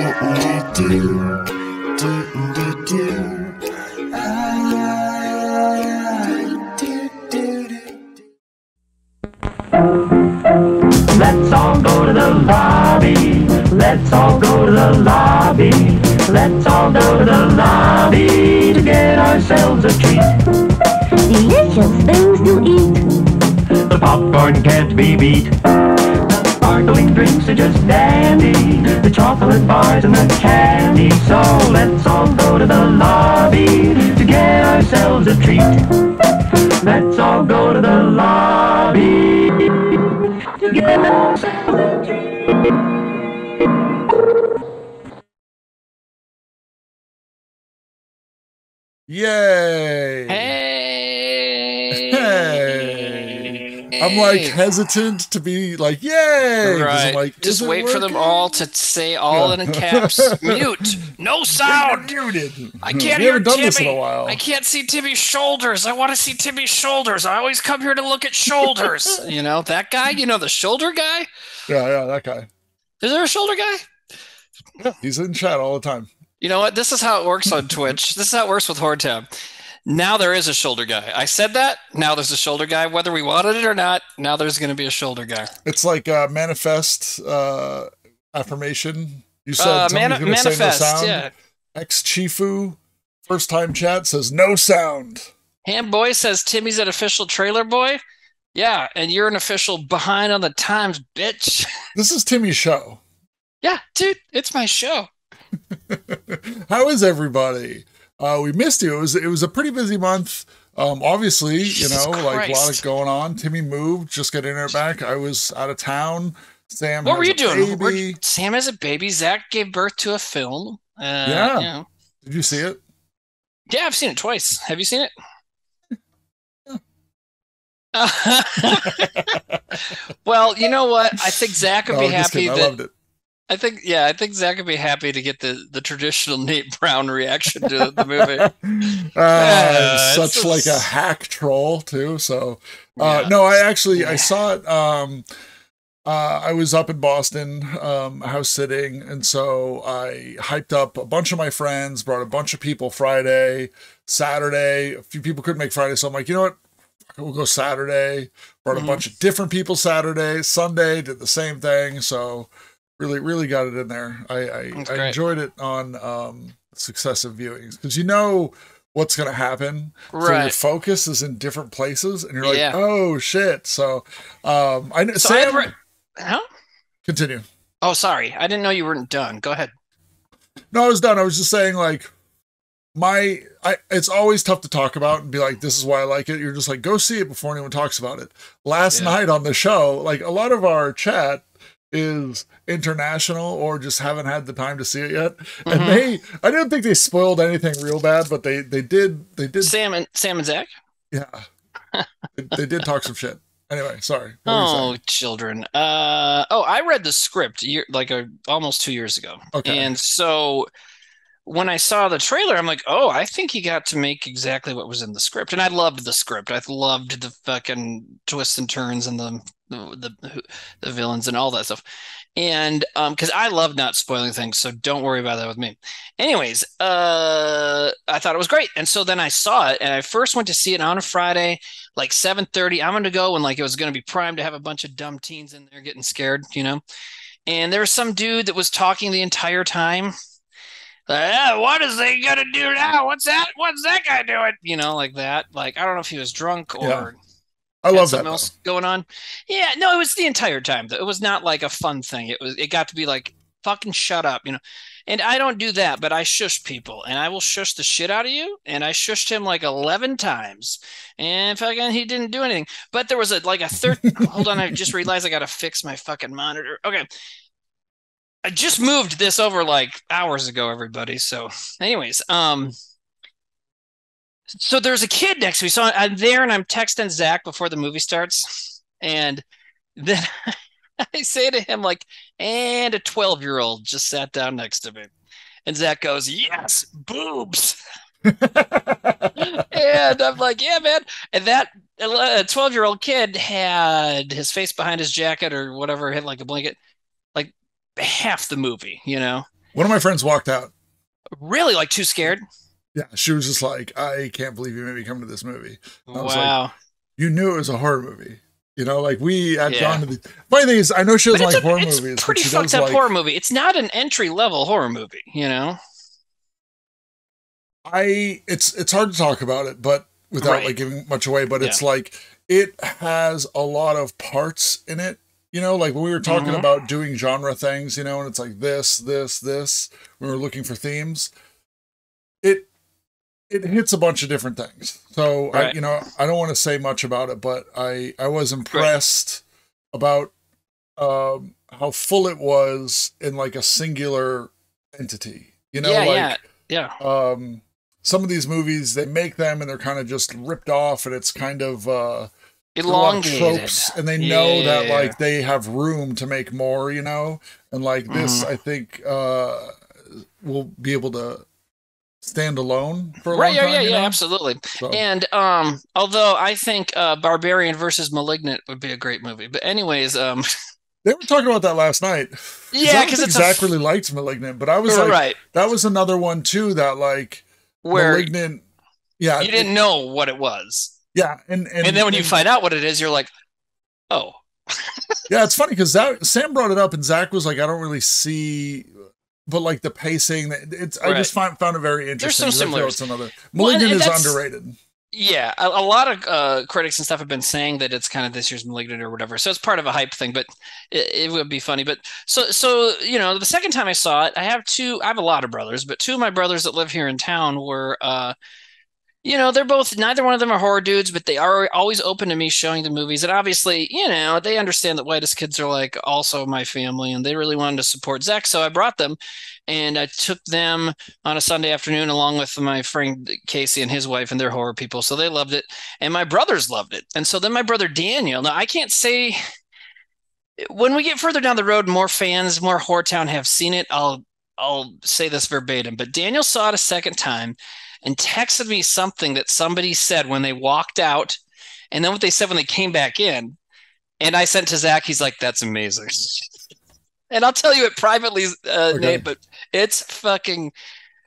Let's all go to the lobby. Let's all go to the lobby. Let's all go to the lobby to get ourselves a treat. Delicious things to eat. The popcorn can't be beat. Sparkling drinks are just dandy, the chocolate bars and the candy. So let's all go to the lobby to get ourselves a treat. Let's all go to the lobby to get ourselves a treat. Yay! I'm like hesitant to be like, yay! Right. I'm like, just wait for them all to say all in caps. Mute! No sound! Muted. I can't hear Timmy. This in a while. I can't see Timmy's shoulders. I want to see Timmy's shoulders. I always come here to look at shoulders. You know, that guy? You know, the shoulder guy? Yeah, that guy. Is there a shoulder guy? Yeah, he's in chat all the time. You know what? This is how it works on Twitch. This is how it works with Horde Town. Now there is a shoulder guy. I said that. Now there's a shoulder guy. Whether we wanted it or not, now there's going to be a shoulder guy. It's like manifest affirmation. You said manifest. No sound. Yeah. Ex Chifu, first time chat says no sound. Ham Boy says Timmy's an official trailer boy. Yeah, and you're an official behind on the times, bitch. This is Timmy's show. Yeah, dude, it's my show. How is everybody? We missed you. It was a pretty busy month. Obviously, like a lot is going on. Timmy moved, just got internet back. I was out of town. Sam, what were you doing? Sam has a baby. Zach gave birth to a film. Yeah. You know. Did you see it? Yeah, I've seen it twice. Have you seen it? Yeah. Well, you know what? I think Zach would be happy that. I loved it. I think Zach would be happy to get the traditional Nate Brown reaction to the movie. Such like a hack troll too. So no, I saw it. I was up in Boston, house sitting, and so I hyped up a bunch of my friends, brought a bunch of people Friday, Saturday. A few people couldn't make Friday, so I'm like, you know what? We'll go Saturday. Brought a bunch of different people Saturday, Sunday, did the same thing. So. Really got it in there. I enjoyed it on successive viewings because you know what's going to happen. Right. So your focus is in different places, and you're like, oh shit. So I know. So Sam, continue. Oh, sorry, I didn't know you weren't done. Go ahead. No, I was done. I was just saying like it's always tough to talk about and be like, this is why I like it. You're just like, go see it before anyone talks about it. Last night on the show, like a lot of our chat is international or just haven't had the time to see it yet, and I don't think they spoiled anything real bad, but they did. Sam and Zach, they did talk some shit. Anyway, sorry. Oh, children. I read the script almost 2 years ago, and so when I saw the trailer, I'm like, oh, I think he got to make exactly what was in the script, and I loved the script. I loved the fucking twists and turns and the villains and all that stuff, and because I love not spoiling things, so don't worry about that with me. Anyways, I thought it was great, and so then I saw it, and I first went to see it on a Friday, like 7:30. I'm going to go, and like it was going to be primed to have a bunch of dumb teens in there getting scared, you know. And there was some dude that was talking the entire time. What is they gonna do now? What's that guy doing? You know, like that. Like I don't know if he was drunk or. Yeah. I love something else going on. Yeah, no, it was the entire time. It was not like a fun thing. It got to be like fucking shut up, you know. And I don't do that, but I shush people, and I will shush the shit out of you. And I shushed him like 11 times, and fucking he didn't do anything. But there was a third. Hold on, I just realized I gotta fix my fucking monitor. Okay. I just moved this over like hours ago, everybody. So, anyways, so there's a kid next to me. So I'm there and I'm texting Zach before the movie starts, and then I say to him like, "And a 12-year-old just sat down next to me," and Zach goes, "Yes, boobs." And I'm like, yeah, man. And that 12-year-old kid had his face behind his jacket or whatever, had like a blanket. Half the movie, you know, One of my friends walked out. Really? Like, too scared? Yeah, she was just like, I can't believe you made me come to this movie. And I was like, you knew it was a horror movie. You know, like, we had gone to the... Funny thing is, I know she doesn't like horror movies. It's a pretty fucked up horror movie. It's not an entry-level horror movie, you know? It's hard to talk about it, but without like giving much away, but it's like, it has a lot of parts in it. You know, like when we were talking about doing genre things, you know, and it's like this, this, this. We were looking for themes. It hits a bunch of different things. So, I, you know, I don't want to say much about it, but I was impressed about how full it was in like a singular entity. You know, like some of these movies, they make them and they're kind of just ripped off, and it's kind of... elongated. A lot of tropes, and they know that like they have room to make more, you know, and like this I think will be able to stand alone for a long time. Yeah, absolutely. So. And although I think Barbarian versus Malignant would be a great movie, but anyways, they were talking about that last night. Yeah, because Zach really liked Malignant, but I was like, that was another one too that like where Malignant, you didn't know what it was. Yeah, and then when you find out what it is, you're like, oh. Yeah, it's funny because Sam brought it up, and Zach was like, I don't really see, but like the pacing, it's I just found it very interesting. There's some similarities. Malignant is underrated. Yeah, a lot of critics and stuff have been saying that it's kind of this year's Malignant or whatever, so it's part of a hype thing, but it would be funny. But so you know, the second time I saw it, I have a lot of brothers, but two of my brothers that live here in town were. You know, they're both, neither one of them are horror dudes, but they are always open to me showing the movies. And obviously, you know, they understand that Whitest Kids are like also my family, and they really wanted to support Zach. So I brought them, and I took them on a Sunday afternoon along with my friend Casey and his wife, and they're horror people. So they loved it. And my brothers loved it. And so then my brother Daniel, now I can't say, when we get further down the road, more fans, more Horde Town have seen it. I'll say this verbatim, but Daniel saw it a second time and texted me something that somebody said when they walked out, and then what they said when they came back in. And I sent to Zach, he's like, that's amazing. And I'll tell you it privately, Nate, but it's fucking,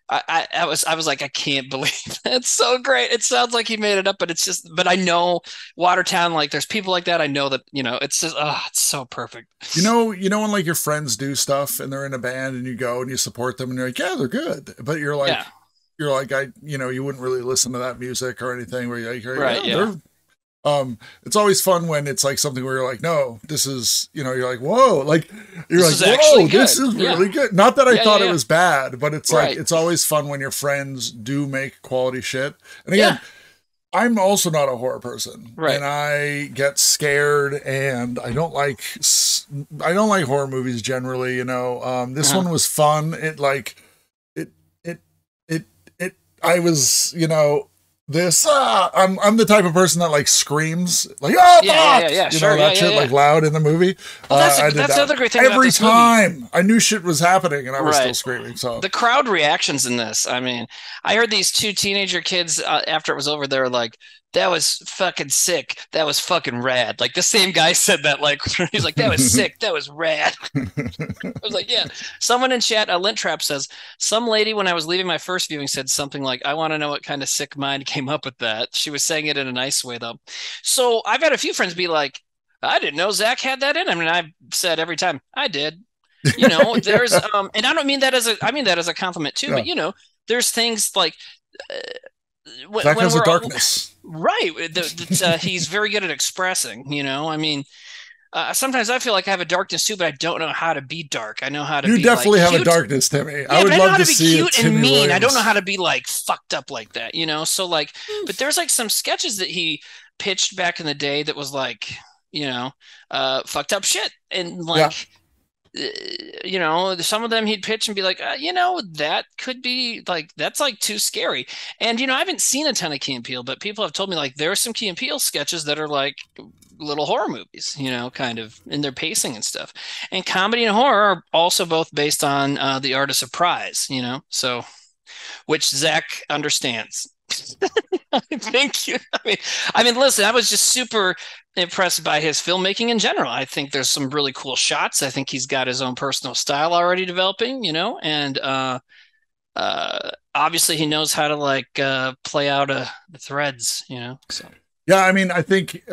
I was like, I can't believe that. It's so great. It sounds like he made it up, but it's just, but I know Watertown, like there's people like that. I know that, you know, it's just, oh, it's so perfect. You know, when like your friends do stuff and they're in a band and you go and you support them and you're like, yeah, they're good. But you're like, you're like, you know, you wouldn't really listen to that music or anything where you're like, it's always fun when it's like something where you're like, no, this is, you know, you're like, whoa, like, you're this like, whoa, this is really good. Not that I thought it was bad, but it's like, it's always fun when your friends do make quality shit. And again, I'm also not a horror person, and I get scared, and I don't like horror movies generally, you know. This one was fun. It like, I was, you know, this, I'm the type of person that like screams like, oh, fuck! You know, that shit like loud in the movie. Well, that's another great thing. Every time I knew shit was happening and I was still screaming. So the crowd reactions in this, I mean, I heard these two teenager kids after it was over, they were like, that was fucking sick. That was fucking rad. Like the same guy said that, like, he's like, that was sick. That was rad. I was like, yeah. Someone in chat, a Lint Trap says, some lady when I was leaving my first viewing said something like, I want to know what kind of sick mind came up with that. She was saying it in a nice way though. So I've had a few friends be like, I didn't know Zach had that in him. And I've said every time I did, you know, there's, and I don't mean that as a, I mean that as a compliment too, but you know, there's things like, Zach has a darkness. He's very good at expressing, you know. I mean, sometimes I feel like I have a darkness too, but I don't know how to be dark. I know how to be definitely like, have cute. A darkness, Timmy. Yeah, I would love to see you. I know how to be cute and mean. Williams. I don't know how to be like fucked up like that, you know. So like, but there's like some sketches that he pitched back in the day that was like, you know, fucked up shit. And like, you know, some of them he'd pitch and be like, you know, that could be like, that's like too scary. And, you know, I haven't seen a ton of Key and Peele, but people have told me like, there are some Key and Peele sketches that are like little horror movies, you know, kind of in their pacing and stuff. And comedy and horror are also both based on the art of surprise, you know, so, which Zach understands. Thank you. I mean, listen, I was just super impressed by his filmmaking in general. I think there's some really cool shots. I think he's got his own personal style already developing, you know, and obviously he knows how to like play out the threads, you know. So. Yeah, I mean, I think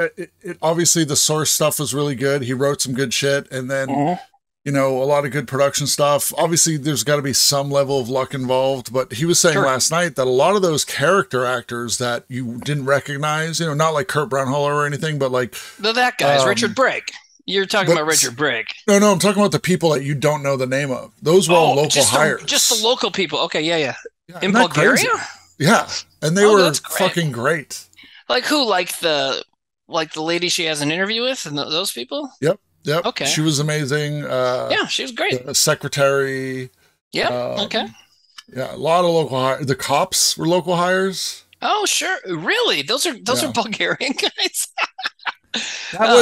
obviously the source stuff was really good. He wrote some good shit, and then you know, a lot of good production stuff. Obviously, there's got to be some level of luck involved. But he was saying last night that a lot of those character actors that you didn't recognize, you know, not like Kurt Braunholler or anything, but like that guy's Richard Brake. You're talking about Richard Brake. No, I'm talking about the people that you don't know the name of. Those were all local hires. Just the local people. Okay, yeah. In Bulgaria. Yeah, and they were fucking great. Like who? Like the lady she has an interview with, and those people. Yep. Okay. She was amazing. Yeah, she was great. The secretary. Yeah. Okay. Yeah, a lot of local hires. The cops were local hires. Oh sure, really? Those are Bulgarian guys.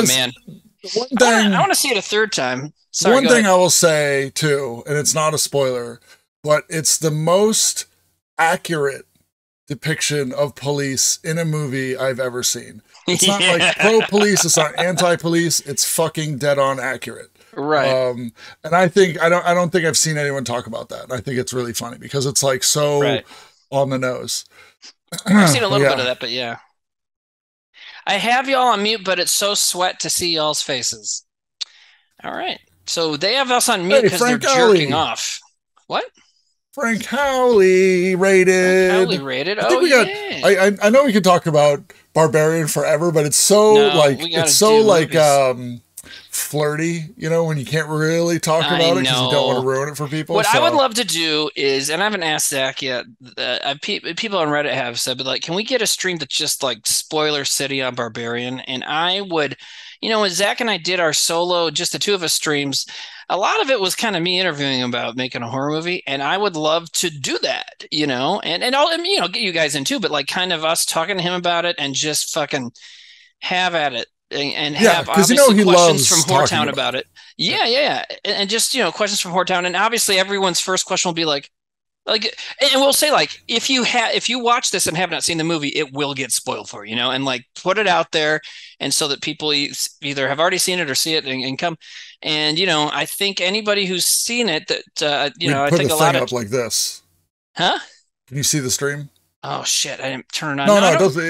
Man. One thing I want to see it a third time. Sorry, one thing I will say too, and it's not a spoiler, but it's the most accurate depiction of police in a movie I've ever seen. It's not like pro-police, it's not anti-police, it's fucking dead on accurate. Right. And I think I don't think I've seen anyone talk about that. I think it's really funny because it's like so on the nose. I've seen a little bit of that, but yeah. I have y'all on mute, but it's so sweat to see y'all's faces. All right. So they have us on mute because they're jerking off. What? Frank Howley rated. I think I know we could talk about Barbarian forever, but it's so flirty, you know, when you can't really talk about it because you don't want to ruin it for people. What I would love to do is, and I haven't asked Zach yet. People on Reddit have said, but like, can we get a stream that's just like spoiler city on Barbarian? And I would, you know, when Zach and I did our solo, just the two of us streams, a lot of it was kind of me interviewing about making a horror movie, and I would love to do that, you know, and I'll, you know, get you guys in too, but like kind of us talking to him about it and just fucking have at it. And have obviously questions from Horde Town about it. Yeah. And just, you know, questions from Horde Town. And obviously everyone's first question will be like, and we'll say like, if you watch this and have not seen the movie, it will get spoiled for you, you know, and like put it out there. And so that people either have already seen it or see it and come. And, you know, I think anybody who's seen it that, you know, I think a lot of like this, huh? Can you see the stream? Oh shit. I didn't turn it on. No,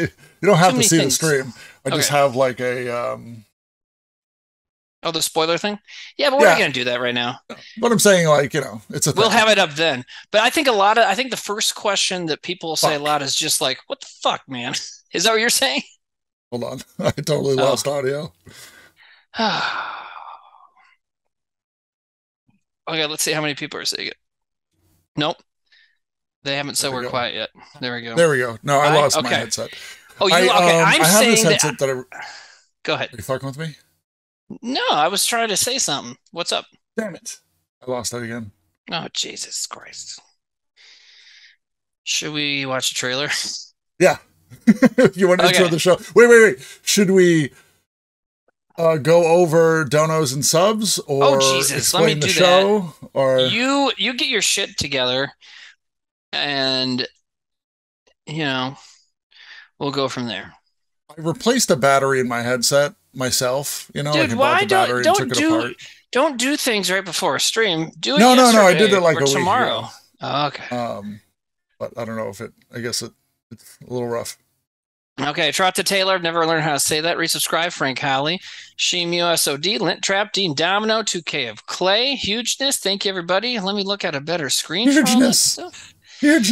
you don't have to see the stream. I just have like a the spoiler thing? Yeah, but we're not gonna do that right now. But I'm saying like, you know, it's a thing. We'll have it up then. But I think I think the first question that people say a lot is just like, what the fuck, man? Is that what you're saying? Hold on. I totally lost audio. Okay, let's see how many people are seeing it. Nope. They haven't said we're quiet yet. There we go. No, I lost my headset. Oh, I'm saying that go ahead. Are you fucking with me? No, I was trying to say something. What's up? Damn it. I lost that again. Oh, Jesus Christ. Should we watch a trailer? Yeah. If you want to intro the show. Wait. Should we go over donos and subs or explain the show? Or you get your shit together and, you know, we'll go from there. I replaced a battery in my headset myself. You know, dude, why don't do things right before a stream? Do it no. I did it like a week tomorrow. Ago. Oh, okay. But I don't know if it. I guess it's a little rough. Okay, Trot to Taylor. I've never learned how to say that. Resubscribe, Frank Holly, Sheem USOD, Lint Trap, Dean Domino, 2K of Clay, Hugeness. Thank you, everybody. Let me look at a better screenshot. Hugeness.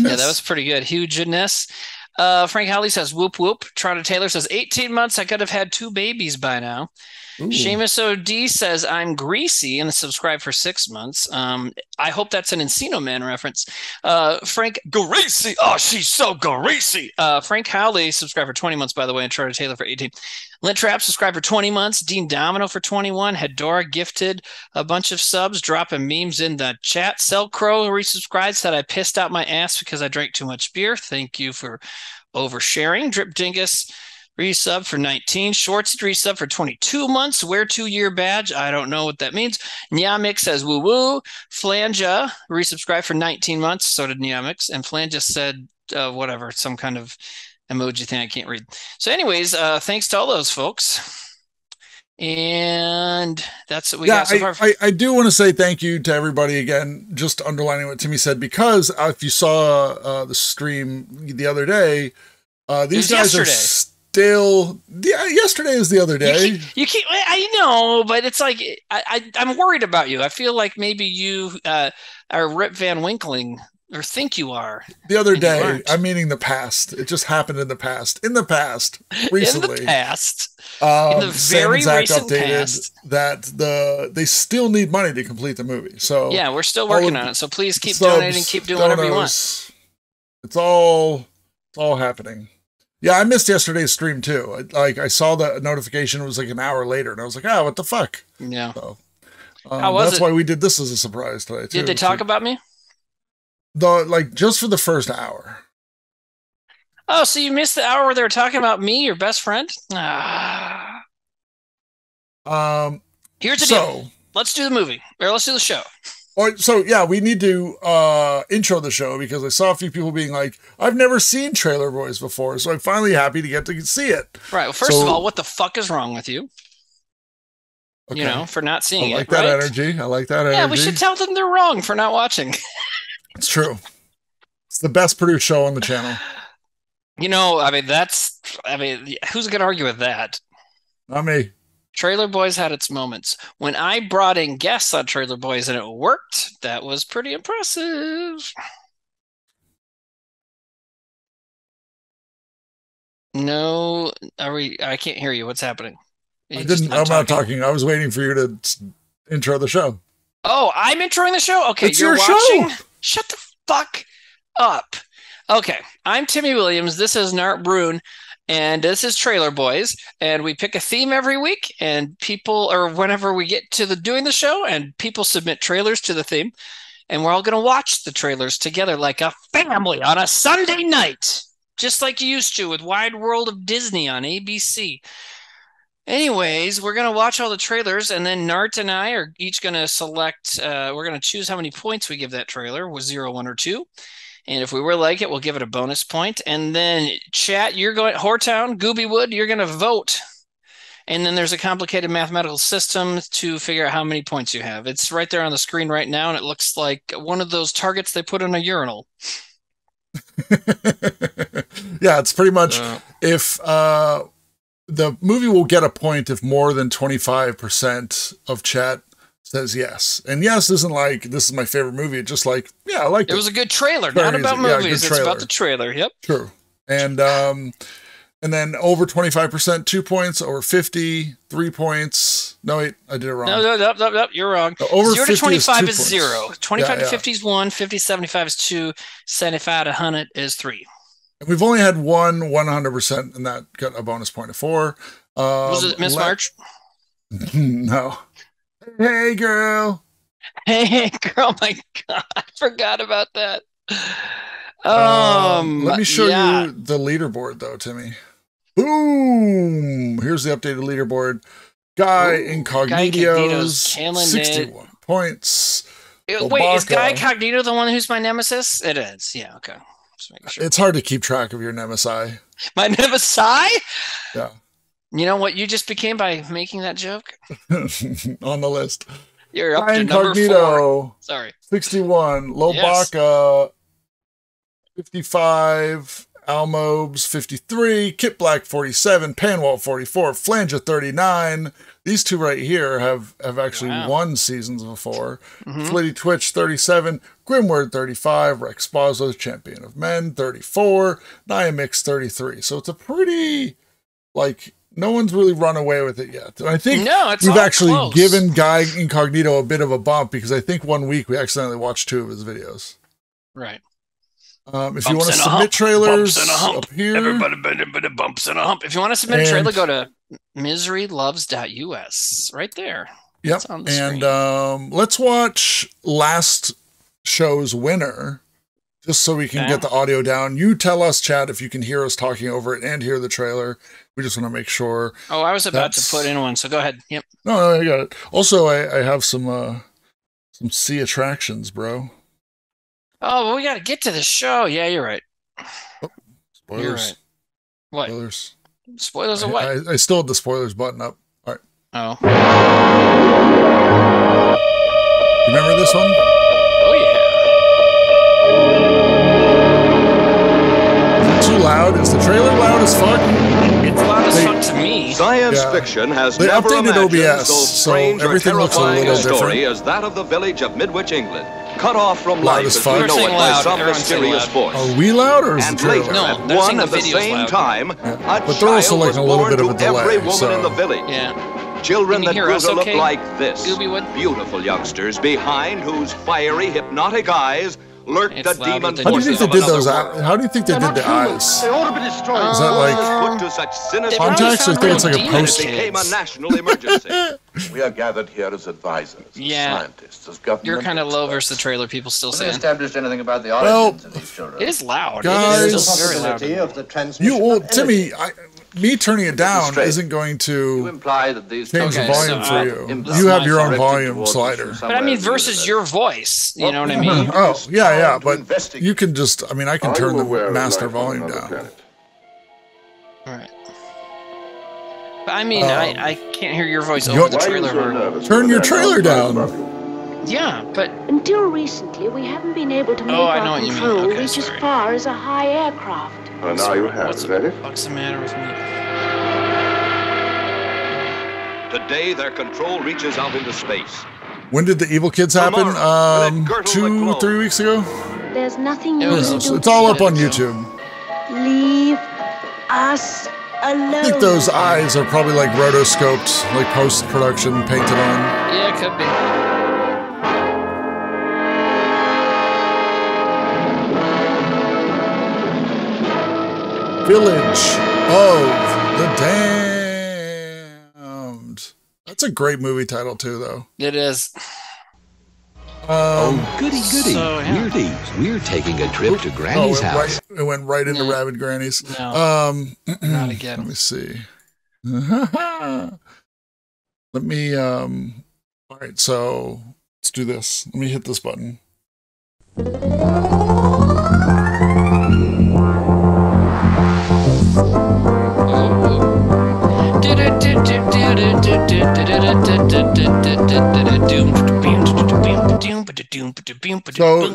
Yeah, that was pretty good. Hugeness. Frank Howley says, whoop, whoop. Trotter Taylor says, 18 months. I could have had 2 babies by now. Ooh. Seamus O.D. says, I'm greasy and subscribe for 6 months. I hope that's an Encino Man reference. Frank Greasy. Oh, she's so greasy. Frank Howley, subscribe for 20 months, by the way, and Trotter Taylor for 18. Lint Trap, subscribe for 20 months. Dean Domino for 21. Hedora gifted a bunch of subs, dropping memes in the chat. Cell Crow resubscribed, said I pissed out my ass because I drank too much beer. Thank you for oversharing. Drip Dingus resub for 19. Shorts resub for 22 months. Wear 2-year badge. I don't know what that means. Nyamix says woo woo. Flanja resubscribed for 19 months. So did Nyamix. And Flanja said whatever, some kind of emoji thing I can't read. So anyways, thanks to all those folks. And that's what we got so far. I do want to say thank you to everybody again, just underlining what Timmy said, because if you saw the stream the other day, these guys are still... Yeah, yesterday is the other day. You keep, I know, but it's like, I'm worried about you. I feel like maybe you are Rip Van Winkling, or think you are. The other day, I'm meaning the past. It just happened in the past. In the past, recently. In the past. In the very recent past. That they still need money to complete the movie. So yeah, we're still working on it. So please keep donating. Keep doing whatever you want. It's all happening. Yeah, I missed yesterday's stream too. I saw the notification. It was like an hour later, and I was like, "Ah, oh, what the fuck?" Yeah. So, how was it? That's why we did this as a surprise today too. Did they talk about me? Like just for the first hour. Oh, so you missed the hour where they were talking about me, your best friend? Ah. Here's the deal. Let's do the movie. Or let's do the show. So yeah, we need to intro the show, because I saw a few people being like, "I've never seen Trailer Boys before," so I'm finally happy to get to see it. Right. Well, first of all, what the fuck is wrong with you? Okay. You know, for not seeing it. I like that energy. I like that energy. Yeah, we should tell them they're wrong for not watching. It's true. It's the best produced show on the channel. You know, I mean, who's going to argue with that? Not me. Trailer Boys had its moments. When I brought in guests on Trailer Boys and it worked, that was pretty impressive. No, I can't hear you. What's happening? I'm not talking. I was waiting for you to intro the show. Oh, I'm introing the show? Okay, it's your watching show. Shut the fuck up. Okay, I'm Timmy Williams. This is Nart Brune, and this is Trailer Boys. And we pick a theme every week, and people, or whenever we get to doing the show, and people submit trailers to the theme, and we're all going to watch the trailers together like a family on a Sunday night, just like you used to with Wide World of Disney on ABC. Anyways, we're going to watch all the trailers, and then Nart and I are each going to select, we're going to choose how many points we give that trailer, with 0, 1, or 2. And if we were like it, we'll give it a bonus point. And then, chat, you're going, Horde Town, Goobywood, you're going to vote. And then there's a complicated mathematical system to figure out how many points you have. It's right there on the screen right now, and it looks like one of those targets they put in a urinal. Yeah, it's pretty much if... the movie will get a point if more than 25% of chat says yes. And yes isn't like, this is my favorite movie. It's just like, yeah, I liked it. It was a good trailer. Not about movies. It's about the trailer. Yep. True. And then over 25%, 2 points. Over 50, 3 points. No, wait, I did it wrong. No, you're wrong. Over 0 to 25 is 0. 25 to 50 is 1. 50 to 75 is 2. 75 to 100 is 3. We've only had one 100%, and that got a bonus point of 4. Was it Miss March? No. Hey, girl. Hey, girl. My God, I forgot about that. Let me show you the leaderboard, though, Timmy. Boom. Here's the updated leaderboard. Guy Incognito's 61 points. Wait, is Guy Cognito the one who's my nemesis? It is. Yeah, okay. Sure. It's hard to keep track of your nemesis. My nemesis? Yeah. You know what you just became by making that joke? On the list. You're up to number 4. Sorry. 61. Lobaca, 55. Almobes, 53. Kit Black, 47. Panwall, 44. Flanger, 39. These two right here have actually won seasons before. Flitty Twitch, 37. Grimward, 35. Rex Bozzo, Champion of Men, 34. Niamix, 33. So it's a pretty, like, no one's really run away with it yet. And I think we've actually given Guy Incognito a bit of a bump, because I think one week we accidentally watched 2 of his videos. Right. If you want to submit trailers up here, everybody bumps in a hump. If you want to submit a trailer, go to miseryloves.us right there. Yep. And let's watch last show's winner, just so we can get the audio down. You tell us, chat, if you can hear us talking over it and hear the trailer. We just want to make sure. Oh, I was about to put in one, so go ahead. Yep. No, I got it. Also, I have some sea attractions, bro. Oh, well, we got to get to the show. Yeah, you're right. Oh, spoilers. You're right. What? Spoilers of what? I still have the spoilers button up. All right. Oh. Remember this one? Oh, yeah. Is it too loud? Is the trailer loud as fuck? It's loud as fuck to me. Science fiction has never updated OBS, so everything looks a little different. As that of the village of Midwich, England. Cut off from life as we know it by some mysterious force. Are we loud or is the trailer loud? And later, one at the same time, a child was born to every woman in the village. Yeah. Children that grew to look like this. Beautiful youngsters behind whose fiery, hypnotic eyes lurked the demon forces of another world. How do you think they did those eyes? How do you think they did the eyes? They ought to be destroyed. Is that like contacts or thing? It's like a post. It became a national emergency. We are gathered here as advisors, as scientists, as government. You're kind of low versus the trailer people still say. Established anything about the origins of these children? It is loud. Guys, it is very loud. Timmy, me turning it down isn't going to change the volume for you. You have your own volume slider. But I mean, versus your voice, you know what I mean? Oh, yeah, yeah, but you can just, I mean, I can turn the master volume down. All right. I mean, I can't hear your voice over the trailer. Turn your trailer down. Yeah, but until recently, we haven't been able to make our control reach as far as a high aircraft. Well, now you have. What's the matter with me? Today, their control reaches out into space. When did the evil kids happen? 2-3 weeks ago. There's nothing. It's all up on YouTube. Leave us. I think those eyes are probably like rotoscoped, like post-production painted on. Yeah, it could be. Village of the Damned. That's a great movie title too, though. It is. Goody, goody. So, we're taking a trip to Granny's house. It went right into Rabid Grannies. No, not again. Let me see. Let me, all right, so let's do this. Let me hit this button.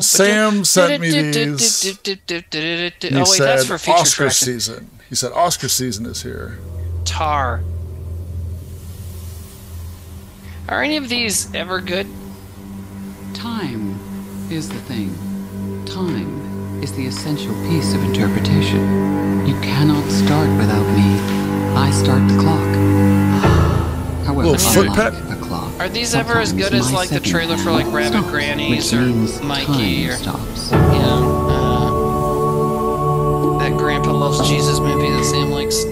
So Sam sent me these. He said Oscar season. He said Oscar season is here. Tar. Are any of these ever good? Time is the thing. Time is the essential piece of interpretation. You cannot start without me. I start the clock. However, are these ever as good as like the trailer for like Rabbit Grannies or Mikey or that Grandpa Loves Jesus movie that Sam likes?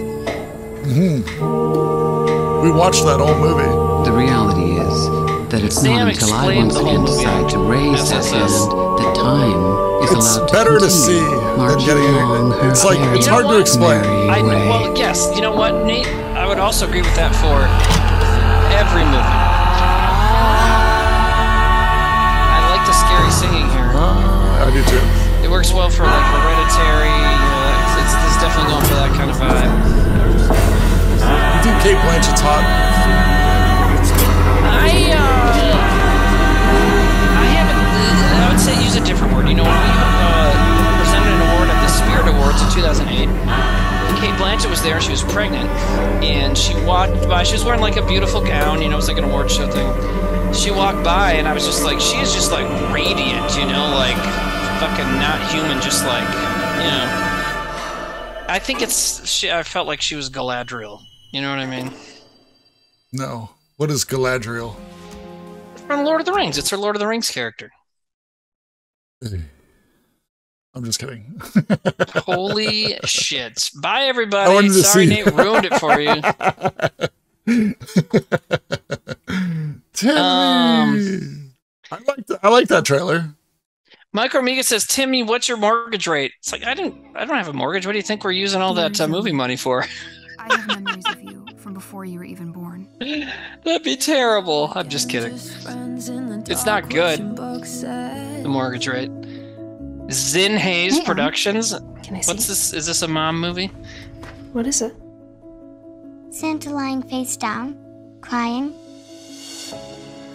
We watched that old movie. The reality is that it's not until I once again decide to raise that hand that time. It's better to see than getting it. It's like, it's hard to explain. Well, yes, you know what, Nate? I would also agree with that for every movie. I like the scary singing here. I do too. It works well for like Hereditary. It's definitely going for that kind of vibe. You think Kate Blanchett's hot? I would say use a different word. You know, when we presented an award at the Spirit Awards in 2008, Kate Blanchett was there. She was pregnant, and she walked by. She was wearing like a beautiful gown. You know, it was like an award show thing. She walked by, and I was just like, she is just like radiant. You know, like fucking not human. Just like, you know, I think it's. I felt like she was Galadriel. You know what I mean? No. What is Galadriel? From Lord of the Rings. It's her Lord of the Rings character. I'm just kidding. Holy shit. Bye, everybody. Sorry, Nate ruined it for you. Timmy. I like that trailer. Mike Omega says, Timmy, what's your mortgage rate? It's like, I don't have a mortgage. What do you think we're using all that movie money for? I have memories of you from before you were even born. That'd be terrible. I'm just kidding. It's not good. The mortgage rate. Zin Hayes Productions. Can I see? What's this? Is this a mom movie? What is it? Santa lying face down. Crying?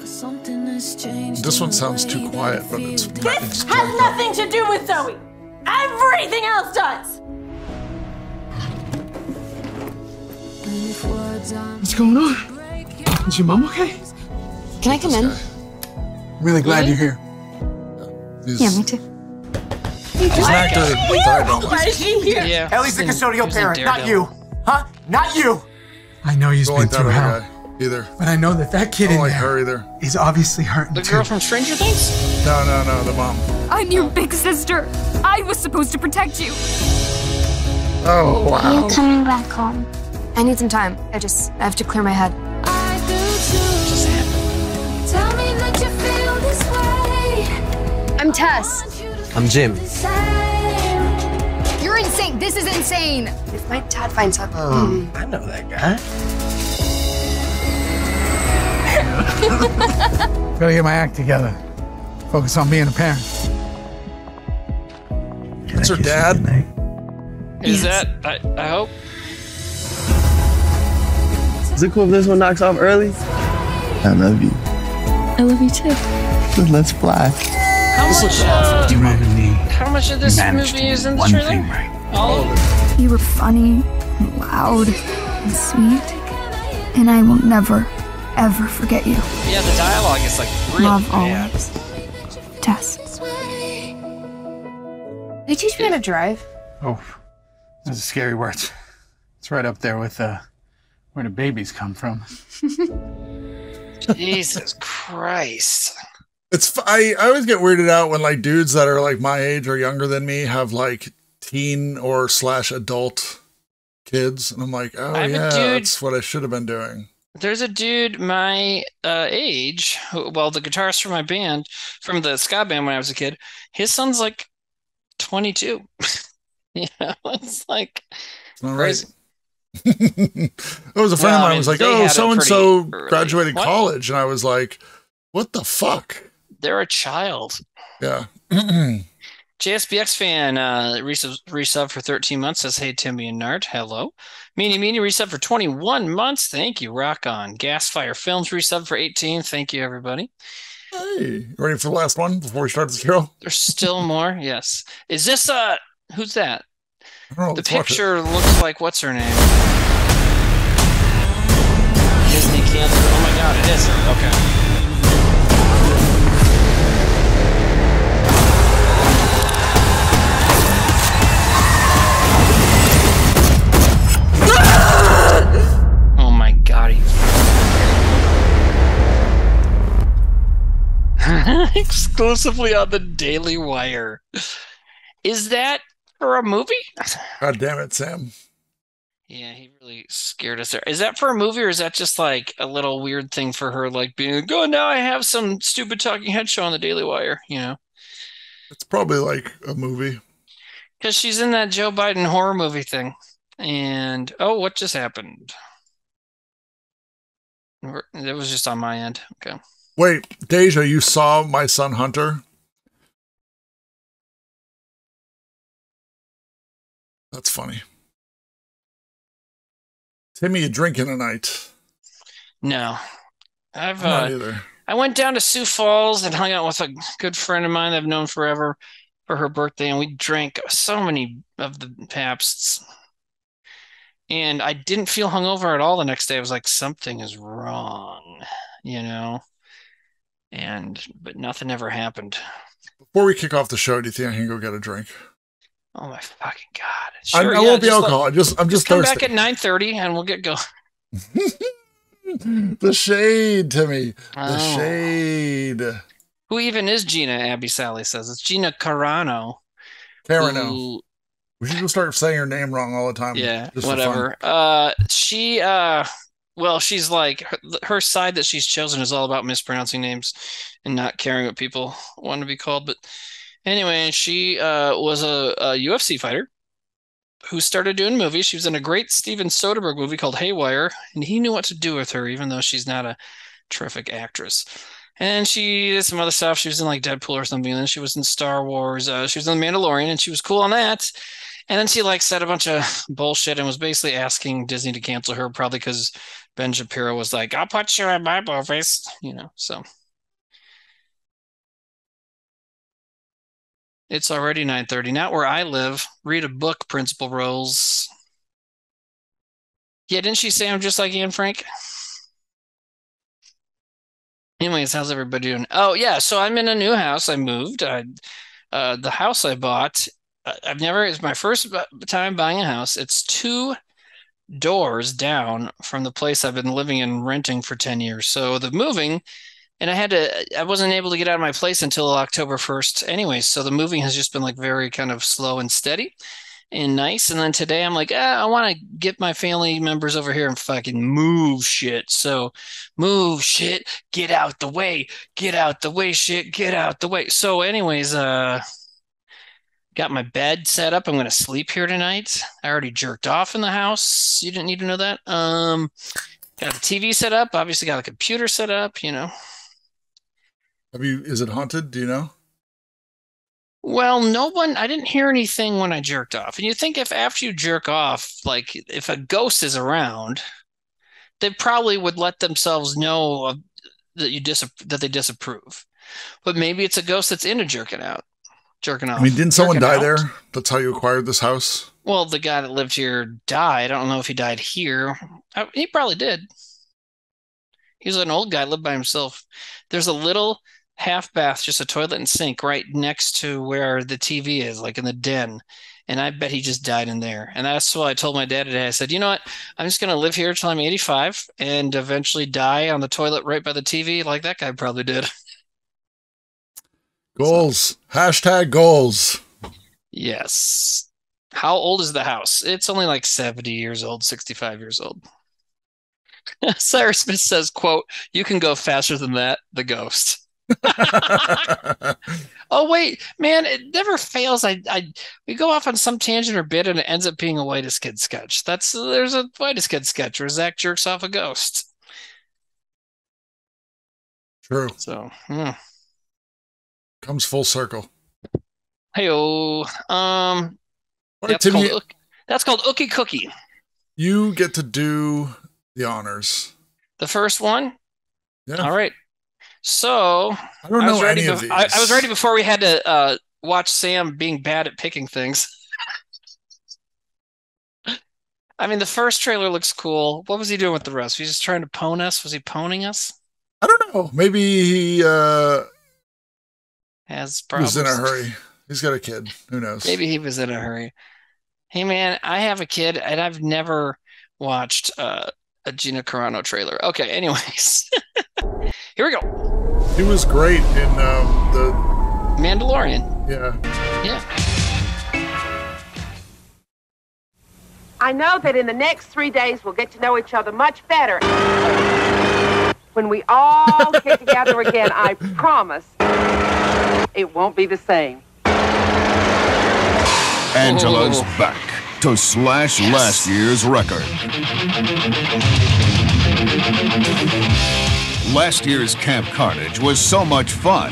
This one sounds too quiet, but it's... This has nothing to do with Zoe! Everything else does! What's going on? Is your mom okay? Can I come in? I'm really glad you're here. Yeah, me too. Why is she here? Yeah. Ellie's the custodial parent, not you. Huh? Not you! I know you've been through hell. But I know that that kid in there is obviously hurting too. The girl from Stranger Things? No, no, no, the mom. I'm your big sister. I was supposed to protect you. Oh, wow. Are you coming back home? I need some time. I have to clear my head. I'm Tess. I'm Jim. You're insane. This is insane. If my dad finds out, I know that guy. Gotta get my act together. Focus on being a parent. That's her dad. Is that? I hope. Is it cool if this one knocks off early? I love you. I love you too. Let's fly. How much of this movie is in the trailer? All of it. You were funny, and loud, and sweet, and I will never, ever forget you. Yeah, the dialogue is like really bad. Always. Tess. They teach me how to drive. Oh, those are scary words. It's right up there with where do babies come from. Jesus Christ. It's I always get weirded out when like dudes that are like my age or younger than me have like teen or slash adult kids, and I'm like, oh yeah, that's what I should have been doing. There's a dude my age, well, the guitarist from my band, from the ska band when I was a kid, his son's like 22. You know, it's like crazy. It was a friend of mine was like, oh, so and so graduated college, and I was like, what the fuck? They're a child. Yeah. JSBX fan resub for 13 months says, hey, Timmy and Nard. Hello. Meanie Meanie resub for 21 months. Thank you. Rock on. Gasfire Films resub for 18. Thank you, everybody. Hey. Ready for the last one before we start the show? There's still more. Yes. Is this who's that? I don't know, the picture looks like what's her name? Disney cancer. Oh my God, it is her. Okay. Exclusively on the Daily Wire. Is that for a movie? God damn it, Sam. Yeah, he really scared us there. Is that for a movie, or is that just like a little weird thing for her, like being like, oh, now I have some stupid talking head show on the Daily Wire, you know? It's probably like a movie. Because she's in that Joe Biden horror movie thing. And, oh, what just happened? It was just on my end. Okay. Wait, Deja, you saw My Son Hunter? That's funny. Timmy, you drinking tonight? No. Not either. I went down to Sioux Falls and hung out with a good friend of mine that I've known forever for her birthday, and we drank so many of the Pabsts. And I didn't feel hungover at all the next day. I was like, something is wrong, you know? But nothing ever happened. Before we kick off the show, do you think I can go get a drink? Oh my fucking God. Sure, I won't be alcohol. I'm just thirsty. Come back at 9:30 and we'll get going. The shade, Timmy. The shade. Who even is Gina? Abby Sally says it's Gina Carano. Carano. We should just start saying her name wrong all the time. Yeah, whatever. Well, she's like, her side that she's chosen is all about mispronouncing names and not caring what people want to be called. But anyway, she was a UFC fighter who started doing movies. She was in a great Steven Soderbergh movie called Haywire, and he knew what to do with her, even though she's not a terrific actress. And she did some other stuff. She was in like Deadpool or something, and then she was in Star Wars. She was in The Mandalorian, and she was cool on that. And then she like said a bunch of bullshit and was basically asking Disney to cancel her, probably because Ben Shapiro was like, I'll put you in my boyface, you know, so. It's already 9:30. Not where I live. Read a book, Principal Rose. Yeah, didn't she say I'm just like Anne Frank? Anyways, how's everybody doing? Oh, yeah, so I'm in a new house. I moved. The house I bought, it's my first time buying a house. It's 2 doors down from the place I've been living and renting for 10 years. So the moving... And I wasn't able to get out of my place until October 1st anyway. So the moving has just been like very kind of slow and steady and nice. And then today I'm like, I want to get my family members over here and fucking move shit. So move shit, get out the way, get out the way shit, get out the way. So anyways, got my bed set up. I'm going to sleep here tonight. I already jerked off in the house. You didn't need to know that. Got the TV set up, obviously got a computer set up, you know. Is it haunted? Do you know? Well, I didn't hear anything when I jerked off. And you think if after you jerk off, like if a ghost is around, they probably would let themselves know that that they disapprove. But maybe it's a ghost that's into jerking off. I mean, didn't someone die there? That's how you acquired this house? Well, the guy that lived here died. I don't know if he died here. He probably did. He was an old guy, lived by himself. There's a little half bath, just a toilet and sink right next to where the TV is, like in the den. And I bet he just died in there. And that's why I told my dad today. I said, you know what? I'm just going to live here till I'm 85 and eventually die on the toilet right by the TV like that guy probably did. Goals. So, hashtag goals. Yes. How old is the house? It's only like 70 years old, 65 years old. Cyrus Smith says, quote, you can go faster than that, the ghost. Oh, wait, man, it never fails. We go off on some tangent or bit and it ends up being a Whitest Kid sketch. There's a Whitest Kid sketch where Zach jerks off a ghost. True. So, comes full circle. Hey-o. That's called Ookie Cookie. You get to do the honors. The first one? Yeah. All right. So I don't know any of these. I was ready before we had to watch Sam being bad at picking things. I mean, the first trailer looks cool. What was he doing with the rest? Was he just trying to pwn us? Was he pwning us? I don't know. Maybe he has problems. He was in a hurry. He's got a kid. Who knows? Maybe he was in a hurry. Hey, man, I have a kid, and I've never watched a Gina Carano trailer. Okay, anyways. Here we go. He was great in the... Mandalorian. Yeah. Yeah. I know that in the next 3 days, we'll get to know each other much better. When we all get together again, I promise it won't be the same. Angela's back to slash last year's record. Last year's Camp Carnage was so much fun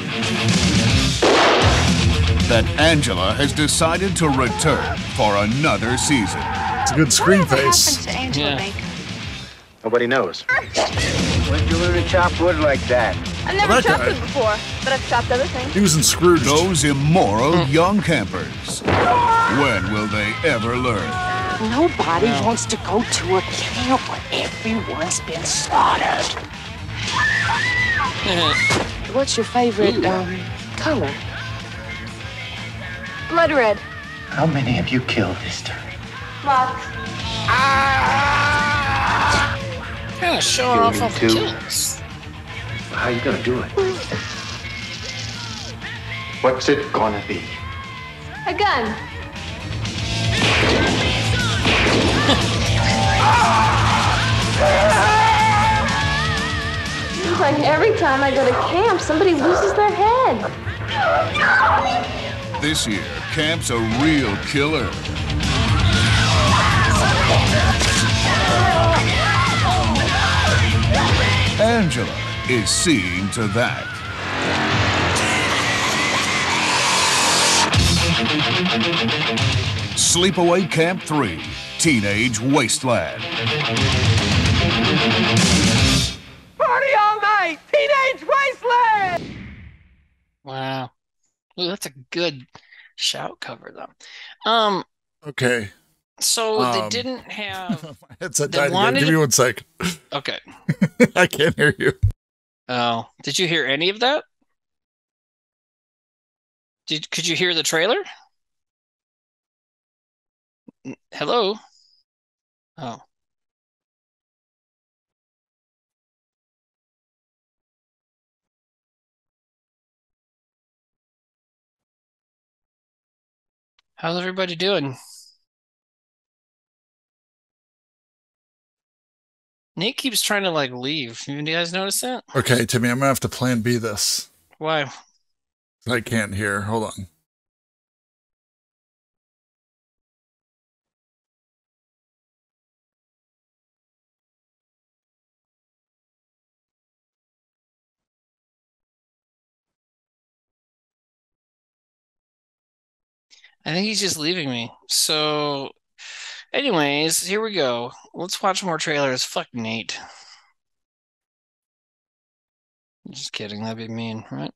that Angela has decided to return for another season. It's a good screen face. What happened to Angela Baker? Nobody knows. When'd you learn to chop wood like that? I've never chopped wood before, but I've chopped other things. He was in Scrooge. Those immoral young campers. When will they ever learn? Nobody wants to go to a camp where everyone's been slaughtered. What's your favorite color? Blood red. How many have you killed this time? Lots. Kind of showing off of the kills. How are you gonna do it? What's it gonna be? A gun. It's like every time I go to camp, somebody loses their head. This year, camp's a real killer. Angela is seeing to that. Sleepaway Camp 3, Teenage Wasteland. Party all night, Teenage Wasteland! Wow. Ooh, that's a good shout cover, though. Okay. So they didn't have... headset died again. Give me 1 second. Okay. I can't hear you. Oh. Did you hear any of that? Could you hear the trailer? Hello? Oh. How's everybody doing? Nate keeps trying to, like, leave. Do you guys notice that? Okay, Timmy, I'm going to have to plan B this. Why? I can't hear. Hold on. I think he's just leaving me. So, anyways, here we go. Let's watch more trailers. Fuck Nate. Just kidding. That'd be mean, right?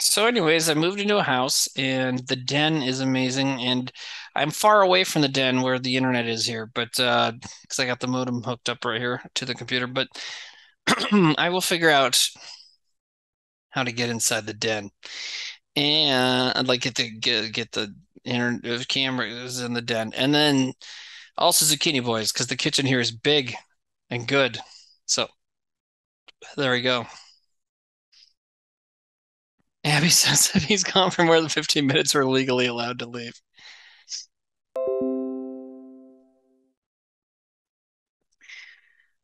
So anyways, I moved into a house, and the den is amazing. And I'm far away from the den where the internet is here, but because I got the modem hooked up right here to the computer. But I will figure out how to get inside the den. And I'd like it to get the internet camera is in the den, and then also Zucchini Boys, because the kitchen here is big and good. So there we go. Abby says that he's gone for more than 15 minutes. We're legally allowed to leave.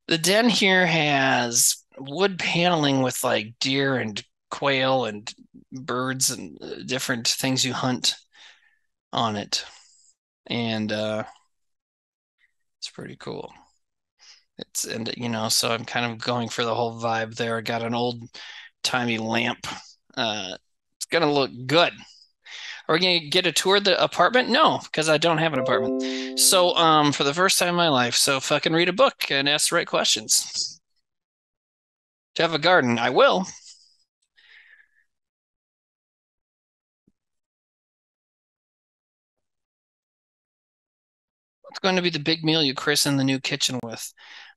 The den here has wood paneling with like deer and quail and birds and different things you hunt on it, and it's pretty cool. It's, and you know, so I'm kind of going for the whole vibe there. I got an old timey lamp. It's gonna look good. Are we gonna get a tour of the apartment? No, because I don't have an apartment. So for the first time in my life, so fucking read a book and ask the right questions. Do you have a garden? I will. What's going to be the big meal you christen the new kitchen with?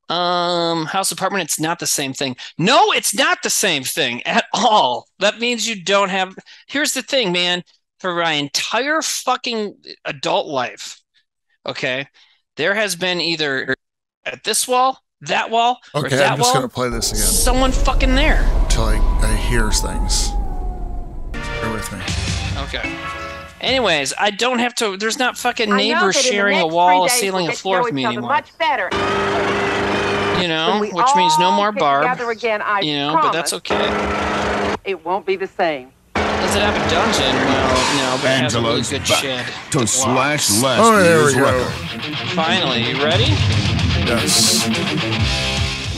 House, apartment, it's not the same thing. No, it's not the same thing at all. That means you don't have... Here's the thing, man. For my entire fucking adult life, okay, there has been either at this wall, that wall, okay, or that I'm just wall, gonna play this again. Someone fucking there. Until I hear things. Bear with me. Okay. Anyways, I don't have to. There's not fucking neighbors sharing a wall, a ceiling, a floor with me anymore. Much better. You know, which means no more Barb. Again, you know, but that's okay. It won't be the same. Does it have a dungeon? No, but it has a really good shed. To slash last. Oh, there we go. Finally, you ready? Yes.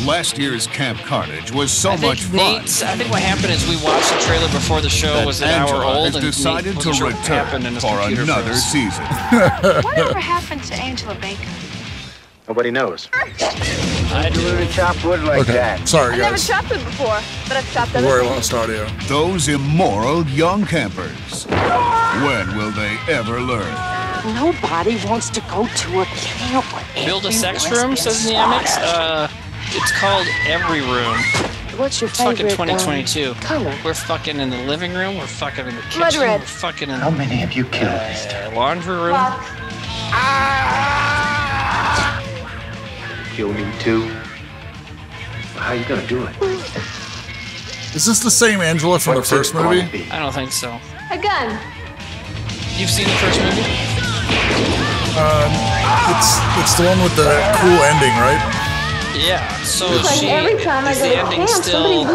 Last year's Camp Carnage was so much fun. I think what happened is we watched the trailer before the show was an hour old, and decided to return for another season. Whatever happened to Angela Baker? Nobody knows. I didn't chop wood like that. Sorry, guys. I've never chopped wood before, but I've chopped other things. Very lost audio. Those immoral young campers. When will they ever learn? Nobody wants to go to a camp. Build a sex room, says the Amex. It's called Every Room. What's your favorite? It's fucking 2022. Color? We're fucking in the living room. We're fucking in the kitchen. Blood red. We're fucking in. How many have you killed this time? Laundry room. Kill me too. How you gonna do it? Is this the same Angela from the first movie? I don't think so. A gun. You've seen the first movie? It's the one with the cool ending, right? Yeah, so like she, every time is I the ending camp, still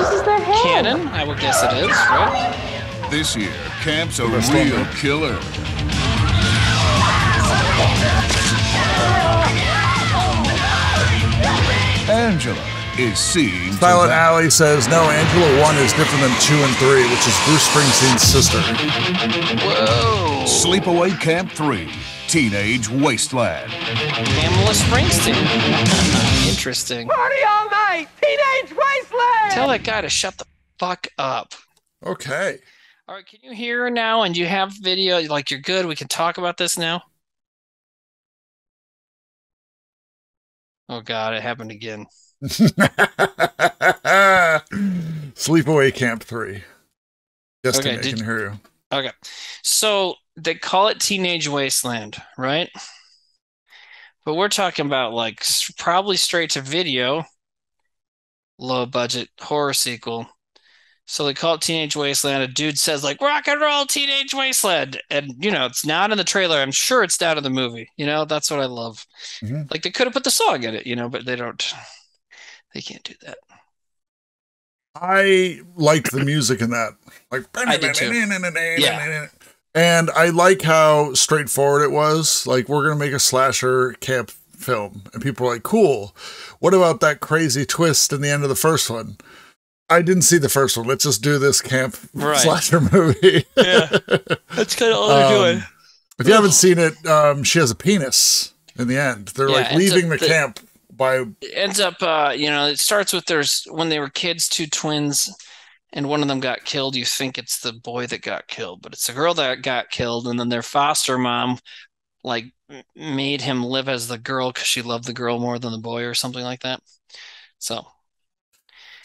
canon? I would guess it is, right? This year, camp's a real killer. Angela is seen. Silent Alley says, no, Angela 1 is different than 2 and 3, which is Bruce Springsteen's sister. Whoa. Sleepaway Camp 3, Teenage Wasteland. Pamela Springsteen. Interesting. Party all night, Teenage Wasteland! Tell that guy to shut the fuck up. Okay. All right, can you hear her now? And you have video, like you're good, we can talk about this now? Oh God, it happened again. Sleepaway Camp 3. Just okay, I can hear you. Okay. So they call it Teenage Wasteland, right? But we're talking about like probably straight to video, low budget horror sequel. So they call it Teenage Wasteland. A dude says like rock and roll Teenage Wasteland. And you know, it's not in the trailer. I'm sure it's not in the movie. You know, that's what I love. Mm-hmm. Like they could have put the song in it, you know, but they don't, they can't do that. I liked the music in that. Like I did too. Yeah. And I like how straightforward it was. Like we're going to make a slasher camp film and people are like, cool. What about that crazy twist in the end of the first one? I didn't see the first one. Let's just do this camp slasher movie. Yeah, that's kind of all they're doing. If you haven't seen it, she has a penis in the end. They're like leaving the camp by. It ends up, you know, it starts with when they were kids, two twins, and one of them got killed. You think it's the boy that got killed, but it's the girl that got killed, and then their foster mom like made him live as the girl because she loved the girl more than the boy or something like that.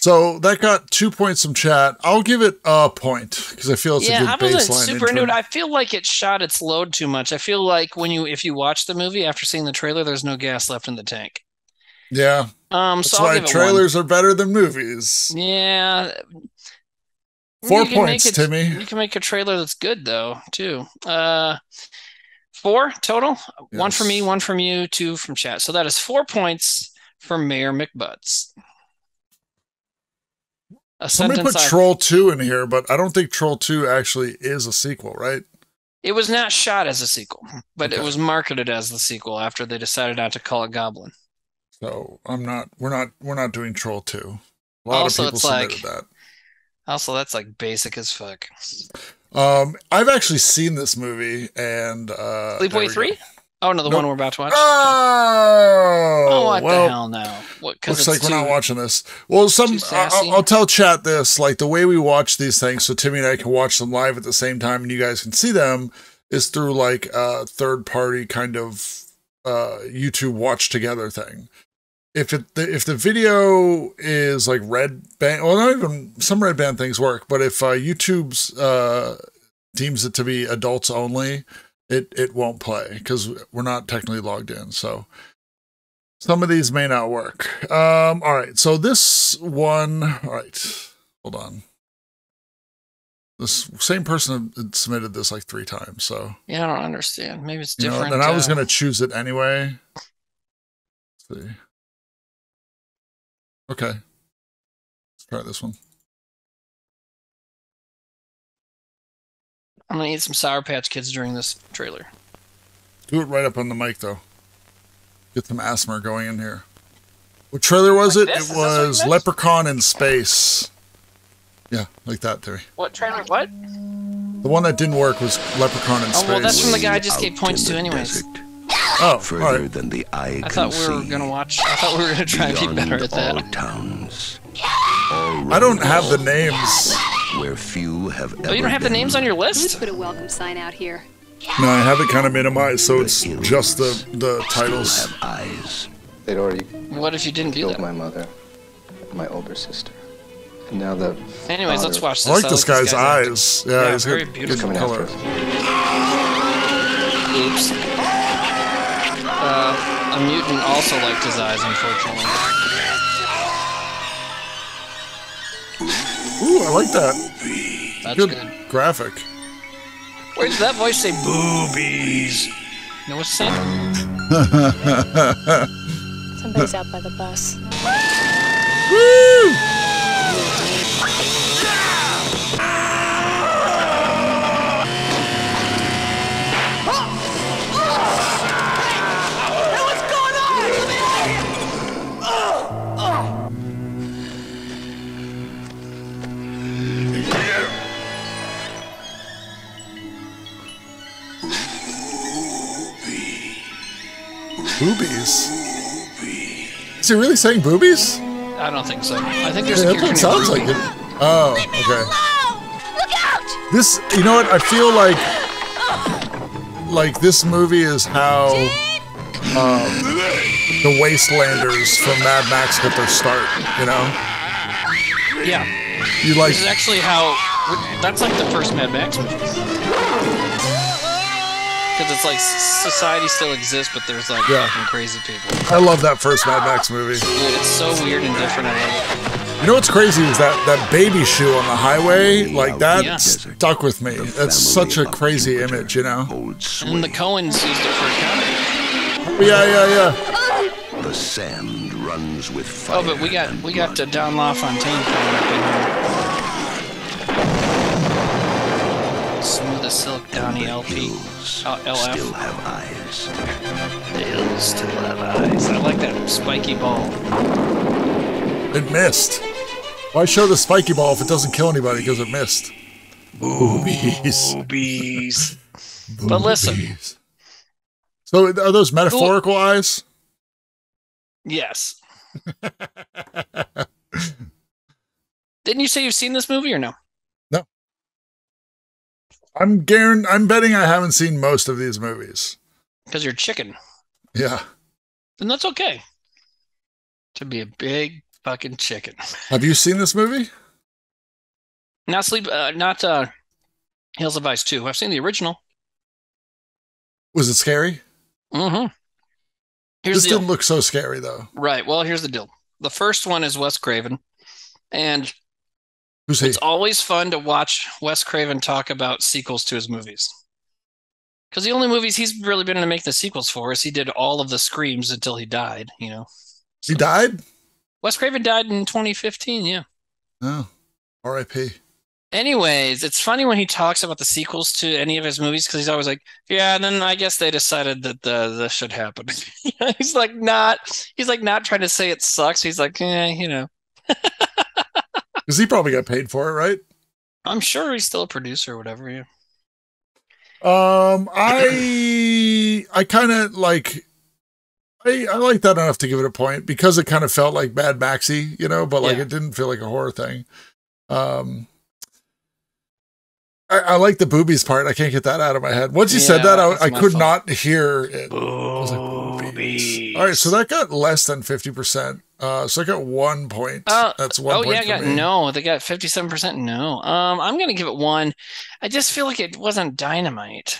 So that got 2 points from chat. I'll give it a point because I feel it's a good baseline. Yeah, I wasn't super into it. I feel like it shot its load too much. I feel like if you watch the movie after seeing the trailer, there's no gas left in the tank. Yeah. That's so why trailers are better than movies. Yeah. 4 points, Timmy. You can make a trailer that's good though, too. 4 total. Yes. 1 for me, 1 from you, 2 from chat. So that is 4 points for Mayor McButts. Somebody put Troll 2 in here, but I don't think Troll 2 actually is a sequel, right? It was not shot as a sequel, but it was marketed as the sequel after they decided not to call it Goblin. So we're not doing Troll 2. A lot of people submitted that. Also, that's like basic as fuck. I've actually seen this movie and Sleepaway 3? Oh no, the one we're about to watch. Oh, what the hell now? Looks like we're not watching this. Well, I'll tell chat this, like the way we watch these things, so Timmy and I can watch them live at the same time and you guys can see them, is through like a third party kind of YouTube watch together thing. If the video is like red band, well, not even some red band things work, but if YouTube's deems it to be adults only, it won't play because we're not technically logged in. So some of these may not work. All right. So this one, all right, hold on. This same person submitted this like 3 times. So yeah, I don't understand. Maybe it's different. And I was going to choose it anyway. Let's see. Okay. Let's try this one. I'm going to eat some Sour Patch Kids during this trailer. Do it right up on the mic, though. Get some asthma going in here. What trailer was it? It was Leprechaun in Space. Yeah, like that, Terry. What trailer? What? The one that didn't work was Leprechaun in Space. Oh, well, that's from the guy I just gave points to anyways. Desert. Oh, further than the eye can see. I thought we were going to try to be better at that. Towns, I don't have the names. Where few have ever you don't have the names on your list? Put a welcome sign out here. No, I have it kind of minimized, so it's just the titles. Have eyes. They'd already what if you didn't do that? My mother, my older sister, and now the. Anyways, let's watch this. I like this guy's eyes. Yeah, he's very beautiful color. Oops. A mutant also liked his eyes, unfortunately. Ooh, I like that. That's good. Graphic. Where did that voice say boobies? No, what's Sam? Somebody's out by the bus. Woo! Boobies. Is he really saying boobies? I don't think so. I think there's a sounds like it. Oh, okay. Leave me alone! Look out! This, you know what? I feel like this movie is how the Wastelanders from Mad Max get their start, you know? Yeah. You like? This is actually how. That's like the first Mad Max movie. Because it's like society still exists, but there's like fucking crazy people. I love that first Mad Max movie. Dude, it's so weird and different. I love it. You know what's crazy is that baby shoe on the highway, like that stuck with me. That's such a crazy image, you know? And the Coens used it for a comedy. Yeah. The sand runs with fire. Oh, but we got to Don LaFontaine coming up in here. Smooth as silk, Donnie LP. Oh, LF. Still have eyes. The hills still have eyes. I like that spiky ball. It missed. Why show the spiky ball if it doesn't kill anybody because it missed? Boobies. Boobies. But listen. So are those metaphorical eyes? Yes. Didn't you say you've seen this movie or no? I'm betting I haven't seen most of these movies. Because you're chicken. Yeah. And that's okay. To be a big fucking chicken. Have you seen this movie? Not Hills of Ice 2. I've seen the original. Was it scary? Mm-hmm. This didn't look so scary, though. Right. Well, here's the deal. The first one is Wes Craven. And... it's always fun to watch Wes Craven talk about sequels to his movies. Because the only movies he's really been to make the sequels for is he did all of the Screams until he died, you know. So he died? Wes Craven died in 2015, yeah. Oh, R.I.P. Anyways, it's funny when he talks about the sequels to any of his movies because he's always like, yeah, and then I guess they decided that this should happen. he's like not trying to say it sucks. He's like, yeah, you know. Because he probably got paid for it, right? I'm sure he's still a producer or whatever, yeah. I kind of like... I like that enough to give it a point because it kind of felt like Mad Maxy, you know? But like it didn't feel like a horror thing. I like the boobies part. I can't get that out of my head. Once you said that, I could not hear it. I was like, boobies. All right, so that got less than 50%. So I got 1 point. That's 1 point. Oh, yeah, they got 57%. No. I'm going to give it 1. I just feel like it wasn't dynamite.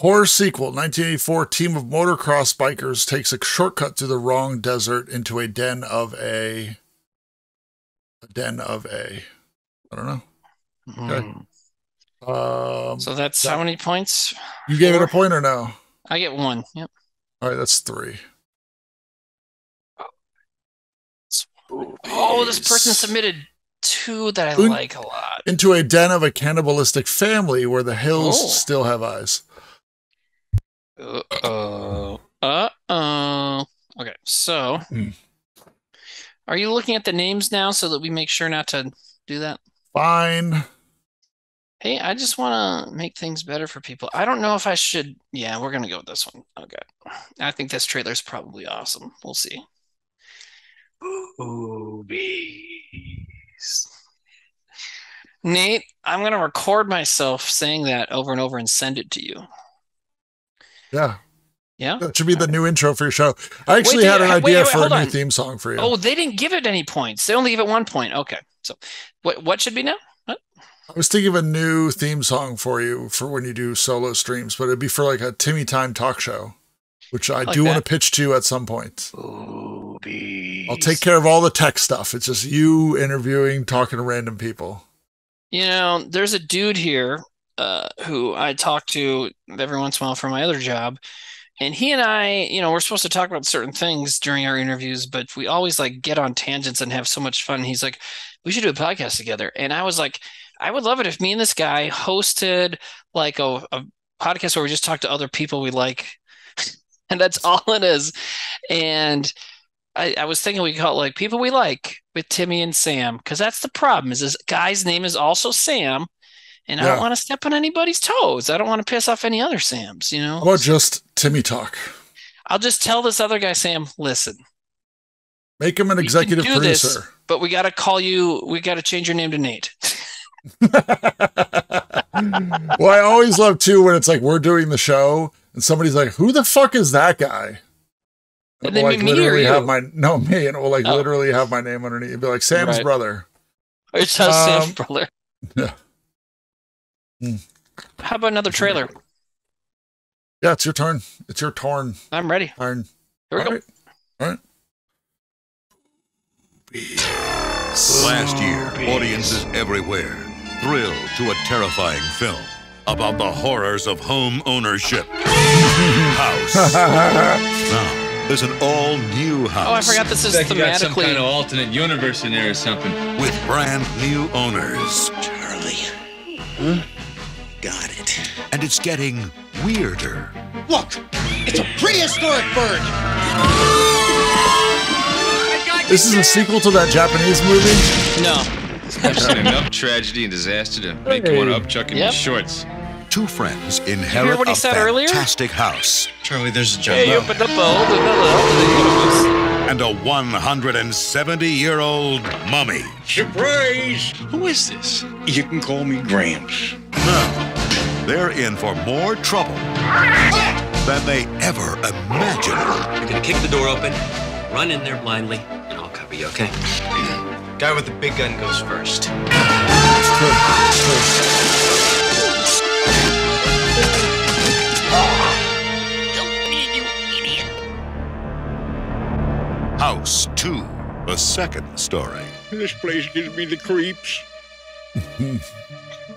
Horror sequel, 1984. Team of motocross bikers takes a shortcut through the wrong desert into a den of a... I don't know. Okay. So that's how many points? You gave it a point or no? I get 1. Yep. All right, that's 3. Oh, this person submitted 2 that I like a lot. Into a den of a cannibalistic family where the hills still have eyes. Uh-oh. Uh-oh. Okay, so are you looking at the names now so that we make sure not to do that? Fine. Hey, I just want to make things better for people. I don't know if I should. Yeah, we're going to go with this one. Okay. I think this trailer's probably awesome. We'll see. Boobies. Nate, I'm going to record myself saying that over and over and send it to you. Yeah. Yeah? That should be the new intro for your show. I actually had an idea for a new theme song for you. Oh, they didn't give it any points. They only give it 1 point. Okay. So what should be now? What? I was thinking of a new theme song for you for when you do solo streams, but it'd be for like a Timmy Time talk show, which I do want to pitch to you at some point. Boobies. I'll take care of all the tech stuff. It's just you interviewing, talking to random people. You know, there's a dude here who I talk to every once in a while for my other job. And he and I, you know, we're supposed to talk about certain things during our interviews, but we always like get on tangents and have so much fun. He's like, we should do a podcast together. And I was like, I would love it if me and this guy hosted like a podcast where we just talk to other people we like. And that's all it is. And I was thinking we call it like People We Like with Timmy and Sam. Because that's the problem is this guy's name is also Sam. And I don't want to step on anybody's toes. I don't want to piss off any other Sams, you know? Or just Timmy Talk. I'll just tell this other guy, Sam, listen. Make him an executive producer. This, but we got to call you. We got to change your name to Nate. Well, I always love too when it's like we're doing the show and somebody's like, "Who the fuck is that guy?" And then like literally have my me, and it will like literally have my name underneath. It'd be like Sam's brother. It's Sam's brother. Yeah. How about another trailer? Yeah, it's your turn. It's your turn. I'm ready. Turn. Here we go. All right. Last year, audiences everywhere thrilled to a terrifying film about the horrors of home ownership. House. Now, there's an all-new house. Oh, I forgot this is thematically. Got some kind of alternate universe in there or something. With brand new owners. Charlie. Huh? Got it. And it's getting weirder. Look, it's a prehistoric bird. This is a sequel to that Japanese movie? No. I've seen enough tragedy and disaster to make one up chucking his shorts. Two friends inherit a fantastic house. Charlie, there's a jumbo. Yeah, you opened up and a 170-year-old mummy. Surprise! Who is this? You can call me Gramps. Now, they're in for more trouble than they ever imagined. You're going to kick the door open, run in there blindly, and I'll cover you, okay? Guy with the big gun goes first. Don't be, you idiot. House 2, the second story. This place gives me the creeps.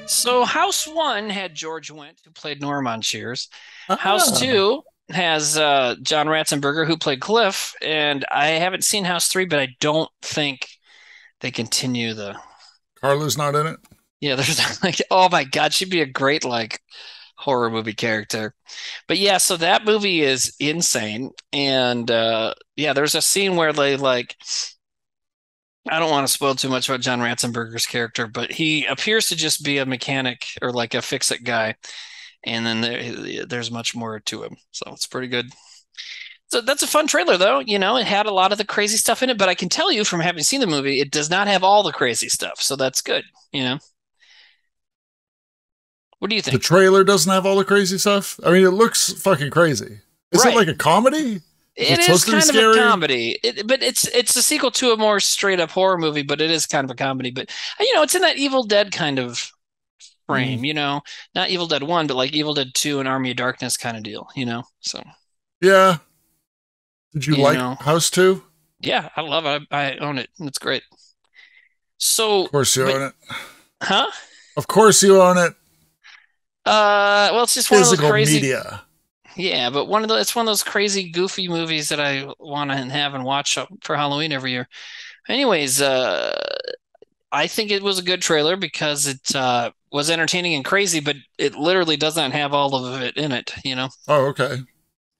So House 1 had George Wendt, who played Norm on Cheers. House 2... has John Ratzenberger, who played Cliff, and I haven't seen House 3, but I don't think they continue the... Carla's not in it? Yeah, there's like, oh my God, she'd be a great like horror movie character. But yeah, so that movie is insane, and yeah, there's a scene where they like... I don't want to spoil too much about John Ratzenberger's character, but he appears to just be a mechanic or like a fix-it guy. And then there's much more to him. So it's pretty good. So that's a fun trailer, though. You know, it had a lot of the crazy stuff in it. But I can tell you from having seen the movie, it does not have all the crazy stuff. So that's good. You know? What do you think? The trailer doesn't have all the crazy stuff? I mean, it looks fucking crazy. Is it like a comedy? It is kind of a comedy, but it's a sequel to a more straight-up horror movie, but it is kind of a comedy. But, you know, it's in that Evil Dead kind of... frame, you know, not Evil Dead 1, but like Evil Dead 2 and Army of Darkness kind of deal, you know. So yeah, did you like House 2? Yeah, I love it. I own it. It's great. So of course you own it, huh? Of course you own it. Well, it's just physical one of those crazy media. Yeah, but it's one of those crazy goofy movies that I want to have and watch for Halloween every year. Anyways, I think it was a good trailer because it was entertaining and crazy, but it literally does not have all of it in it, you know? Oh, okay.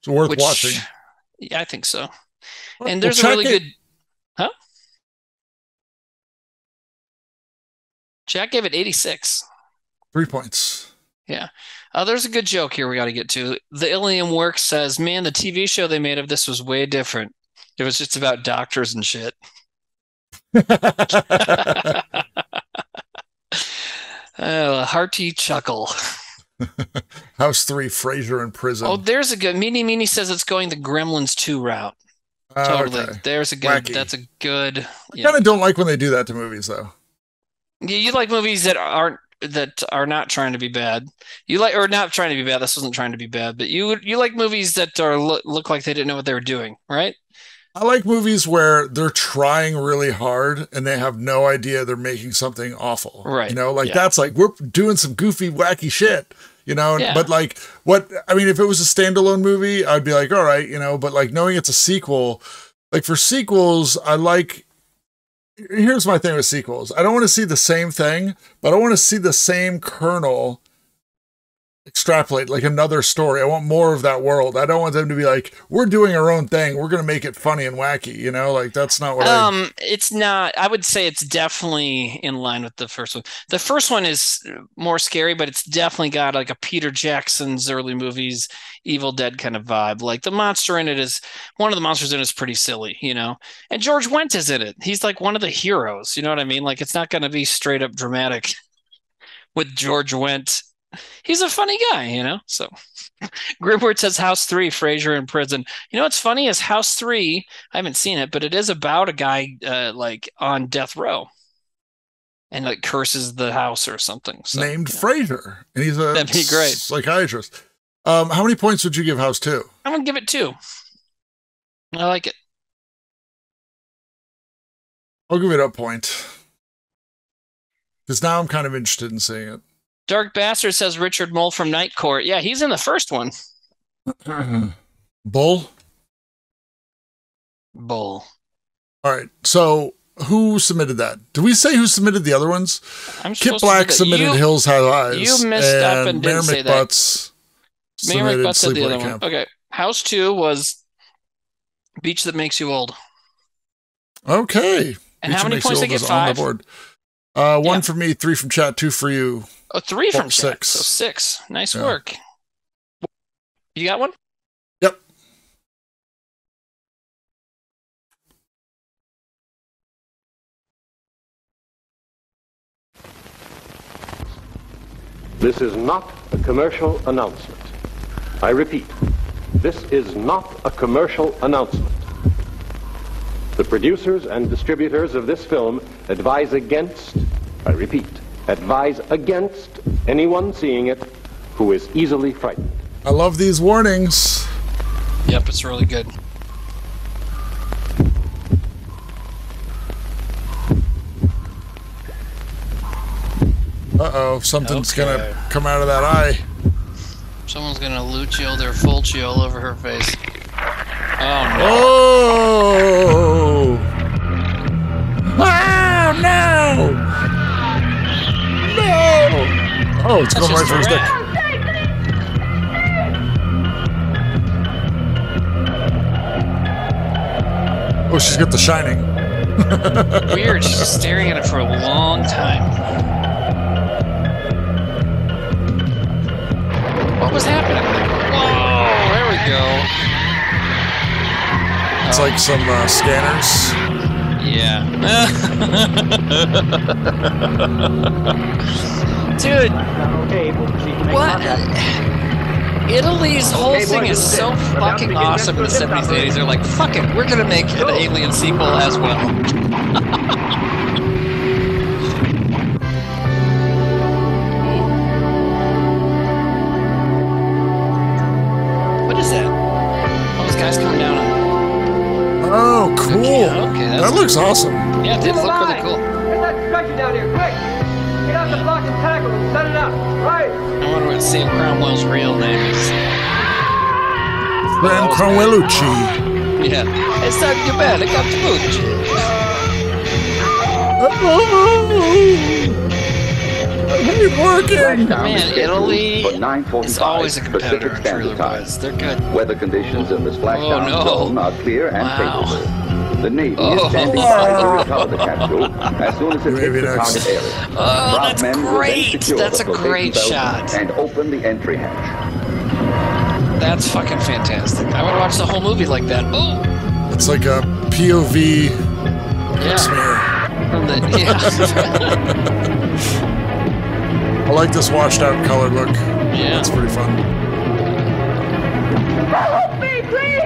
So worth watching. Yeah, I think so. Well, and there's a really good... Huh? Jack gave it 86. 3 points. Yeah. There's a good joke here we got to get to. The Ilium Works says, man, the TV show they made of this was way different. It was just about doctors and shit. A hearty chuckle. House 3, Frasier in prison. Oh, there's a good... Meanie Meanie says it's going the Gremlins 2 route. Totally. Okay. There's a good... Wacky. That's a good... Yeah. I kind of don't like when they do that to movies, though. You like movies that are not trying to be bad. You like... Or not trying to be bad. This wasn't trying to be bad. But you like movies that are look like they didn't know what they were doing, right? I like movies where they're trying really hard and they have no idea they're making something awful. Right. You know, like that's like, we're doing some goofy, wacky shit, you know, but like I mean, if it was a standalone movie, I'd be like, all right, you know, but like knowing it's a sequel, like for sequels, I like, here's my thing with sequels. I don't want to see the same thing, but I want to see the same kernel extrapolate like another story. I want more of that world. I don't want them to be like, we're doing our own thing, we're gonna make it funny and wacky, you know, like that's not what it's not. I would say it's definitely in line with the first one. The first one is more scary, but it's definitely got like a Peter Jackson's early movies, Evil Dead kind of vibe. Like the monster in it is, one of the monsters in it is pretty silly, you know, and George Wendt is in it. He's like one of the heroes, you know what I mean? Like it's not gonna be straight up dramatic with George Wendt. He's a funny guy, you know? So Grimward says House 3, Frasier in prison. You know what's funny is House 3, I haven't seen it, but it is about a guy like on death row and like curses the house or something. So, named Frasier. And he's a psychiatrist. How many points would you give House 2? I'm going to give it 2. I like it. I'll give it a point. Because now I'm kind of interested in seeing it. Dark Bastard says Richard Mole from Night Court. Yeah, he's in the first one. Bull. All right. So who submitted that? Did we say who submitted the other ones? Kit Black submitted Hills Have Eyes. You missed up and didn't say that. Mayor McButts said the other one. Okay. House 2 was Beach That Makes You Old. Okay. And how many points did they get? 5? One for me, 3 from chat, 2 for you. Oh, 3 from 6. So 6. Nice work. You got one? Yep. This is not a commercial announcement. I repeat, this is not a commercial announcement. The producers and distributors of this film advise against, I repeat, advise against anyone seeing it who is easily frightened. I love these warnings. Yep, it's really good. Uh-oh, something's going to come out of that eye. Someone's going to Lucio their Fulcio all over her face. Oh, no. Oh! Oh, no! Oh, it's going right for his dick. Oh, she's got The Shining. Weird. She's just staring at it for a long time. What was happening? Whoa, there we go. It's like some scanners. Yeah. Dude. What? Italy's whole thing is so fucking awesome in the 70s and 80s. They're like, fuck it, we're going to make an Alien sequel as well. What is that? Oh, this guy's coming down on. Oh, cool. That looks awesome. Yeah, it did look really cool. Get that stretcher down here, quick! Get out the block and tackle and set it up, right? I wonder what Sam Cromwell's real name is. Sam Cromwellucci. Yeah. It's time to get back. I got the booch. It's working. Man, Italy is always a competitor in Trailer Boys. They're good. Weather conditions in the splashdown zone are clear and favorable. The Navy is standing by to recover the capsule as soon as it hits the target area. Oh, that's great! That's a great shot. And open the entry hatch. That's fucking fantastic. I would watch the whole movie like that. Oh, it's like a POV. Yeah. I like this washed-out color look. Yeah, that's pretty fun. Help me, please!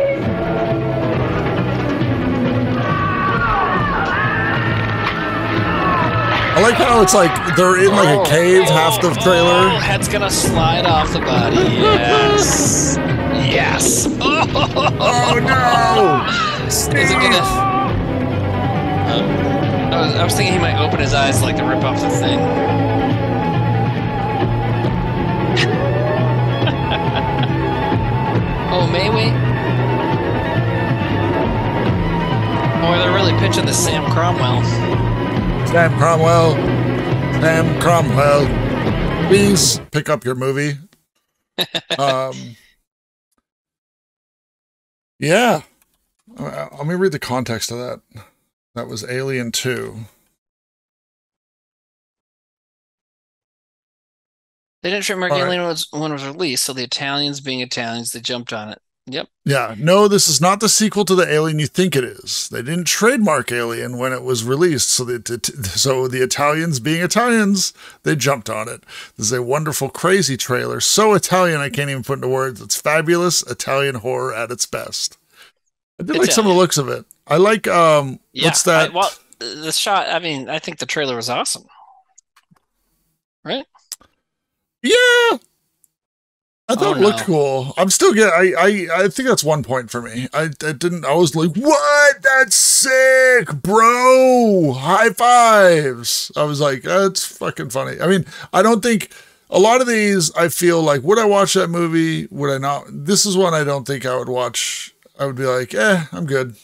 I like how it's like they're in like a cave, half the trailer. Oh, head's gonna slide off the body. Yes. Yes. Oh no! Is it gonna? I was thinking he might open his eyes like to rip off the thing. Oh, may we? Boy, they're really pitching the Sam Cromwell. Sam Cromwell, Sam Cromwell, please pick up your movie. Yeah. Let me read the context of that. That was Alien 2. They didn't trademark Alien when it was released, so the Italians being Italians, they jumped on it. Yep. Yeah. No, this is not the sequel to the Alien you think it is. They didn't trademark Alien when it was released, so the Italians being Italians, they jumped on it. This is a wonderful, crazy trailer. So Italian, I can't even put into words. It's fabulous Italian horror at its best. I did like some of the looks of it. I like what's that? The shot. I mean, I think the trailer was awesome. Right? Yeah. I thought it looked cool. I'm still getting. I think that's one point for me. I was like, what? That's sick, bro. High fives. I was like, that's fucking funny. I mean, I don't think a lot of these. I feel like, would I watch that movie? Would I not? This is one I don't think I would watch. I would be like, eh, I'm good.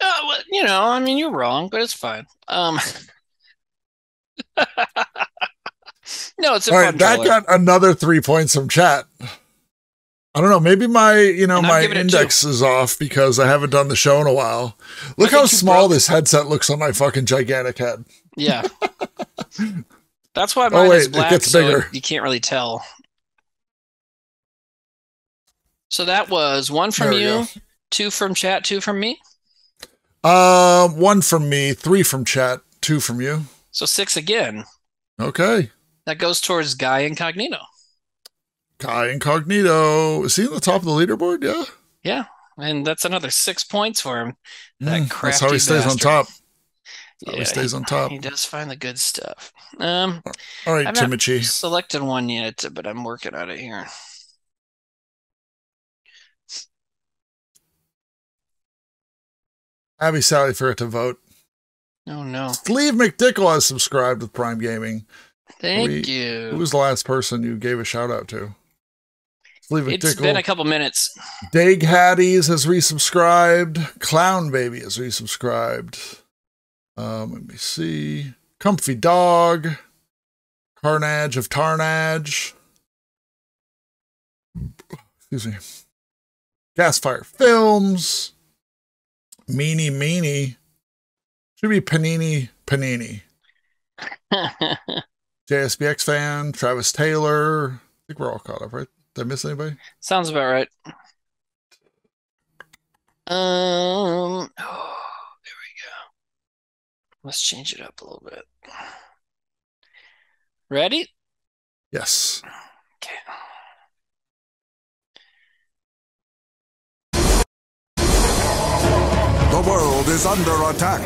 Well, you know, I mean, you're wrong, but it's fine. No, it's a all right. That got another 3 points from chat. I don't know. Maybe my, you know, my index is off because I haven't done the show in a while. Look how small this headset looks on my fucking gigantic head. Yeah, that's why mine is black. It gets bigger. So you can't really tell. So that was one from you, two from chat, two from me. One from me, three from chat, two from you. So six again. Okay. That goes towards Guy Incognito. Guy Incognito. Is he at the top of the leaderboard? Yeah. Yeah. And that's another 6 points for him. That crafty that's how he stays bastard. On top. That's how he stays on top. He does find the good stuff. All right, Timothy. Selected one yet, but I'm working on it here. Abby Sally forgot to vote. Oh, no. Steve McDickle has subscribed with Prime Gaming. Thank you. Who was the last person you gave a shout out to? It's been a couple minutes. Dag Hatties has resubscribed. Clown Baby has resubscribed. Let me see. Comfy Dog. Carnage of Tarnage. Excuse me. Gasfire Films. Meanie Meanie. Should be Panini Panini. JSBX fan, Travis Taylor. I think we're all caught up, right? Did I miss anybody? Sounds about right. There we go. Let's change it up a little bit. Ready? Yes. Okay. The world is under attack.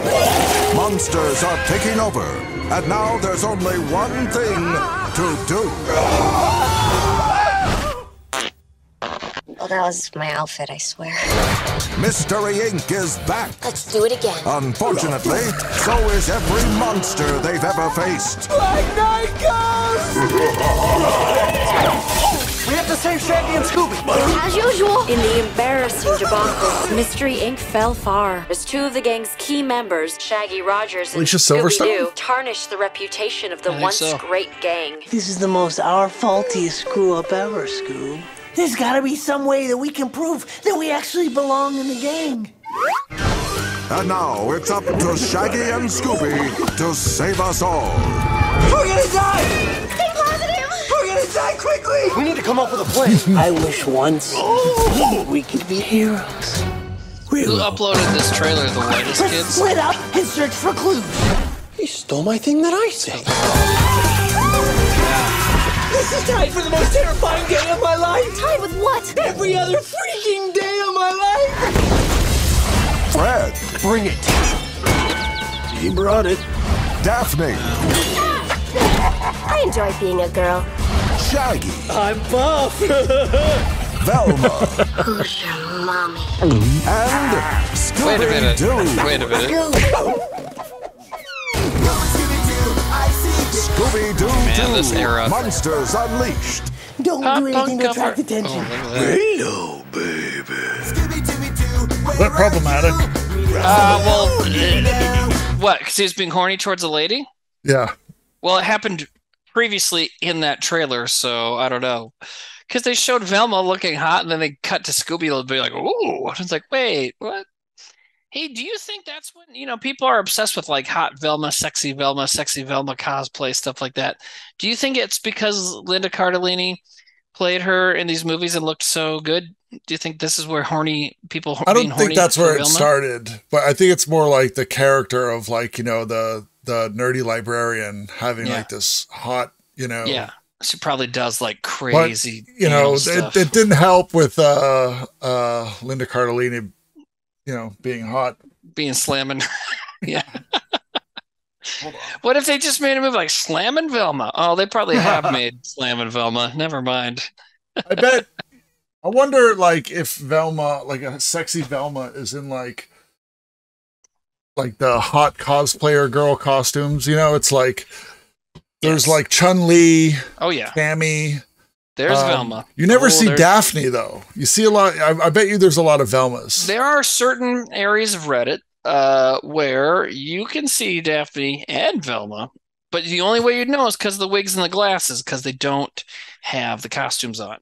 Monsters are taking over. And now there's only one thing to do. Oh, that was my outfit, I swear. Mystery Inc. is back. Let's do it again. Unfortunately, so is every monster they've ever faced. Black Knight Ghost! We have to save Shaggy and Scooby. As usual. In the embarrassing debacle, Mystery Inc. fell far as two of the gang's key members, Shaggy Rogers and Scooby-Doo, tarnished the reputation of the once great gang. This is the most our faultiest screw-up ever, Scoob. There's got to be some way that we can prove that we actually belong in the gang. And now it's up to Shaggy and Scooby to save us all. We're going to die! Stay positive! Die quickly! We need to come up with a plan. I wish once we could be heroes. Who uploaded this trailer, the Whitest Kids? Let's split up and search for clues. He stole my thing that I saved. This is tied for the most terrifying day of my life. Tied with what? Every other freaking day of my life. Fred, bring it. He brought it. Daphne. I enjoy being a girl. Shaggy. I'm buff. Velma. Who's your mommy? And Scooby-Doo. Wait a minute. Scooby-Doo. Man, this era. Monsters Unleashed. Don't do anything to attract attention. Hello, baby. Scooby-Doo. That problematic. Well, what? Because he was being horny towards a lady? Yeah. Well, it happened previously in that trailer, so I don't know. Because they showed Velma looking hot, and then they cut to Scooby and be like, ooh. And it's like, wait, what? Hey, do you think that's when, you know, people are obsessed with like hot Velma, sexy Velma, sexy Velma cosplay, stuff like that. Do you think it's because Linda Cardellini played her in these movies and looked so good? Do you think this is where horny people are? I don't think that's where it started, but I think it's more like the character of like, you know, the nerdy librarian having like this hot, you know. Yeah. She probably does like crazy. But, you know, it didn't help with Linda Cardellini, you know, being hot, being slamming. Yeah. What if they just made a movie like Slamming Velma? Oh, they probably have made Slamming Velma. Never mind. I bet. I wonder, like, if Velma, like a sexy Velma, is in like the hot cosplayer girl costumes. You know, it's like there's like Chun-Li. Oh yeah, Tammy. There's Velma. You never see Daphne, though. You see a lot. I bet you there's a lot of Velmas. There are certain areas of Reddit where you can see Daphne and Velma, but the only way you'd know is because of the wigs and the glasses, because they don't have the costumes on.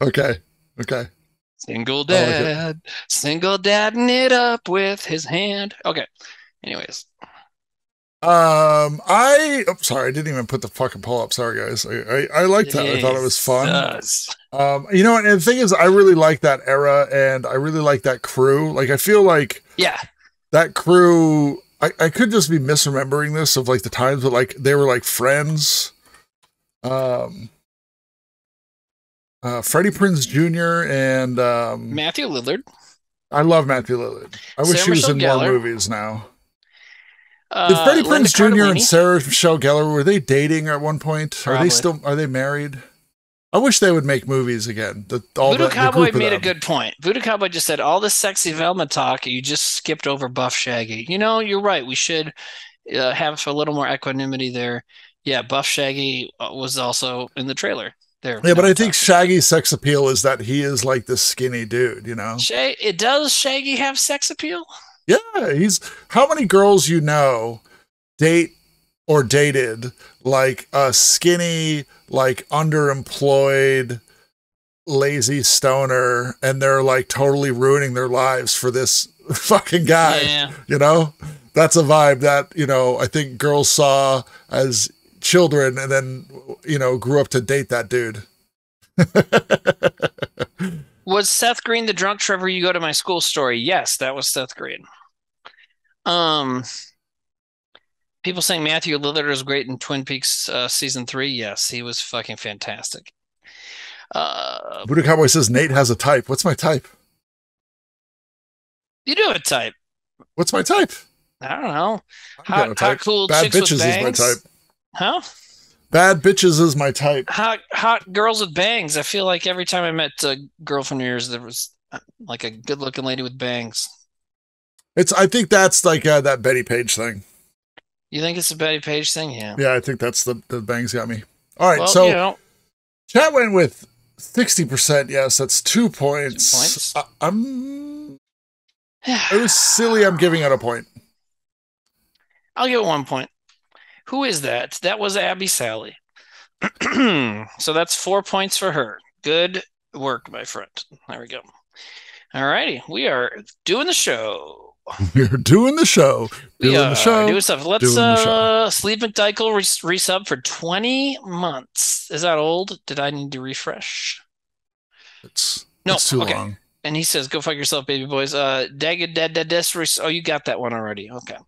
Okay. Okay. Single dad. Like single dadding it up with his hand. Okay. Anyways. I'm sorry, I didn't even put the fucking poll up. Sorry, guys. I liked that. I thought it was fun. You know, and the thing is, I really like that era, and I really like that crew. Like, I feel like that crew. I could just be misremembering this of like the times, but like they were like friends. Freddie Prinze Jr. and Matthew Lillard. I love Matthew Lillard. I wish he was in more movies now. Did Freddie Prinze Jr. and Sarah Michelle Gellar, were they dating at one point? Probably. Are they married? I wish they would make movies again. Voodoo Cowboy made a good point. Voodoo Cowboy just said, all this sexy Velma talk, you just skipped over Buff Shaggy. You know, you're right. We should have a little more equanimity there. Yeah, Buff Shaggy was also in the trailer there. Yeah, but I think Shaggy's sex appeal is that he is like this skinny dude, you know? Does Shaggy have sex appeal? Yeah, he's how many girls you know date or dated like a skinny, like underemployed, lazy stoner, and they're like totally ruining their lives for this fucking guy. Yeah. You know, that's a vibe that, you know, I think girls saw as children and then, you know, grew up to date that dude. Was Seth Green the drunk Trevor You Go to My School story? Yes, that was Seth Green. People saying Matthew Lillard is great in Twin Peaks season 3. Yes, he was fucking fantastic. Voodoo Cowboy says Nate has a type. What's my type? You do have a type. What's my type? I don't know. Hot cool bad chicks with bangs is my type. Huh? Bad bitches is my type. Hot girls with bangs. I feel like every time I met a girl from New Year's, there was like a good-looking lady with bangs. I think that's like that Betty Page thing. You think it's a Betty Page thing? Yeah. Yeah, I think that's the bangs got me. All right, well, so you know, chat went with 60%. Yes, that's 2 points. 2 points. It was silly. I'm giving it a point. I'll give it 1 point. Who is that? That was Abby Sally. So that's 4 points for her. Good work, my friend. There we go. All righty. We are doing the show. We're doing the show. Doing stuff. Let's Sleep and Dykel resub for 20 months. Is that old? Did I need to refresh? It's too long. And he says, go fuck yourself, baby boys. Oh, you got that one already. Okay.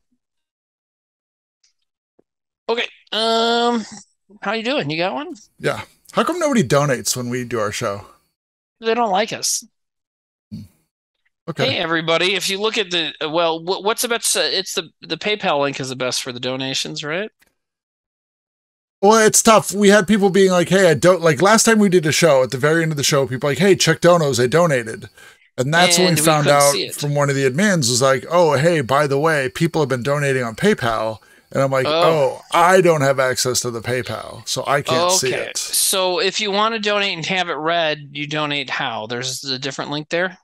Okay. How you doing? You got one? Yeah. How come nobody donates when we do our show? They don't like us. Okay. Hey, everybody. If you look at the what's the best? It's the PayPal link is the best for the donations, right? Well, it's tough. We had people being like, "Hey, I don't like." Last time we did a show, at the very end of the show, people were like, "Hey, check donos. I donated." And that's when we found out from one of the admins was like, "Oh, hey, by the way, people have been donating on PayPal." And I'm like, oh, I don't have access to the PayPal, so I can't see it. So if you want to donate and have it read, you donate how? There's a different link there?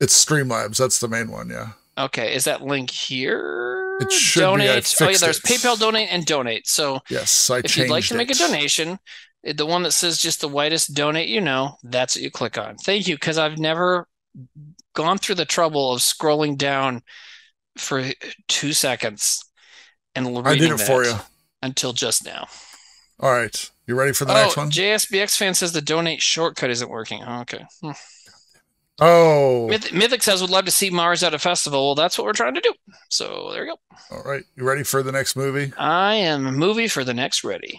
It's Streamlabs. That's the main one, yeah. Okay. Is that link here? It should donate. There's PayPal, donate, and donate. So yes, if you'd like to make a donation, the one that says just the whitest donate, you know, that's what you click on. Thank you, because I've never gone through the trouble of scrolling down for 2 seconds and reading I did it for you until just now. All right, you ready for the next one? JSBX fan says the donate shortcut isn't working. Oh, okay. Oh, Mythic says would love to see Mars at a festival. Well, that's what we're trying to do. So there you go. All right, you ready for the next movie? I am movie for the next ready.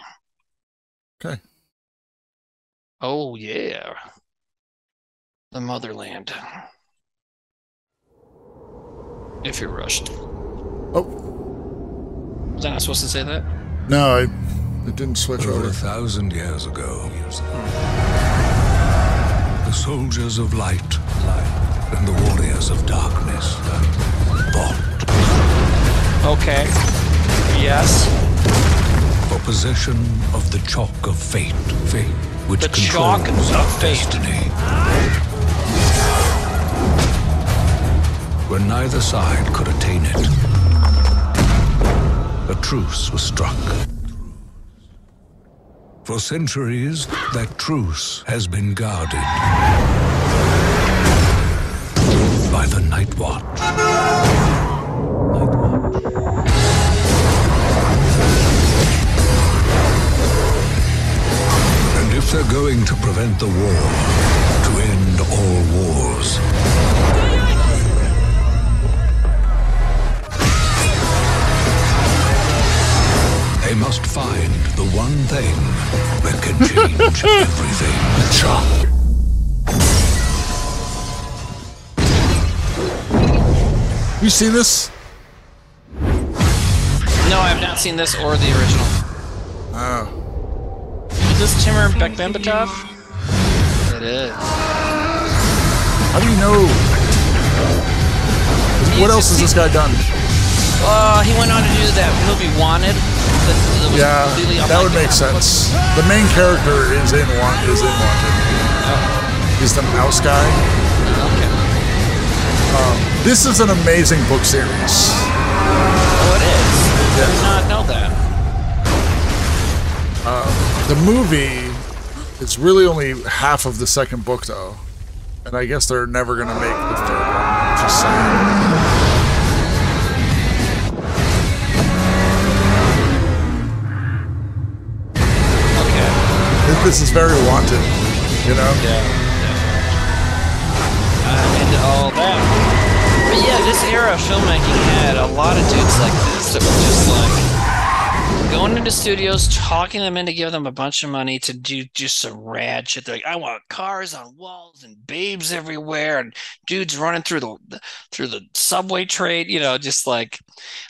Okay. Oh yeah, the motherland. If you're rushed. Oh, was I not supposed to say that? No, it didn't switch over. 1,000 years ago. The soldiers of light and the warriors of darkness fought. Okay. Yes. For possession of the chalk of fate, which the controls our destiny. When neither side could attain it, a truce was struck. For centuries, that truce has been guarded by the Night Watch. And if they're going to prevent the war, to end all wars, they must find the one thing that can change everything. The chalk. You see this? No, I have not seen this or the original. Oh. Is this Timur Bekmambetov? It is. How do you know? What else has this guy done? He went on to do that movie Wanted. Yeah, that would make sense. The main character is in Wanted. He's the mouse guy. Okay. This is an amazing book series. Oh, it is. Yeah. I did not know that. The movie is really only half of the second book, though. And I guess they're never going to make the third one. Just saying. This is very Wanted, you know? Yeah, yeah. I'm into all that. But yeah, this era of filmmaking had a lot of dudes like this that were just like going into studios, talking them into giving them a bunch of money to do just some rad shit. They're like, I want cars on walls and babes everywhere and dudes running through the subway trade, you know, just like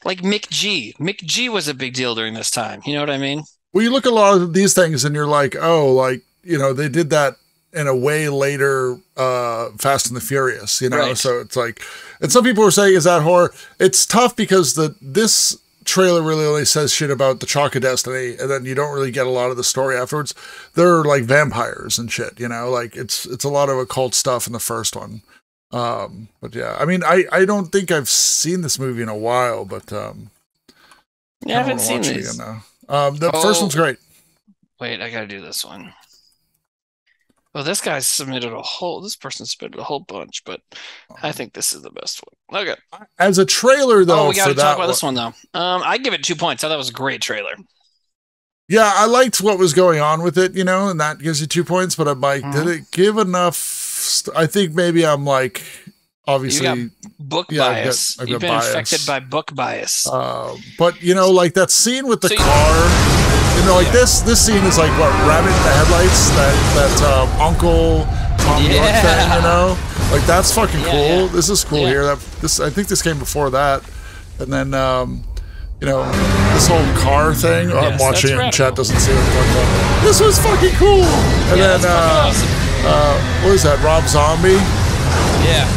Mick G. Mick G was a big deal during this time. You know what I mean? Well, you look at a lot of these things and you're like, oh, like, you know, they did that in a way later Fast and the Furious, you know? Right. So it's like, and some people were saying, is that horror? It's tough because this trailer really only says shit about the Chalk of Destiny, and then you don't really get a lot of the story afterwards. They're like vampires and shit, you know? Like, it's a lot of occult stuff in the first one. But yeah, I mean, I don't think I've seen this movie in a while, but yeah, I haven't seen this. First one's great. Wait, I gotta do this one. Well, this guy submitted a whole bunch, but I think this is the best one. Okay. As a trailer, though, we gotta talk about this one, though. I give it 2 points. I thought it was a great trailer. Yeah, I liked what was going on with it, you know, and that gives you 2 points. But I'm like, did it give enough? I think maybe I'm like, obviously, you got book bias. You've been infected by book bias. But you know, like that scene with the car. You know, like this scene is like what, rabbit in the headlights. That Uncle Tom York thing. You know, like that's fucking cool. Yeah. This is cool here. I think this came before that, and then you know, this whole car thing. Yes, I'm watching it. And chat doesn't see what I'm talking about. This was fucking cool. And then awesome. What is that? Rob Zombie. Yeah.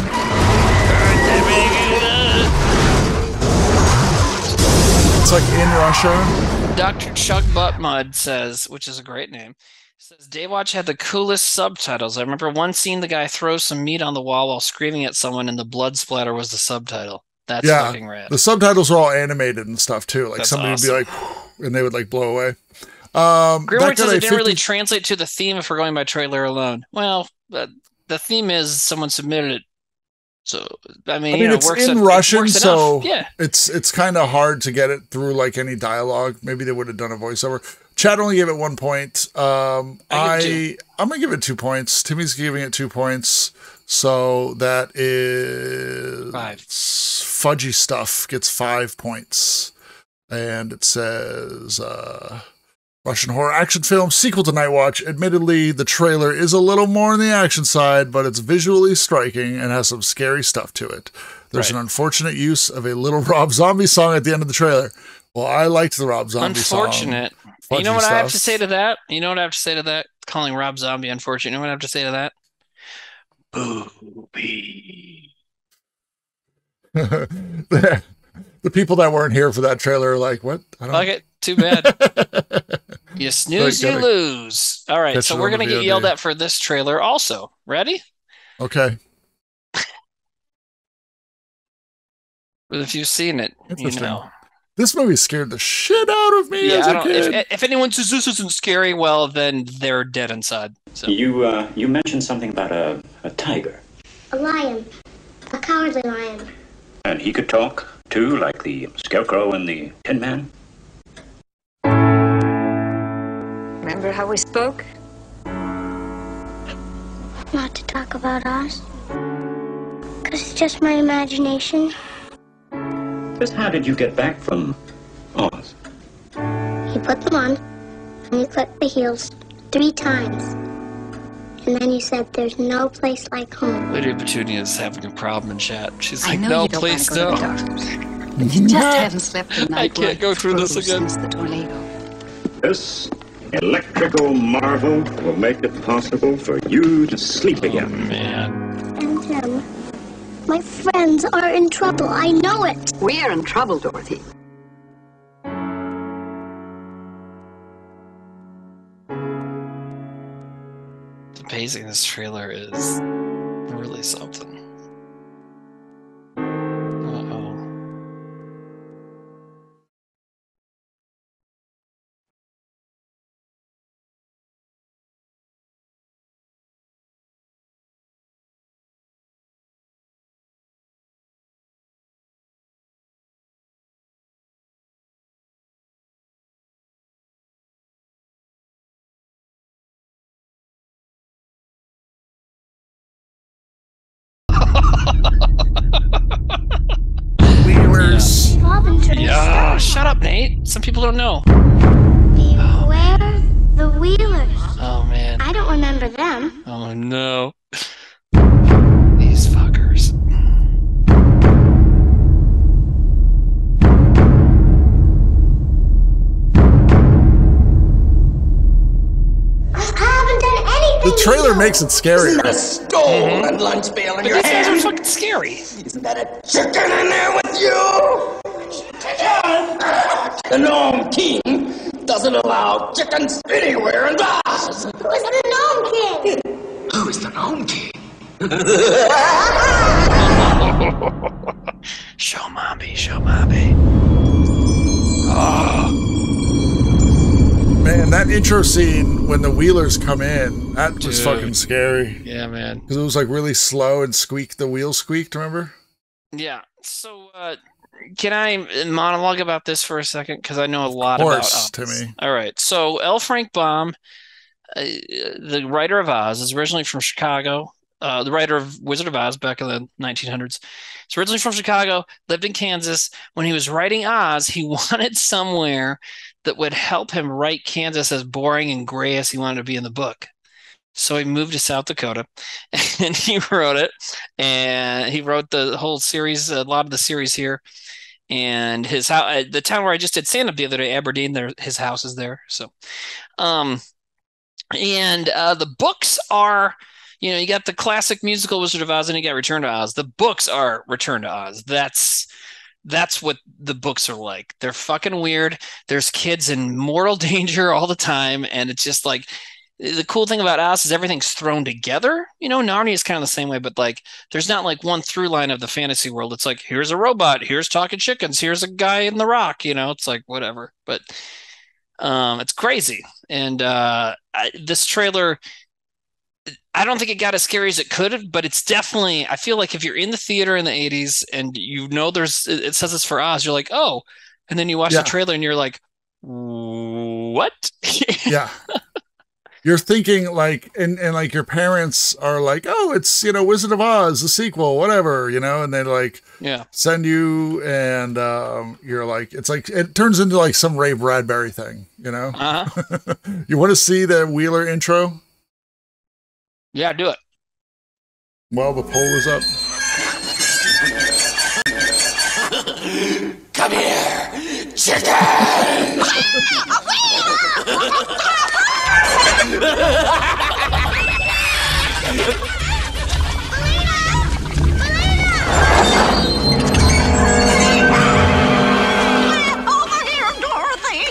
It's like in Russia. Dr. Chuck Buttmud says, which is a great name, says Daywatch had the coolest subtitles. I remember one scene the guy throws some meat on the wall while screaming at someone, and the blood splatter was the subtitle. That's fucking rad. The subtitles are all animated and stuff too. Like somebody would be like, and they would like blow away. Greenwich says it didn't really translate to the theme if we're going by trailer alone. Well, the theme is someone submitted it. So, I mean you know, it's in Russian, so yeah. It's kind of hard to get it through like any dialogue. Maybe they would have done a voiceover. Chad only gave it 1 point. I'm going to give it 2 points. Timmy's giving it 2 points. So that is 5. Fudgy Stuff gets 5 points. And it says Russian horror action film, sequel to Night Watch. Admittedly, the trailer is a little more on the action side, but it's visually striking and has some scary stuff to it. There's an unfortunate use of a Little Rob Zombie song at the end of the trailer. Well, I liked the Rob Zombie song. Unfortunate. You know what I have to say to that? You know what I have to say to that? Calling Rob Zombie unfortunate. You know what I have to say to that? Booby. The people that weren't here for that trailer are like, what? I don't like it. Too bad. You snooze, you lose. All right. So we're going to get yelled at for this trailer also. Ready? Okay. But if you've seen it, you know. This movie scared the shit out of me as a kid. If anyone says this isn't scary, well, then they're dead inside. So. You mentioned something about a tiger. A lion. A cowardly lion. And he could talk, too, like the Scarecrow and the Tin Man. Remember how we spoke? Not to talk about us. Because it's just my imagination. Just how did you get back from Oz? You put them on, and you clicked the heels 3 times. And then you said, there's no place like home. Lady Petunia is having a problem in chat. She's like, no place to go. You just haven't slept the night. I can't go through this again. This electrical marvel will make it possible for you to sleep again. Oh, man. And him. My friends are in trouble. I know it. We are in trouble, Dorothy. The pacing in this trailer is really something. Yeah, shut up, Nate. Some people don't know. Beware the Wheelers. Oh, man. I don't remember them. Oh, no. These fuckers. I haven't done anything. The trailer makes it scarier. Isn't that a stole and lunch pail in your hand? But these are fucking scary. Isn't that a chicken in there with you? The Gnome King doesn't allow chickens anywhere in Oz. Who is the Gnome King? Who is the Gnome King? Show mommy, show mommy. Oh. Man, that intro scene when the Wheelers come in, that was fucking scary. Yeah, man. Because it was like really slow and squeaked, the wheel squeaked, remember? Yeah. So, can I monologue about this for a second? Because I know a lot about Oz. Timmy. All right. So L. Frank Baum, the writer of Oz, is originally from Chicago. The writer of Wizard of Oz back in the 1900s. He's originally from Chicago, lived in Kansas. When he was writing Oz, he wanted somewhere that would help him write Kansas as boring and gray as he wanted to be in the book. So he moved to South Dakota, and he wrote it, and he wrote the whole series, a lot of the series here, and his house, the town where I just did stand up the other day, Aberdeen, there, his house is there. So, the books are, you know, you got the classic musical Wizard of Oz, and you got Return to Oz. The books are Return to Oz. That's what the books are like. They're fucking weird. There's kids in mortal danger all the time, and it's just like. the cool thing about Oz is everything's thrown together. You know, Narnia is kind of the same way, but like there's not like one through line of the fantasy world. It's like, here's a robot, here's talking chickens, here's a guy in the rock, you know, it's like whatever, but it's crazy. And this trailer, I don't think it got as scary as it could have, but it's definitely, I feel like if you're in the theater in the 80s and you know, there's, it says it's for Oz, you're like, oh, and then you watch the trailer and you're like, what? Yeah. You're thinking like, and like your parents are like, oh, it's, you know, Wizard of Oz, the sequel, whatever, you know, and they like send you and you're like, it's like, it turns into like some Ray Bradbury thing, you know? Uh-huh. You want to see the Wheeler intro? Yeah, do it. Well, the poll is up. Come here, chicken! Melina! Over here, Dorothy!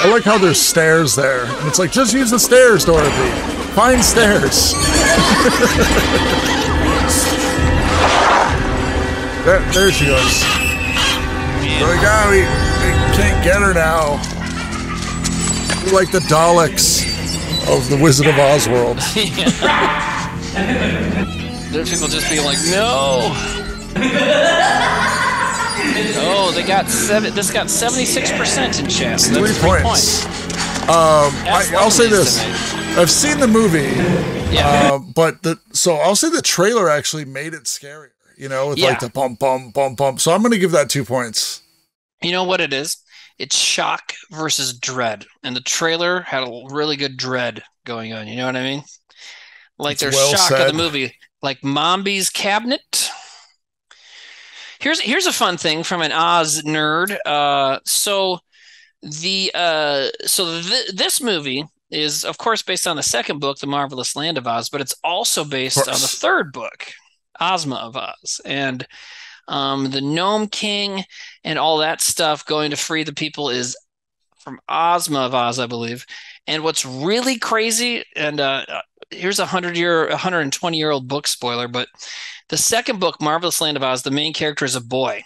I like how there's stairs there. And it's like, just use the stairs, Dorothy. Find stairs. There she goes. We're like, oh, we can't get her now. We're like the Daleks of the Wizard of Oz world. There's people just being like, no. Oh, they got This got 76% in chess. That's 3 points. I'll say this: I've seen the movie, but so I'll say the trailer actually made it scarier. You know, with like the bump, bump, bump, bump. So I'm going to give that 2 points. You know what it is? It's shock versus dread. And the trailer had a really good dread going on. You know what I mean? Like there's shock of the movie. Like Mombi's Cabinet. Here's a fun thing from an Oz nerd. This movie is, of course, based on the second book, The Marvelous Land of Oz. But it's also based on the third book, Ozma of Oz, and the Gnome King and all that stuff going to free the people is from Ozma of Oz, I believe. And what's really crazy, and here's a 120-year-old book spoiler, but the second book, Marvelous Land of Oz, the main character is a boy,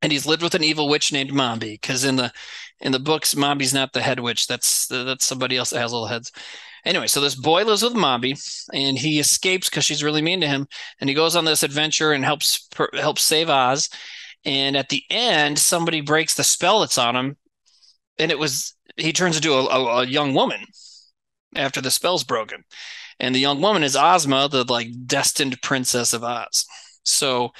and he's lived with an evil witch named Mombi, because in the books, Mombi's not the head witch. That's somebody else that has little heads. Anyway, so this boy lives with Mombi, and he escapes because she's really mean to him. And he goes on this adventure and helps save Oz. And at the end, somebody breaks the spell that's on him, and he turns into a young woman after the spell's broken. And the young woman is Ozma, the like destined princess of Oz. So,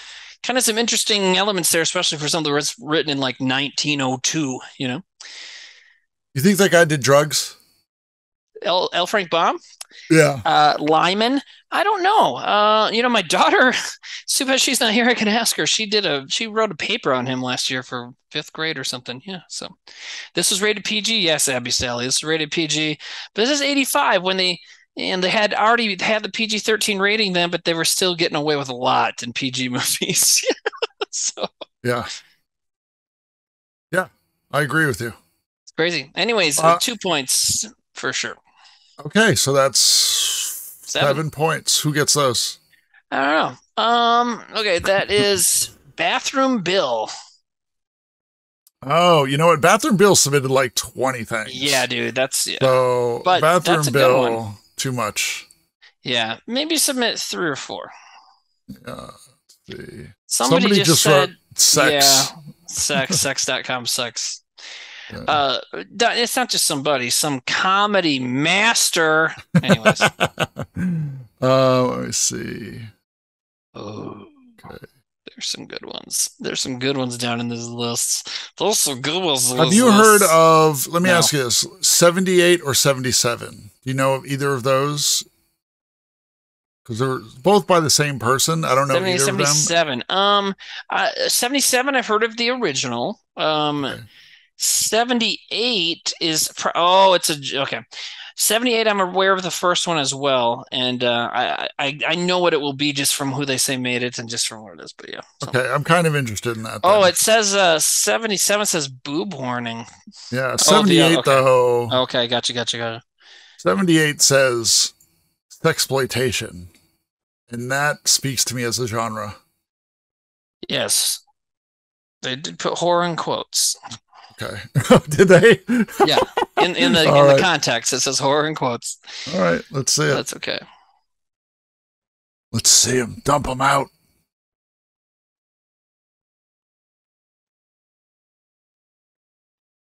kind of some interesting elements there, especially for something that's written in like 1902. You know, you think that guy did drugs? L. Frank Baum? Yeah. Lyman? I don't know. You know, my daughter, it's too bad she's not here. I can ask her. She wrote a paper on him last year for 5th grade or something. Yeah. So this was rated PG. Yes, Abby Sally. This is rated PG. But this is 85 when they had already had the PG-13 rating then, but they were still getting away with a lot in PG movies. So Yeah. I agree with you. It's crazy. Anyways, 2 points for sure. Okay, so that's 7 points. Who gets those? I don't know. Okay, that is Bathroom Bill. Oh, you know what? Bathroom Bill submitted like 20 things. Yeah, dude, so but Bathroom that's a Bill, good one. Too much. Yeah, maybe submit 3 or 4. Yeah, let's see. Somebody just said sex. Yeah, sex.com sex. It's not just somebody, some comedy master. Anyways. Let me see. Oh, okay. There's some good ones. There's some good ones down in these lists. Those some good ones. Have you heard of? Let me ask you this: 78 or 77? Do you know of either of those? Because they're both by the same person. I don't know either of them. 77. 77. I've heard of the original. 78 is okay. 78, I'm aware of the first one as well, and I know what it will be just from who they say made it and just from where it is. But yeah, so. Okay, I'm kind of interested in that. Then. Oh, it says 77 says boob warning. Yeah, 78 though. Okay, gotcha. 78 says sexploitation, and that speaks to me as a genre. Yes, they did put horror in quotes. Okay. Did they? Yeah. In the context, it says horror in quotes. All right. Let's see it. That's okay. Let's see him. Dump him out.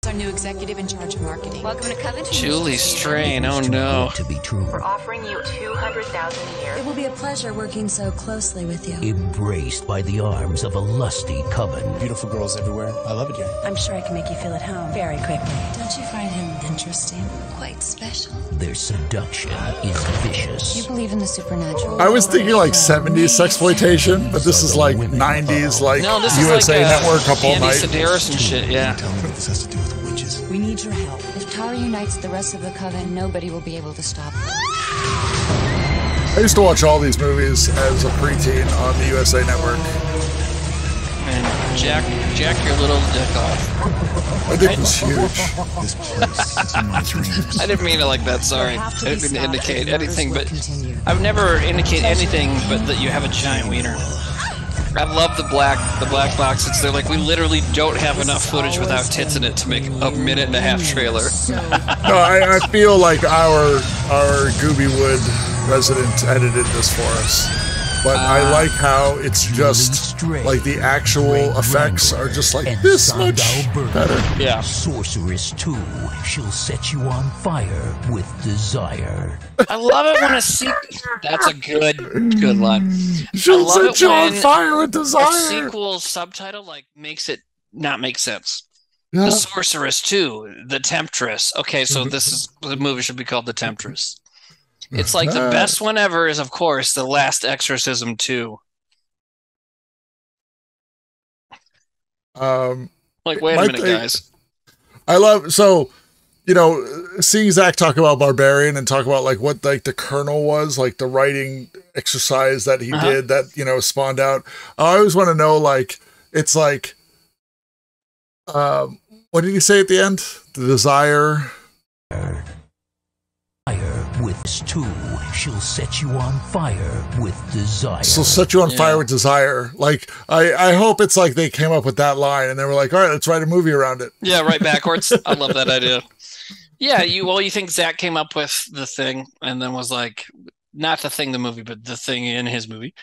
Our new executive in charge of marketing. Welcome to Covington. Julie Strain. Oh no. To be true. We're offering you $200,000 a year. It will be a pleasure working so closely with you. Embraced by the arms of a lusty coven. Beautiful girls everywhere. I love it here. I'm sure I can make you feel at home very quickly. Don't you find him interesting? Quite special. Their seduction is vicious. You believe in the supernatural. I was thinking like 70s sexploitation, but this is like 90s, like no, this USA is like Network up all night. Sedaris and shit. Yeah. Tell me what this has to do with. We need your help. If Tara unites the rest of the coven, nobody will be able to stop her. I used to watch all these movies as a preteen on the USA Network. And jack your little dick off. My dick was huge. This place is in my dreams. I didn't mean it like that, sorry. I didn't indicate anything, but... I would never indicate anything but that you have a giant wiener. I love the black box. It's they're like we literally don't have enough footage without tits in it to make a 1.5-minute trailer. No, I feel like our Goobywood resident edited this for us, but I like how it's just like the actual effects are just like this much better. Yeah. Sorceress 2, she'll set you on fire with desire. I love it when a sequel. That's a good line. She'll set you on fire with desire. A sequel subtitle like makes it not make sense. Yeah. The Sorceress 2, The Temptress. Okay, so this is the movie should be called The Temptress. It's like the best one ever is, of course, The Last Exorcism 2. Like, wait a minute, guys. I love, so, you know, seeing Zach talk about Barbarian and talk about, like, what, like, the kernel was, like, the writing exercise that he did that, you know, spawned out. I always want to know, like, it's like, what did he say at the end? The desire... With two, she'll set you on fire with desire. She'll set you on fire with desire. Like I hope it's like they came up with that line and they were like, all right, let's write a movie around it. Yeah, right backwards. I love that idea. Yeah, you think Zach came up with the thing and then was like, not the thing, the movie, but the thing in his movie,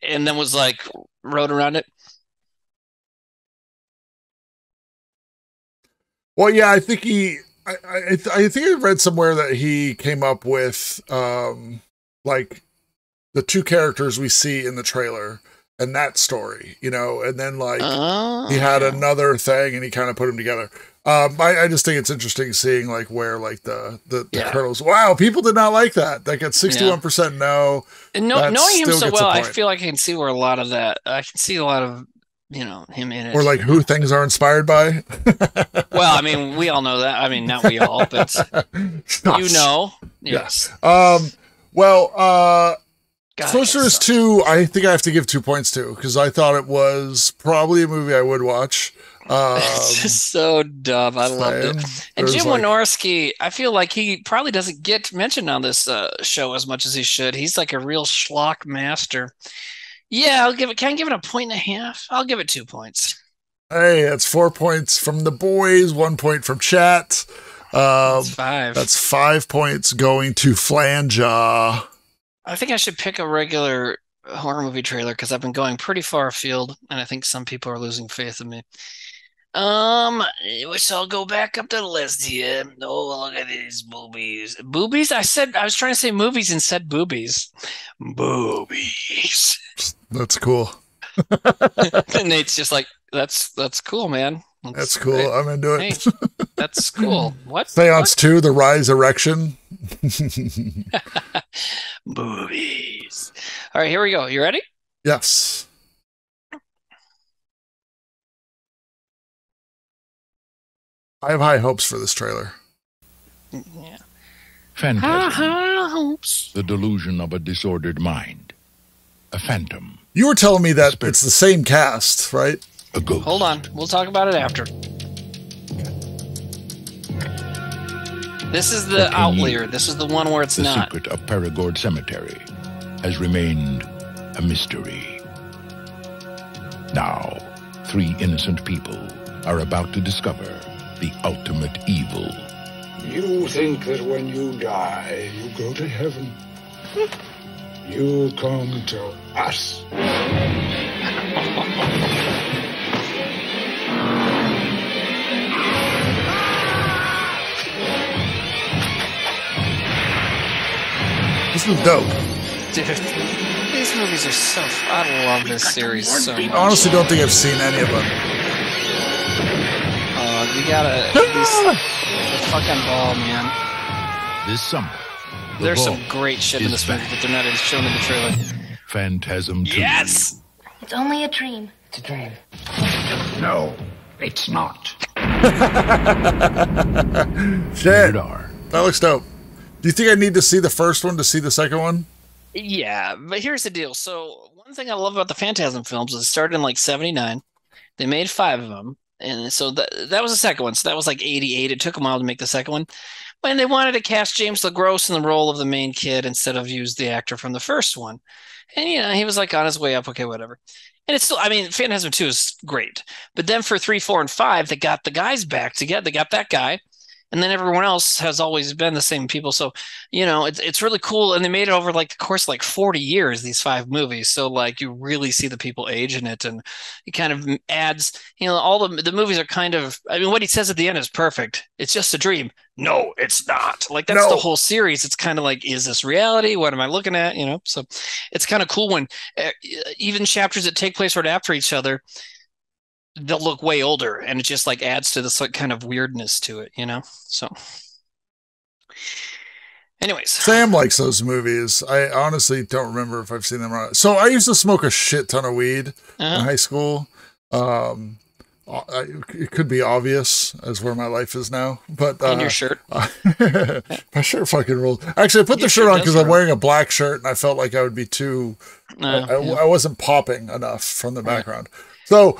and then was like wrote around it. Well, yeah, I think he. I think I read somewhere that he came up with like the two characters we see in the trailer and that story, you know, and then like he had another thing and he kind of put them together. I just think it's interesting seeing like where like the kernels. Wow, people did not like that. That got 61% no. And knowing him so well, I feel like I can see where a lot of that. I can see a lot of. You know, him in it. Or like who things are inspired by. Well, I mean, we all know that. I mean, not we all, but you know. Yes. Yeah. Sorcerer's 2, I think I have to give 2 points to, because I thought it was probably a movie I would watch. It's just so dumb. I loved it. And Jim Wynorski, I feel like he probably doesn't get mentioned on this show as much as he should. He's like a real schlock master. Yeah, can I give it 1.5 points? I'll give it 2 points. Hey, that's 4 points from the boys, 1 point from chat. That's 5. That's 5 points going to Flangia. I think I should pick a regular horror movie trailer because I've been going pretty far afield, and I think some people are losing faith in me. Which I'll go back up to the list here. Oh, look at these boobies. Boobies? I was trying to say movies and said boobies. Boobies. That's cool. And Nate's just like, that's cool, man. That's cool. Hey, I'm into it. Hey, that's cool. What? Seance 2, The Rise Erection. Boobies. All right, here we go. You ready? Yes. I have high hopes for this trailer. Yeah. Phantasm. The delusion of a disordered mind. A phantom. You were telling me that it's the same cast, right? A ghost. Hold on. We'll talk about it after. This is the outlier. This is the one where it's not. The secret of Perigord Cemetery has remained a mystery. Now, three innocent people are about to discover the ultimate evil. You think that when you die, you go to heaven. You come to us. This is dope. Dude, these movies are so... I love this series so much. I honestly don't think I've seen any of them. You gotta... These fucking ball, man. This summer... There's some great shit in this movie, but they're not even shown in the trailer. Phantasm 2. Yes! It's only a dream. It's a dream. No, it's not. Shit. That looks dope. Do you think I need to see the first one to see the second one? Yeah, but here's the deal. So one thing I love about the Phantasm films is it started in like 79. They made 5 of them. And so that was the second one. So that was like 88. It took a while to make the second one. And they wanted to cast James LaGrosse in the role of the main kid instead of use the actor from the first one. And, you know, he was like on his way up. Okay, whatever. And it's still, I mean, Phantasm 2 is great. But then for 3, 4, and 5, they got the guys back together. They got that guy. And then everyone else has always been the same people. So, you know, it's really cool. And they made it over like the course of like 40 years, these 5 movies. So like you really see the people age in it, and it kind of adds, you know, all the movies are kind of, I mean, what he says at the end is perfect. It's just a dream. No, it's not. Like that's the whole series. It's kind of like, is this reality? What am I looking at? You know, so it's kind of cool when even chapters that take place right after each other, they'll look way older, and it just like adds to this like kind of weirdness to it, you know? So anyways, Sam likes those movies. I honestly don't remember if I've seen them or not. So I used to smoke a shit ton of weed in high school. It could be obvious as where my life is now, but and your shirt, my shirt fucking rules. Actually, I put the shirt on because I'm wearing a black shirt and I felt like I would be too, I wasn't popping enough from the background. So,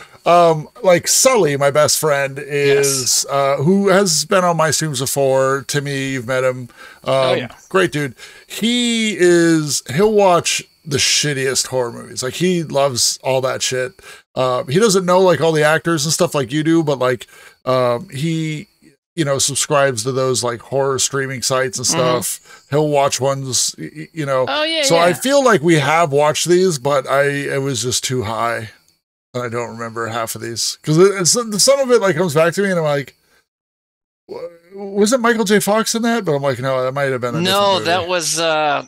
like Sully, my best friend, is who has been on my streams before. Timmy, you've met him. Great dude. He'll watch the shittiest horror movies. Like he loves all that shit. He doesn't know like all the actors and stuff like you do, but like he, you know, subscribes to those like horror streaming sites and stuff. He'll watch ones, you know. I feel like we have watched these, but it was just too high. I don't remember half of these because some of it like comes back to me and I'm like, was it Michael J. Fox in that? But I'm like, no, that might have been. No, that was the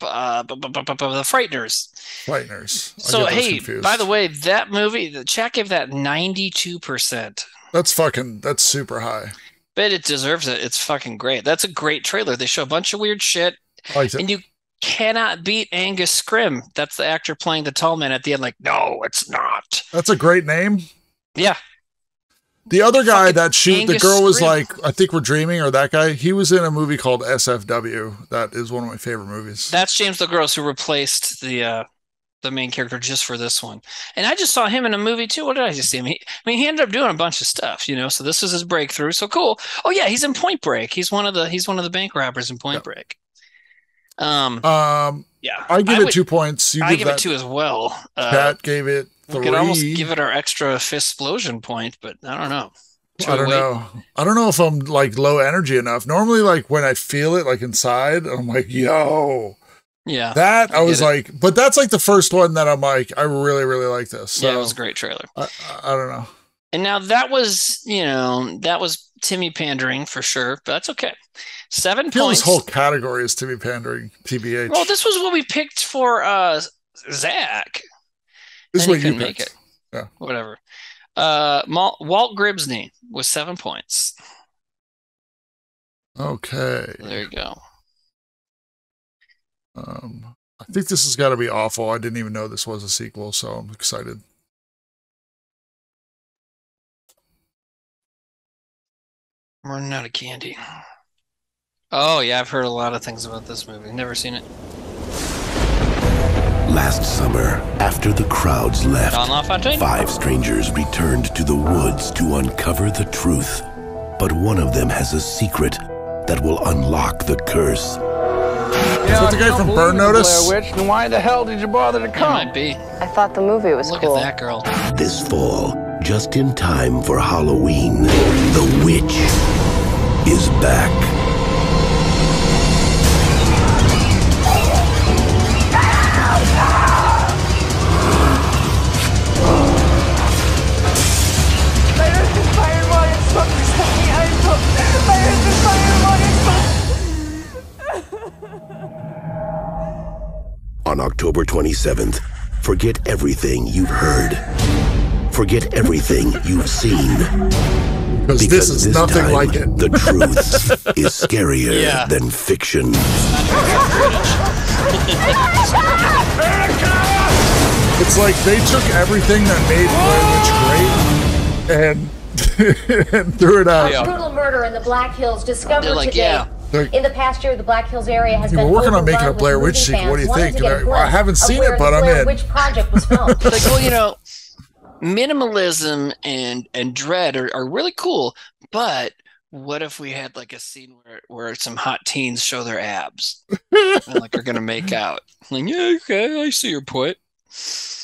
Frighteners. Frighteners. So hey, by the way, that movie, the chat gave that 92%. That's super high. But it deserves it. It's fucking great. That's a great trailer. They show a bunch of weird shit, and you cannot beat Angus Scrim. That's the actor playing the tall man at the end. Like, no, it's not. That's a great name. Yeah. The other guy the girl was like, I think we're dreaming, or that guy. He was in a movie called SFW. That is one of my favorite movies. That's James LaGrosse, who replaced the main character just for this one. And I just saw him in a movie too. What did I just see him? He ended up doing a bunch of stuff, you know. So this is his breakthrough. So cool. Oh yeah, he's in Point Break. He's one of the bank robbers in Point Break. I give it 2 points. I give it 2 as well. Pat gave it 3. We could almost give it our extra fistplosion point, but I don't know. I don't know if I'm like low energy enough. Normally, like when I feel it, like inside, I'm like, yo, yeah. That I was like, but that's like the first one that I'm like, I really, really like this. So, yeah, it was a great trailer. I don't know. And now that was, you know, that was Timmy pandering for sure, but that's okay. 7 points. This whole category is Timmy pandering, TBH. Well, this was what we picked for Zach. This is what you picked. Make it. Yeah. Whatever. Walt Gribsney was 7 points. Okay. There you go. I think this has got to be awful. I didn't even know this was a sequel, so I'm excited. We're not a candy. Oh, yeah, I've heard a lot of things about this movie. Never seen it. Last summer, after the crowds left, five strangers returned to the woods to uncover the truth. But one of them has a secret that will unlock the curse. Is that the guy from Burn Notice? Blair Witch, then why the hell did you bother to come? It might be. I thought the movie was cool. Look at that girl. This fall, just in time for Halloween, the witch is back. On October 27th, forget everything you've heard. Forget everything you've seen. Because this is this nothing time, like it. The truth is scarier than fiction. It's like they took everything that made Blair Witch great and threw it out. A brutal murder in the Black Hills discovered today. In the past year, the Black Hills area has been working on making a Blair Witch sequel. What do you think? I haven't seen it, but I'm in. Which project was filmed? Like, well, you know, minimalism and dread are really cool, but what if we had like a scene where some hot teens show their abs and like are gonna make out? Like, yeah, okay, I see your point.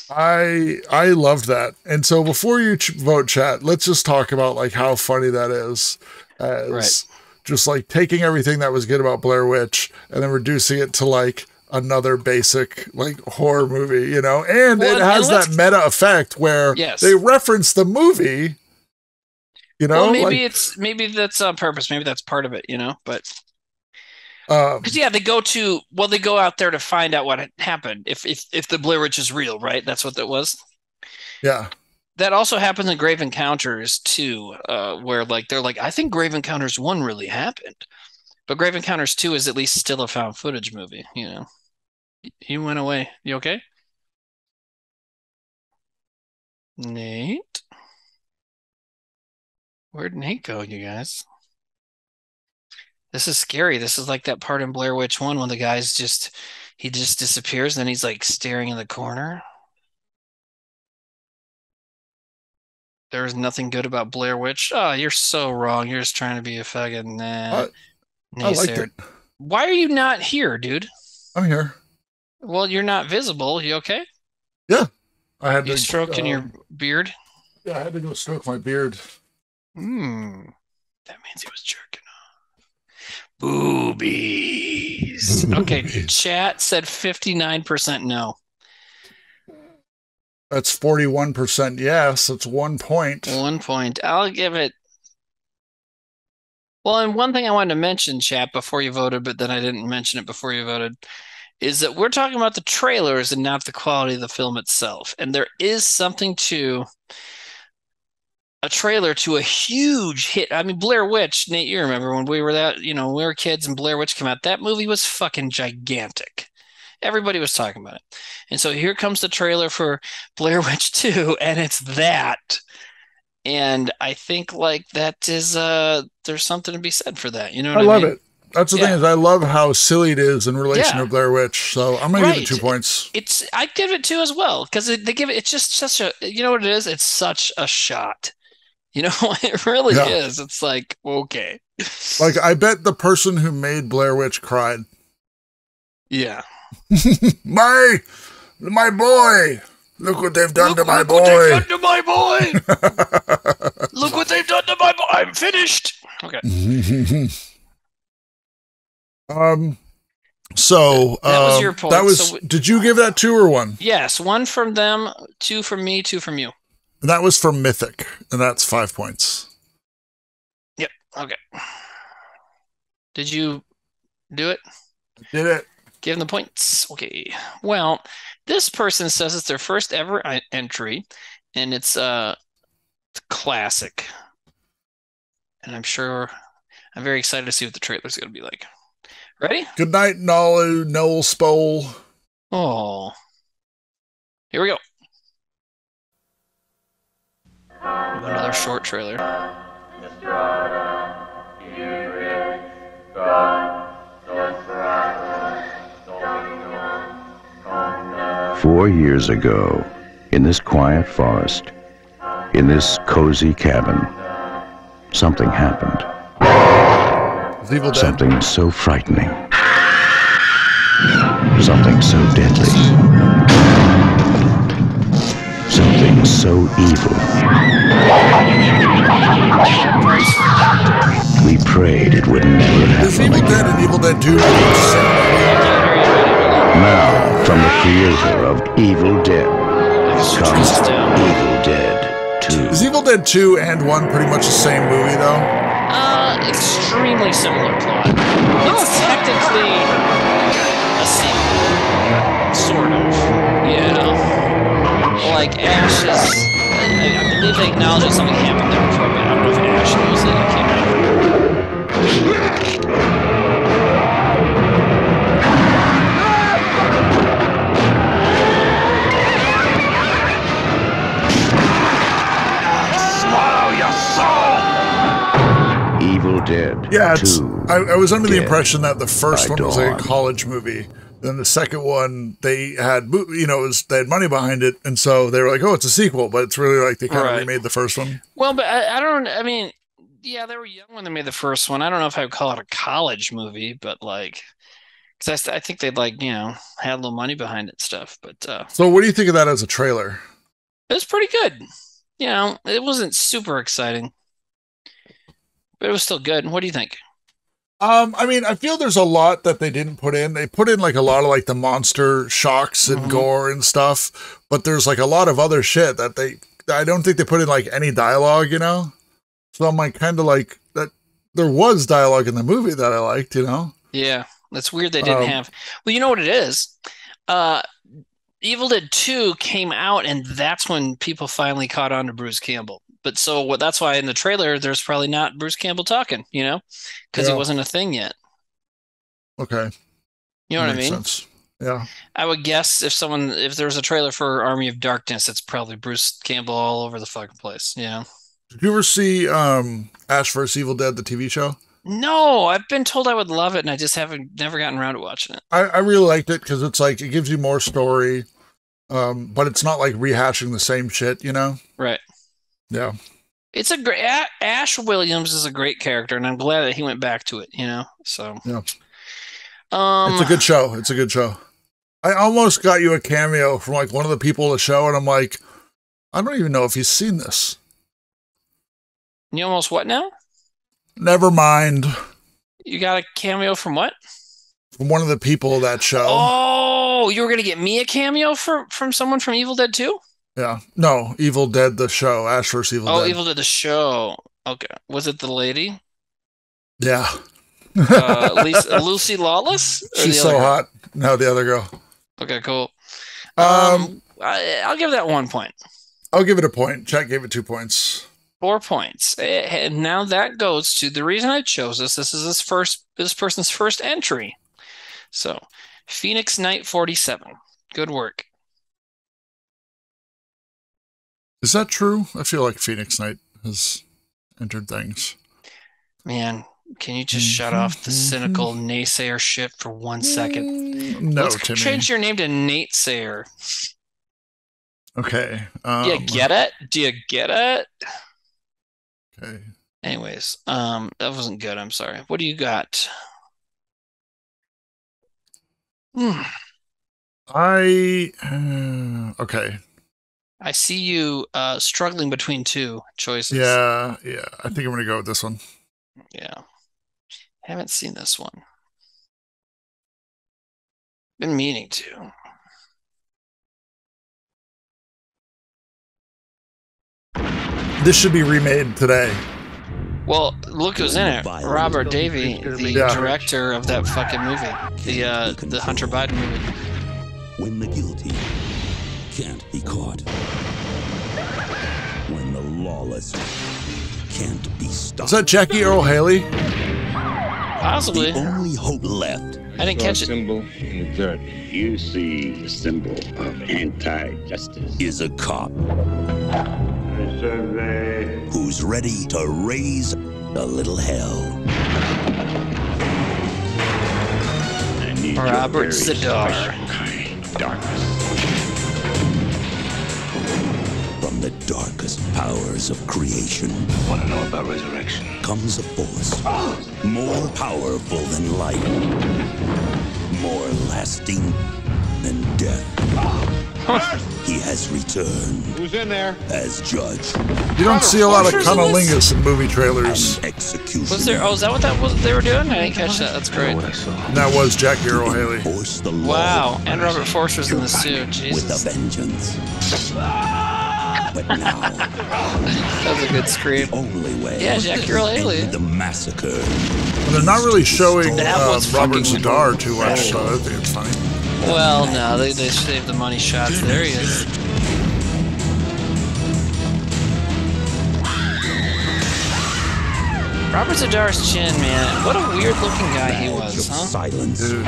I loved that. And so before you vote, chat, let's just talk about like how funny that is. Right. Just like taking everything that was good about Blair Witch and then reducing it to like another basic like horror movie, you know, and well, it has that meta effect where they reference the movie, you know, well, maybe like, maybe that's on purpose. Maybe that's part of it, you know, but because yeah, they go out there to find out what happened. If the Blair Witch is real, right? That's what that was. Yeah. That also happens in Grave Encounters too, where like they're like, I think Grave Encounters 1 really happened, but Grave Encounters 2 is at least still a found footage movie. You know, he went away. You okay, Nate? Where'd Nate go, you guys? This is scary. This is like that part in Blair Witch 1 when the guy's just disappears, and then he's like staring in the corner. There's nothing good about Blair Witch. Oh, you're so wrong. You're just trying to be a fucking I liked it. Why are you not here, dude? I'm here. Well, you're not visible. You okay? Yeah. I had stroked in your beard? Yeah, I had to go stroke my beard. Hmm. That means he was jerking off. Boobies. Okay, chat said 59% no. That's 41% yes. It's 1 point. 1 point. I'll give it. Well, and one thing I wanted to mention, chat, before you voted, but then I didn't mention it before you voted, is that we're talking about the trailers and not the quality of the film itself. And there is something to a trailer to a huge hit. I mean, Blair Witch, Nate, you remember when we were we were kids and Blair Witch came out. That movie was fucking gigantic. Everybody was talking about it. And so here comes the trailer for Blair Witch 2, and it's that. And I think like that is there's something to be said for that. You know what I love mean? It. That's the thing is I love how silly it is in relation to Blair Witch. So I'm going to give it 2 points. I give it 2 as well, because they give it, it's just such a, you know what it is? It's such a shot. You know, it really is. It's like, okay. Like I bet the person who made Blair Witch cried. Yeah. my boy, look what they've done to my boy. Look what they've done to my boy. I'm finished. Okay. So that was your point. That was, so did you give that 2 or 1? Yes, 1 from them, 2 from me, 2 from you. And that was from Mythic, and that's 5 points. Yep. Okay. Did you do it? I did it. Give them the points. Okay. Well, this person says it's their first ever entry, and it's classic. And I'm very excited to see what the trailer's going to be like. Ready? Good night, Noel Spole. Oh. Here we go. Another short trailer. 4 years ago, in this quiet forest, in this cozy cabin, something happened. Something so frightening. Something so deadly. Something so evil. We prayed it would never happen. This Evil Dead and Evil Dead 2. Now, from the creator of Evil Dead comes Evil Dead 2. Is Evil Dead 2 and 1 pretty much the same movie, though? Extremely similar plot. It's technically a sequel, sort of. Yeah. Like Ash is, I believe they acknowledge that something happened there before, but I don't know if Ash knows that it came Dead. Yeah, it's, I was under the impression that the first one was like a college movie. Then the second one, they had, you know, they had money behind it, and so they were like, "Oh, it's a sequel," but it's really like they kind of remade the first one. Well, but I don't. I mean, yeah, they were young when they made the first one. I don't know if I would call it a college movie, but like, because I think they'd like, you know, had a little money behind it and stuff. But so, what do you think of that as a trailer? It was pretty good. You know, it wasn't super exciting. But it was still good. What do you think? I mean, I feel there's a lot that they didn't put in. They put in like a lot of like the monster shocks and gore and stuff, but there's like a lot of other shit that I don't think they put in like any dialogue, you know? So I'm like kind of like that there was dialogue in the movie that I liked, you know? Yeah. That's weird they didn't have. Well, you know what it is? Evil Dead 2 came out and that's when people finally caught on to Bruce Campbell. But so that's why in the trailer, there's probably not Bruce Campbell talking, you know, because it wasn't a thing yet. Okay. You know what I mean? Sense. Yeah. I would guess if there was a trailer for Army of Darkness, it's probably Bruce Campbell all over the fucking place. Yeah. Did you ever see Ash vs. Evil Dead, the TV show? No, I've been told I would love it, and I just haven't never gotten around to watching it. I really liked it because it's like it gives you more story, but it's not like rehashing the same shit, you know? Right. Yeah, it's a great. Ash Williams is a great character, and I'm glad that he went back to it. You know, so yeah, it's a good show. It's a good show. I almost got you a cameo from like one of the people of the show, and I'm like, I don't even know if he's seen this. You almost what now? Never mind. You got a cameo from what? From one of the people of that show. Oh, you were gonna get me a cameo from someone from Evil Dead 2? Yeah. No, Evil Dead, the show. Ash vs. Evil Dead. Oh, Evil Dead, the show. Okay. Was it the lady? Yeah. Lucy Lawless? She's so hot. No, the other girl. Okay, cool. I'll give that 1 point. I'll give it a point. Chat gave it 2 points. 4 points. And now that goes to the reason I chose this. This is this person's first entry. So, Phoenix Knight 47. Good work. Is that true? I feel like Phoenix Knight has entered things. Man, can you just shut off the cynical naysayer shit for 1 second? No, let's change your name to Nate Sayer. Okay. Do you get it? Do you get it? Okay. Anyways, that wasn't good. I'm sorry. What do you got? Okay. I see you struggling between two choices. Yeah, yeah. I think I'm going to go with this one. Yeah. Haven't seen this one. Been meaning to. This should be remade today. Well, look who's in it. Robert Davi, the director of that fucking movie. The Hunter Biden movie. When the guilty can't be caught, when the lawless can't be stopped. Is that Jackie Earl Haley? Possibly. The only hope left. I didn't catch it. Symbol in the dirt. You see the symbol of anti-justice. Is a cop who's ready to raise a little hell. Robert Sedar. Darkness. darkness of creation. Want to know about resurrection? Comes a force more powerful than light, more lasting than death. He has returned. Who's in there? As judge. You don't see a lot of cunnilingus in movie trailers. Execution. Was there? Oh, is that what that was? They were doing? I didn't catch that. That's great. That was Jack Earl Haley. Wow, and Robert Forster's in this too. Jesus. With a vengeance. But now, that was a good scream. Only way. Yeah, Jack Earl Haley. The massacre. Well, they're not really showing Robert Zadar too much. I think it's funny. Well, no, they saved the money shots. There he is. Robert Zadar's chin, man. What a weird-looking guy he was, huh? Silence. Dude.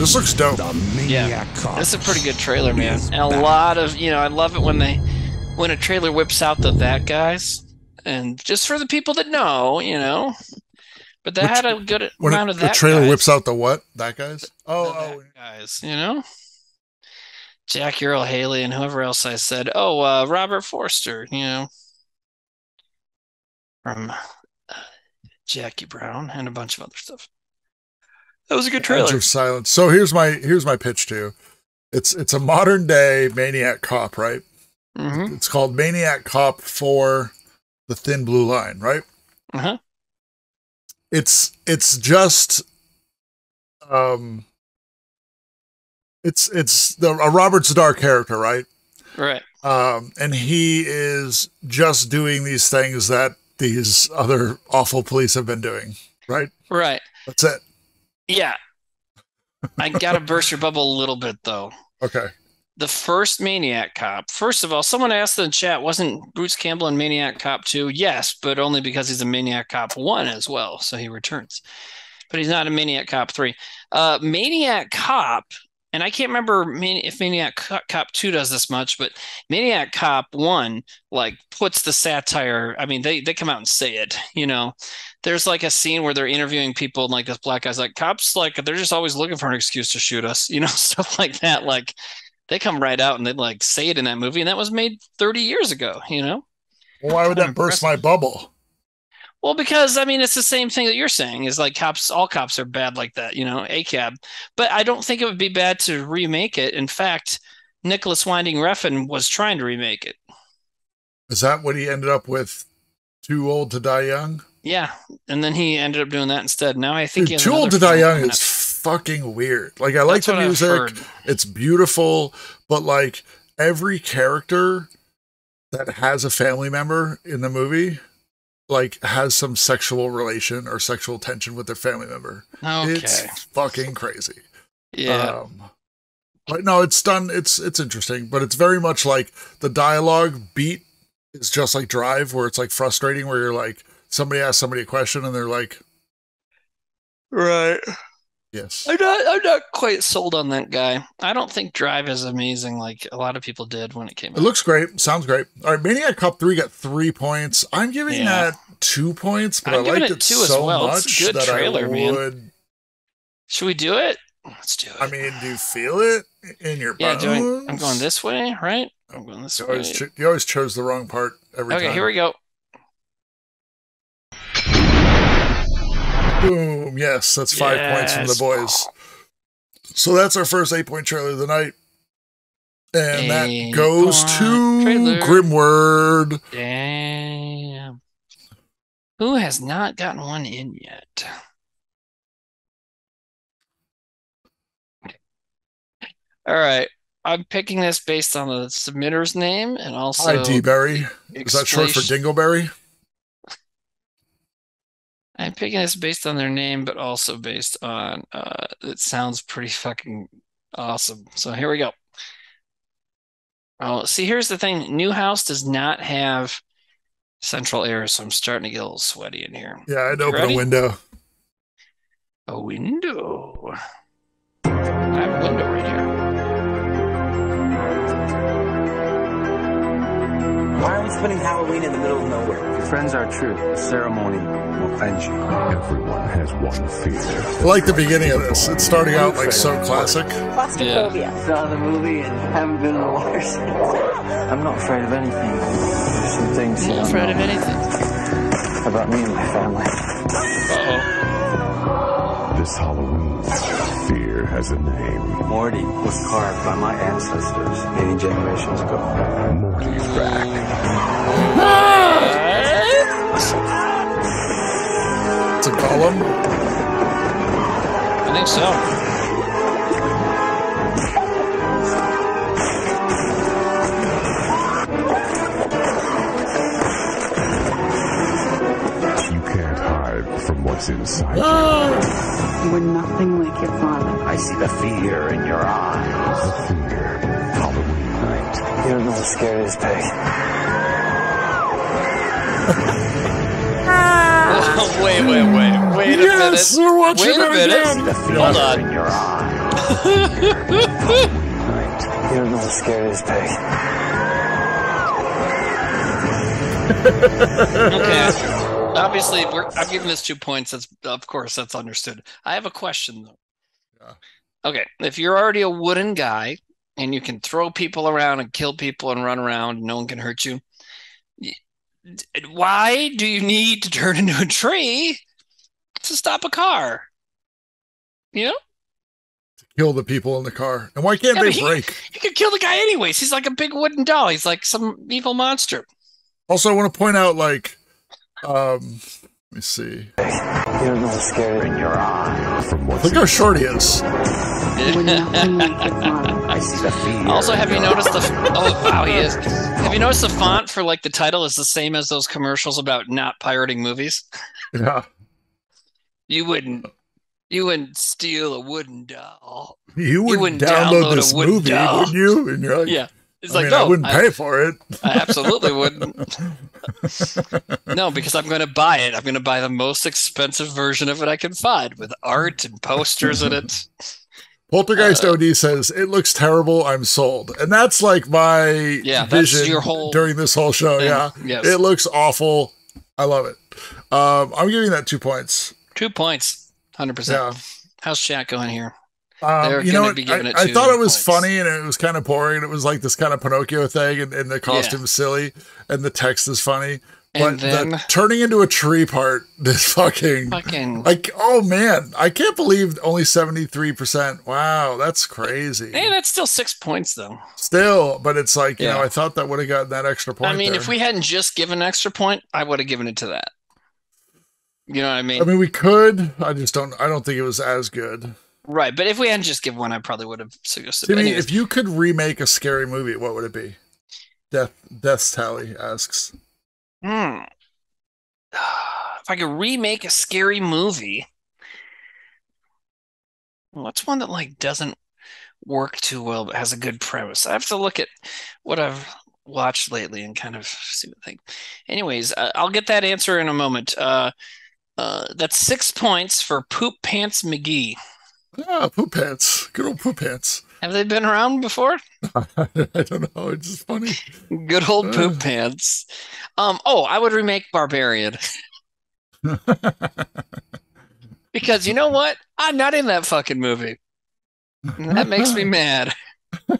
This looks dope. Yeah, this is a pretty good trailer, man. And a lot of, you know, I love it when they, when a trailer whips out the bad guys. And just for the people that know, you know. But they had a good amount of that. The trailer whips out the what? That guys? Oh, guys. You know, Jack Earl Haley and whoever else I said. Oh, Robert Forster. You know, from Jackie Brown and a bunch of other stuff. That was a good trailer. Edge of Silence. So here's my pitch to you. It's a modern day Maniac Cop, right? Mm-hmm. It's called Maniac Cop 4: The Thin Blue Line, right? Uh huh. It's just, it's a Robert Zadar character, right? Right. And he is just doing these things that these other awful police have been doing, right? Right. That's it. Yeah. I gotta burst your bubble a little bit, though. Okay. The first Maniac Cop. First of all, someone asked in the chat, wasn't Bruce Campbell in Maniac Cop 2? Yes, but only because he's a Maniac Cop 1 as well, so he returns. But he's not a Maniac Cop 3. Maniac Cop, and I can't remember if Maniac Cop 2 does this much, but Maniac Cop 1, like, puts the satire, I mean, they come out and say it, you know. There's, like, a scene where they're interviewing people, and, like, this black guy's like, cops, like, they're just always looking for an excuse to shoot us, you know, stuff like that, like... They come right out and they like say it in that movie, and that was made 30 years ago, you know? Well, why would that burst my bubble? Well, because, I mean, it's the same thing that you're saying is like cops, all cops are bad like that, you know, ACAB. But I don't think it would be bad to remake it. In fact, Nicholas Winding Refn was trying to remake it. Is that what he ended up with? Too Old to Die Young? Yeah. And then he ended up doing that instead. Now I think Too Old to Die Young is fucking weird. Like, I like the music, it's beautiful, but like every character that has a family member in the movie like has some sexual relation or sexual tension with their family member. Okay. It's fucking crazy. Yeah. But no, it's done, it's interesting, but it's very much like the dialogue beat is just like Drive, where it's like frustrating, where you're like somebody asks somebody a question and they're like, right. Yes. I'm not quite sold on that guy. I don't think Drive is amazing like a lot of people did when it came out. It looks great. Sounds great. All right, Maniac Cop 3 got 3 points. I'm giving that 2 points, but I liked it so much. It's a good trailer, man. Should we do it? Let's do it. I mean, do you feel it in your bones? Yeah, I'm going this way, right? I'm going this way. You always chose the wrong part every time. Okay, here we go. Boom. Yes, that's 5 points from the boys. So that's our first 8-point trailer of the night. And that goes to Grimward. Damn. Who has not gotten one in yet? All right. I'm picking this based on the submitter's name and also... ID Berry. Is that short for Dingleberry? I'm picking this based on their name, but also based on it sounds pretty fucking awesome. So here we go. Oh, see, here's the thing. Newhouse does not have central air, so I'm starting to get a little sweaty in here. Yeah, I'd open a window. A window. I have a window right here. Why spending Halloween in the middle of nowhere. If your friends are true, the ceremony will end you. Everyone has one fear. I like the beginning of this. It's starting out like so classic. Claustrophobia. Yeah. Saw the movie and haven't been in the water since. I'm not afraid of anything. There's some things. Not afraid of anything. About me and my family. Uh-oh. This Halloween. Fear has a name. Morty was carved by my ancestors many generations ago. Morty's back. It's a golem? I think so. You can't hide from what's inside you. You were nothing like your father. I see the fear in your eyes. The fear. Halloween night. You don't know the scariest thing. Wait a minute. We're watching it again. Hold on. In your eyes. Fear. Halloween night. You don't know the scariest thing. Okay. Obviously, I'm giving this 2 points. That's, of course, that's understood. I have a question, though. Yeah. Okay, if you're already a wooden guy and you can throw people around and kill people and run around, no one can hurt you, why do you need to turn into a tree to stop a car? You know? To kill the people in the car. And why can't they break? He could kill the guy anyways. He's like a big wooden doll. He's like some evil monster. Also, I want to point out, like, let me see. You're not scared in your eyes. Look how short he is. Also, have you noticed the? Oh wow, he is. Have you noticed the font for like the title is the same as those commercials about not pirating movies? Yeah. You wouldn't steal a wooden doll. You wouldn't download this movie, would you? And you're like, yeah. It's like, no, I wouldn't pay for it. I absolutely wouldn't. No, because I'm going to buy it. I'm going to buy the most expensive version of it I can find with art and posters in it. Poltergeist OD says, it looks terrible. I'm sold. And that's like my vision during this whole show. Thing. Yeah. Yes. It looks awful. I love it. I'm giving that 2 points. 2 points. 100%. Yeah. How's chat going here? You know, I thought it was funny and it was kind of boring. It was like this kind of Pinocchio thing and the costume is silly and the text is funny. But then, the turning into a tree part is fucking like, oh man, I can't believe only 73%. Wow, that's crazy. Hey, that's still 6 points though. Still, but it's like, you know, I thought that would have gotten that extra point. I mean, if we hadn't just given an extra point, I would have given it to that. You know what I mean? I mean, we could. I don't think it was as good. Right, but if we hadn't just given one, I probably would have suggested. Timmy, if you could remake a scary movie, what would it be? Death's Tally asks. If I could remake a scary movie, what's one that like doesn't work too well but has a good premise? I have to look at what I've watched lately and kind of see what I think. Anyways, I'll get that answer in a moment. That's 6 points for Poop Pants McGee. Ah, Poop Pants. Good old Poop Pants. Have they been around before? I don't know. It's just funny. Good old Poop Pants. I would remake Barbarian. Because you know what? I'm not in that fucking movie. That makes me mad. No,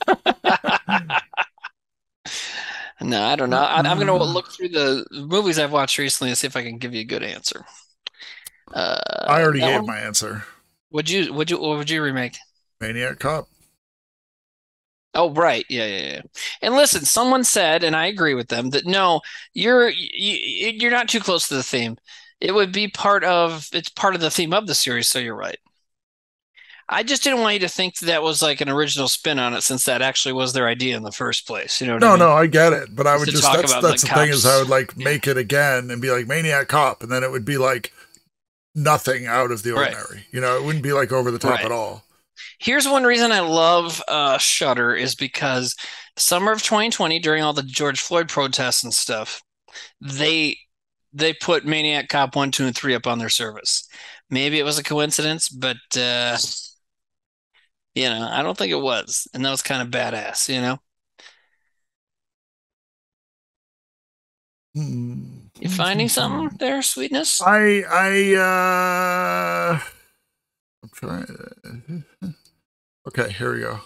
I don't know. I'm going to look through the movies I've watched recently and see if I can give you a good answer. I already gave my answer. What would you remake? Maniac Cop. Oh, right. Yeah. And listen, someone said, and I agree with them, that no, you're not too close to the theme. It would be part of the theme of the series, so you're right. I just didn't want you to think that was like an original spin on it, since that actually was their idea in the first place. You know what I mean? No, I get it. But I would just, that's the thing, is I would like make it again and be like Maniac Cop, and then it would be like nothing out of the ordinary, you know, it wouldn't be like over the top at all. Here's one reason I love Shudder is because summer of 2020, during all the George Floyd protests and stuff, they put Maniac Cop 1, 2, and 3 up on their service. Maybe it was a coincidence, but you know, I don't think it was, and that was kind of badass, you know. You finding something there, Sweetness? I'm trying. Okay, here we go. All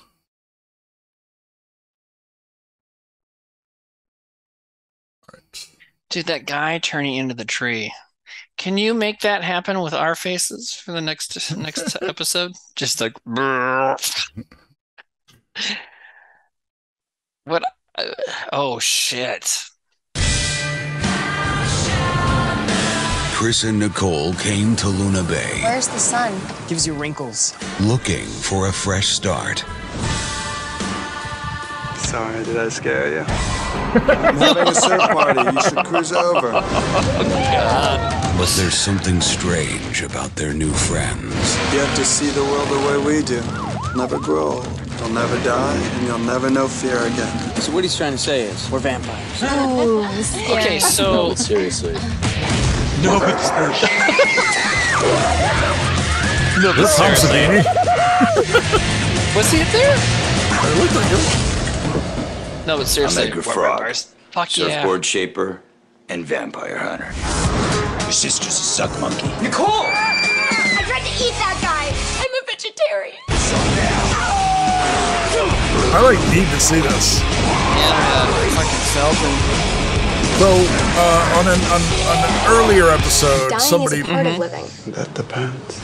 right. Dude, that guy turning into the tree. Can you make that happen with our faces for the next episode? Just like what? Oh shit! Chris and Nicole came to Luna Bay. Where's the sun? Gives you wrinkles. Looking for a fresh start. Sorry, did I scare you? I'm having a surf party. You should cruise over. Oh, God. But there's something strange about their new friends. You have to see the world the way we do. Never grow, you'll never die, and you'll never know fear again. So what he's trying to say is, we're vampires. Oh, okay, so... No, but seriously. No, but seriously. No, but seriously. Was he there? It looked like him. No, but seriously, I'm Edgar Frog, surfboard shaper, and vampire hunter. Your sister's a suck monkey. Nicole! I tried to eat that guy. I'm a vegetarian. So now. I like need to see this. Yeah, fucking selfie. So on an earlier episode, somebody that depends.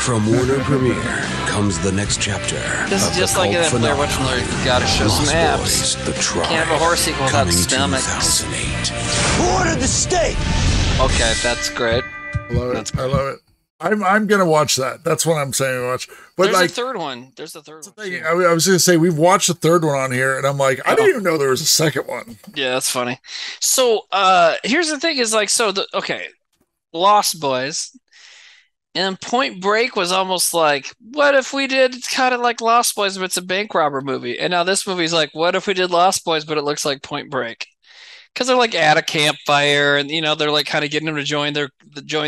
From Warner Premiere comes the next chapter. This is just like that Blair Witch and Larry gotta show some abs. Can't have a horror sequel without stomachs. Who ordered the steak? Okay, that's great. I love it. I'm gonna watch that. That's what I'm saying. Watch. But there's a third one. There's a third one. I was gonna say we've watched the third one on here, and I'm like, I didn't even know there was a second one. Yeah, that's funny. So here's the thing: is like, so the Lost Boys. And Point Break was almost like, what if we did kind of like Lost Boys, but it's a bank robber movie? And now this movie's like, what if we did Lost Boys, but it looks like Point Break? Because they're like at a campfire, and you know they're like kind of getting them to join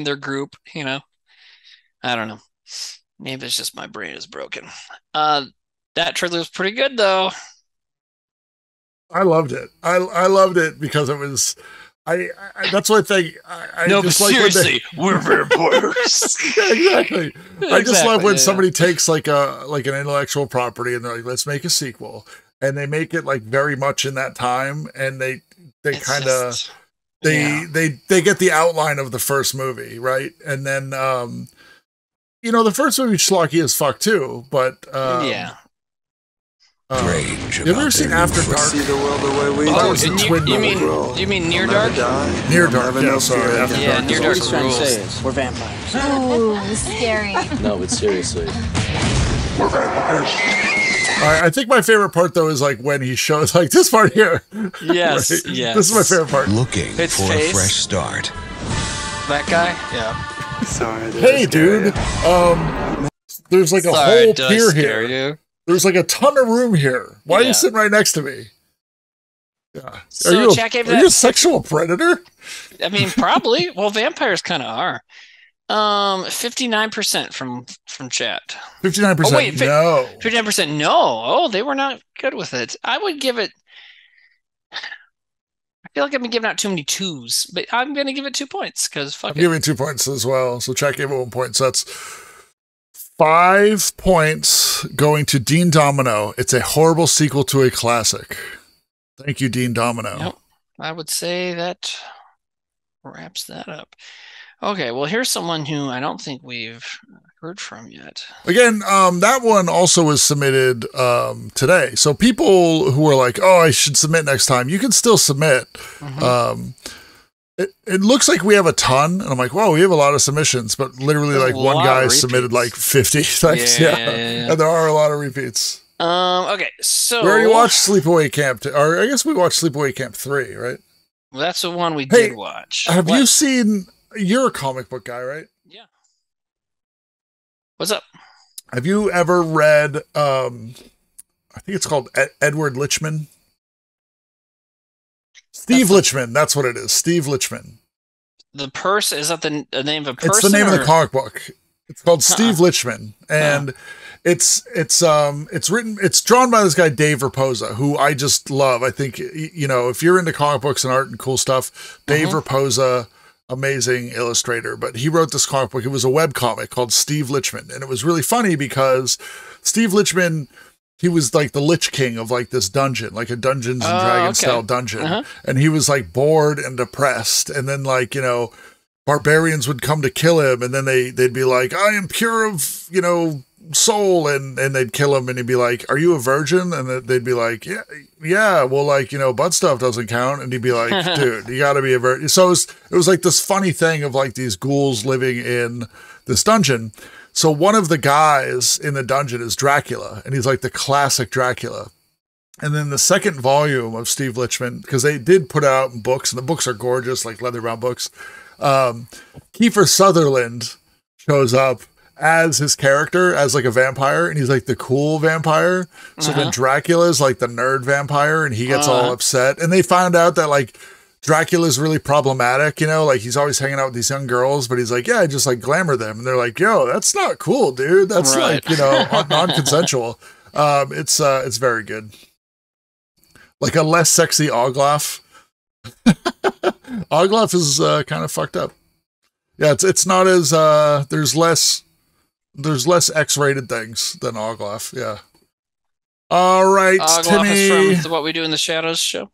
their group. You know, I don't know. Maybe it's just my brain is broken. That trailer was pretty good though. I loved it. I loved it because it was. I that's what I think. No, just but like seriously, we're vampires. Yeah, exactly. I just love when somebody takes like an intellectual property and they're like, let's make a sequel, and they make it like very much in that time, and they get the outline of the first movie, right? And then you know, the first movie schlocky as fuck too, but yeah. Have you ever seen After Dark? See the world the way we do. Oh, you mean Near Dark? Near Dark. Yeah, sorry. Yeah, Near Dark rules. We're vampires. Oh, this is scary. No, but seriously, we're vampires. I think my favorite part though is like when he shows like this part here. Yes, right? Yes. This is my favorite part. Looking for a fresh start. That guy? Yeah. Sorry. Hey, dude. There's like a whole pier here. You? There's like a ton of room here. Why are you sitting right next to me? Yeah. So are you a sexual predator? I mean, probably. Well, vampires kind of are. 59% from chat. 59%. Oh, wait, no. 59%. No. Oh, they were not good with it. I would give it. I feel like I've been giving out too many twos, but I'm going to give it 2 points because fuck it. I'm giving 2 points as well. So chat gave it 1 point. So that's 5 points going to Dean Domino. It's a horrible sequel to a classic. Thank you, Dean Domino. Yep. I would say that wraps that up. Okay, well, here's someone who I don't think we've heard from yet. Again, that one also was submitted today. So people who are like, oh, I should submit next time, you can still submit. Mm-hmm. It looks like we have a ton, and I'm like, wow, we have a lot of submissions, but literally like one guy submitted like 50 things. Yeah. And there are a lot of repeats. Okay, so... We already watched Sleepaway Camp, or I guess we watched Sleepaway Camp 3, right? Well, that's the one we did watch. Have you seen... You're a comic book guy, right? Yeah. What's up? Have you ever read, I think it's called Edward Lichman? Steve Lichman, that's what it is. Steve Lichman. The purse, is that the name of a person? It's the name of the comic book. It's called Steve Lichman. And It's drawn by this guy, Dave Raposa, who I just love. I think, you know, if you're into comic books and art and cool stuff, Dave Raposa, amazing illustrator, but he wrote this comic book. It was a web comic called Steve Lichman. And it was really funny because Steve Lichman, he was like the Lich King of like this dungeon, like a Dungeons and Dragons style dungeon. And he was like bored and depressed. And then like, you know, barbarians would come to kill him. And then they'd be like, I am pure of, you know, soul. And they'd kill him. And he'd be like, are you a virgin? And they'd be like, yeah. Well, like, you know, butt stuff doesn't count. And he'd be like, dude, you gotta be a virgin. So it was like this funny thing of like these ghouls living in this dungeon. So one of the guys in the dungeon is Dracula, and he's like the classic Dracula. And then the second volume of Steve Lichman, because they did put out books, and the books are gorgeous, like leatherbound books. Kiefer Sutherland shows up as his character, as like a vampire, and he's like the cool vampire. So then Dracula is like the nerd vampire, and he gets all upset. And they found out that like Dracula's really problematic, you know, like he's always hanging out with these young girls, but he's like, yeah, I just like glamour them. And they're like, yo, that's not cool, dude. That's like, you know, non-consensual. It's very good. Like a less sexy Oglaf. Oglaf is kind of fucked up. Yeah. It's not as, there's less X-rated things than Oglaf. Yeah. All right. Timmy. From the What We Do in the Shadows show.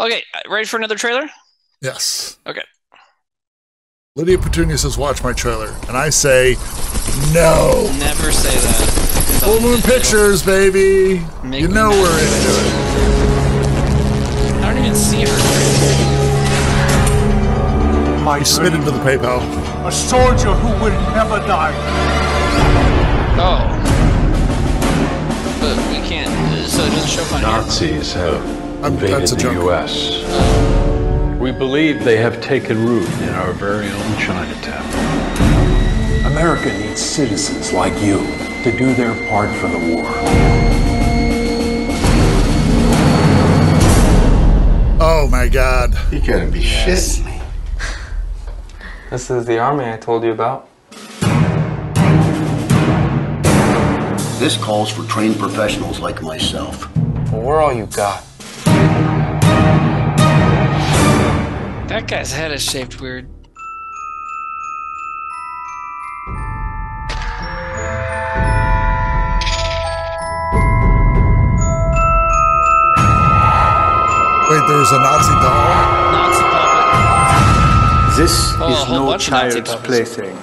Okay, ready for another trailer? Yes. Okay. Lydia Petunia says, watch my trailer. And I say, no. Never say that. Full Moon Pictures, baby. You know we're into it. I don't even see her. I submitted to the PayPal. A soldier who will never die. Oh. But we can't. So it doesn't show up on Nazis have invaded the U.S. We believe they have taken root in our very own Chinatown. America needs citizens like you to do their part for the war. Oh my God! You gotta be shitting me. This is the army I told you about. This calls for trained professionals like myself. Well, we're all you got. That guy's head is shaped weird. Wait, there's a Nazi doll? Nazi puppet. This is no child's plaything.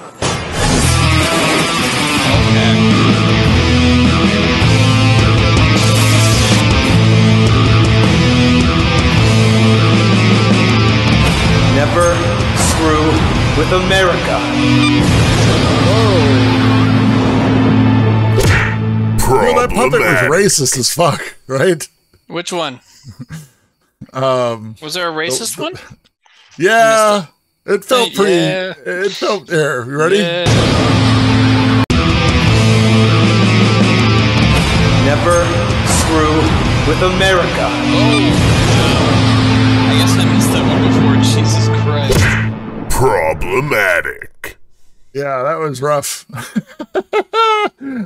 Never screw with America. Whoa. Well, that puppet was racist as fuck, right? Which one? Was there a racist one? Yeah, it felt pretty. Yeah. It felt there. You ready? Yeah. Never screw with America. Oh. I guess I missed that one before. Jesus Christ. Problematic. Yeah, that was rough.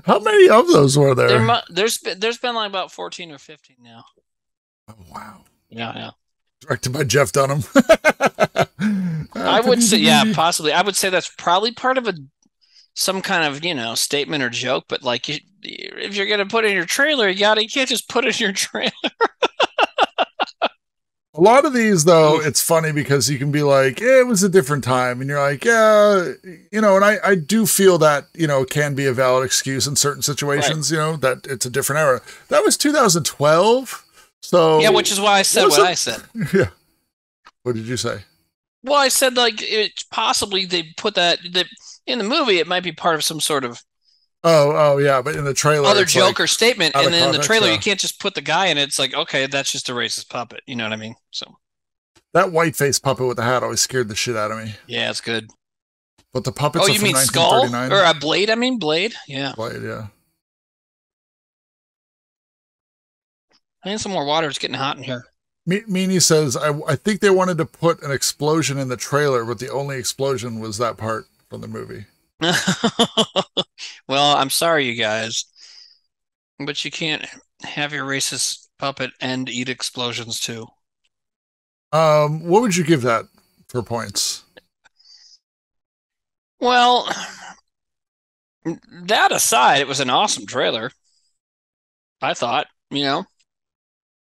How many of those were there? There's been like about 14 or 15 now. Oh, wow. Yeah, yeah. Directed by Jeff Dunham. I would say, yeah, possibly. I would say that's probably part of some kind of, you know, statement or joke, but like if you're going to put in your trailer, you can't just put in your trailer. A lot of these, though, it's funny because you can be like, it was a different time. And you're like, yeah, you know, and I do feel that, you know, can be a valid excuse in certain situations, right. You know, that it's a different era. That was 2012. So yeah, which is why I said what I said. Yeah. What did you say? Well, I said, like, it's possibly they put that in the movie. It might be part of some sort of. Oh, yeah. But in the trailer, other joke like, or statement. And then in the trailer, yeah. You can't just put the guy in. It's like, okay, that's just a racist puppet. You know what I mean? So that white face puppet with the hat always scared the shit out of me. Yeah, it's good. But the puppets. Oh, you mean Skull or a Blade? I mean, Blade. Yeah. Blade. Yeah. I need some more water. It's getting hot in here. Meanie says, I think they wanted to put an explosion in the trailer, but the only explosion was that part from the movie. Well, I'm sorry, you guys. But you can't have your racist puppet and eat explosions too. What would you give that for points? Well, that aside, it was an awesome trailer. I thought, you know.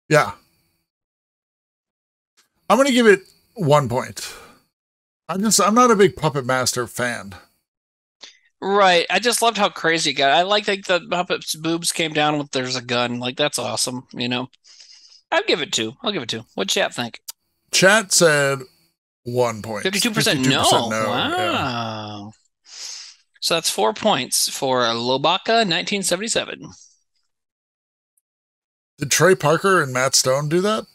Yeah. I'm going to give it 1 point. I'm not a big Puppet Master fan. Right. I just loved how crazy it got. I like the puppet's boobs came down with there's a gun. Like, that's awesome, you know. I'd give it 2. I'll give it 2. What'd chat think? Chat said 1 point. 52% no. Wow. Yeah. So that's 4 points for Lobaka 1977. Did Trey Parker and Matt Stone do that?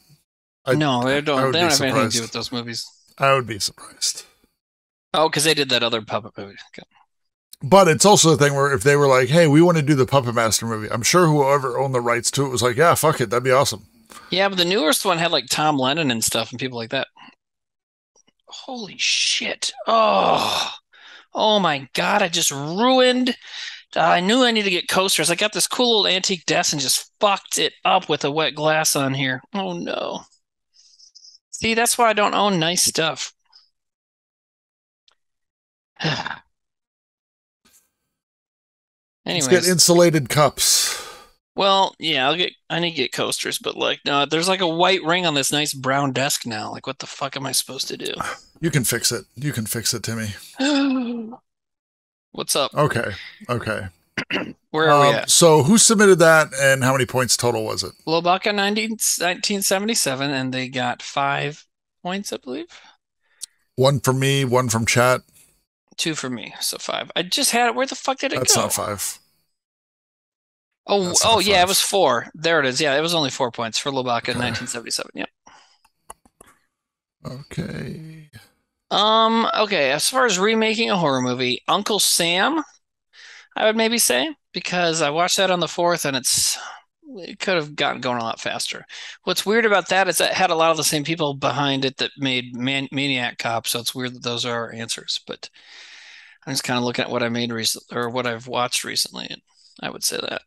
No, they don't have anything to do with those movies. I would be surprised. Oh, because they did that other puppet movie. Okay. But it's also the thing where if they were like, hey, we want to do the Puppet Master movie, I'm sure whoever owned the rights to it was like, yeah, fuck it, that'd be awesome. Yeah, but the newest one had like Tom Lennon and stuff and people like that. Holy shit. Oh my God, I just ruined... I knew I needed to get coasters. I got this cool old antique desk and just fucked it up with a wet glass on here. Oh no. See, that's why I don't own nice stuff. Anyways. Let's get insulated cups. Well, yeah, I need to get coasters, but like, no, there's like a white ring on this nice brown desk now. Like, what the fuck am I supposed to do? You can fix it. You can fix it, Timmy. What's up? Okay. Where are we at? So who submitted that and how many points total was it? Lobaka 1977, and they got 5 points, I believe. 1 from me, 1 from chat. 2 from me, so 5. I just had it. Where the fuck did it go? That's not 5. Oh, yeah, it was 4. There it is. Yeah, it was only 4 points for Lobaka 1977. Yep. Okay. Okay, as far as remaking a horror movie, Uncle Sam, I would maybe say, because I watched that on the 4th and it could have gotten going a lot faster. What's weird about that is that it had a lot of the same people behind it that made Maniac Cop, so it's weird that those are our answers, but I'm just kind of looking at what I made recently or what I've watched recently, and I would say that.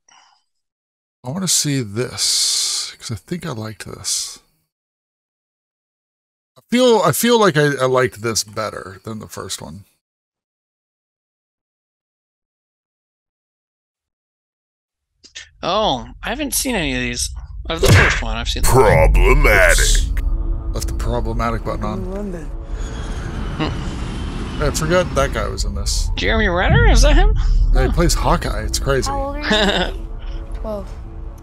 I want to see this because I think I liked this. I feel like I liked this better than the first one. Oh, I haven't seen any of these. Of the first one, I've seen. Problematic. Left the problematic button on. London. I forgot that guy was in this. Jeremy Renner, is that him? Yeah, he plays Hawkeye. It's crazy. How old are you? 12.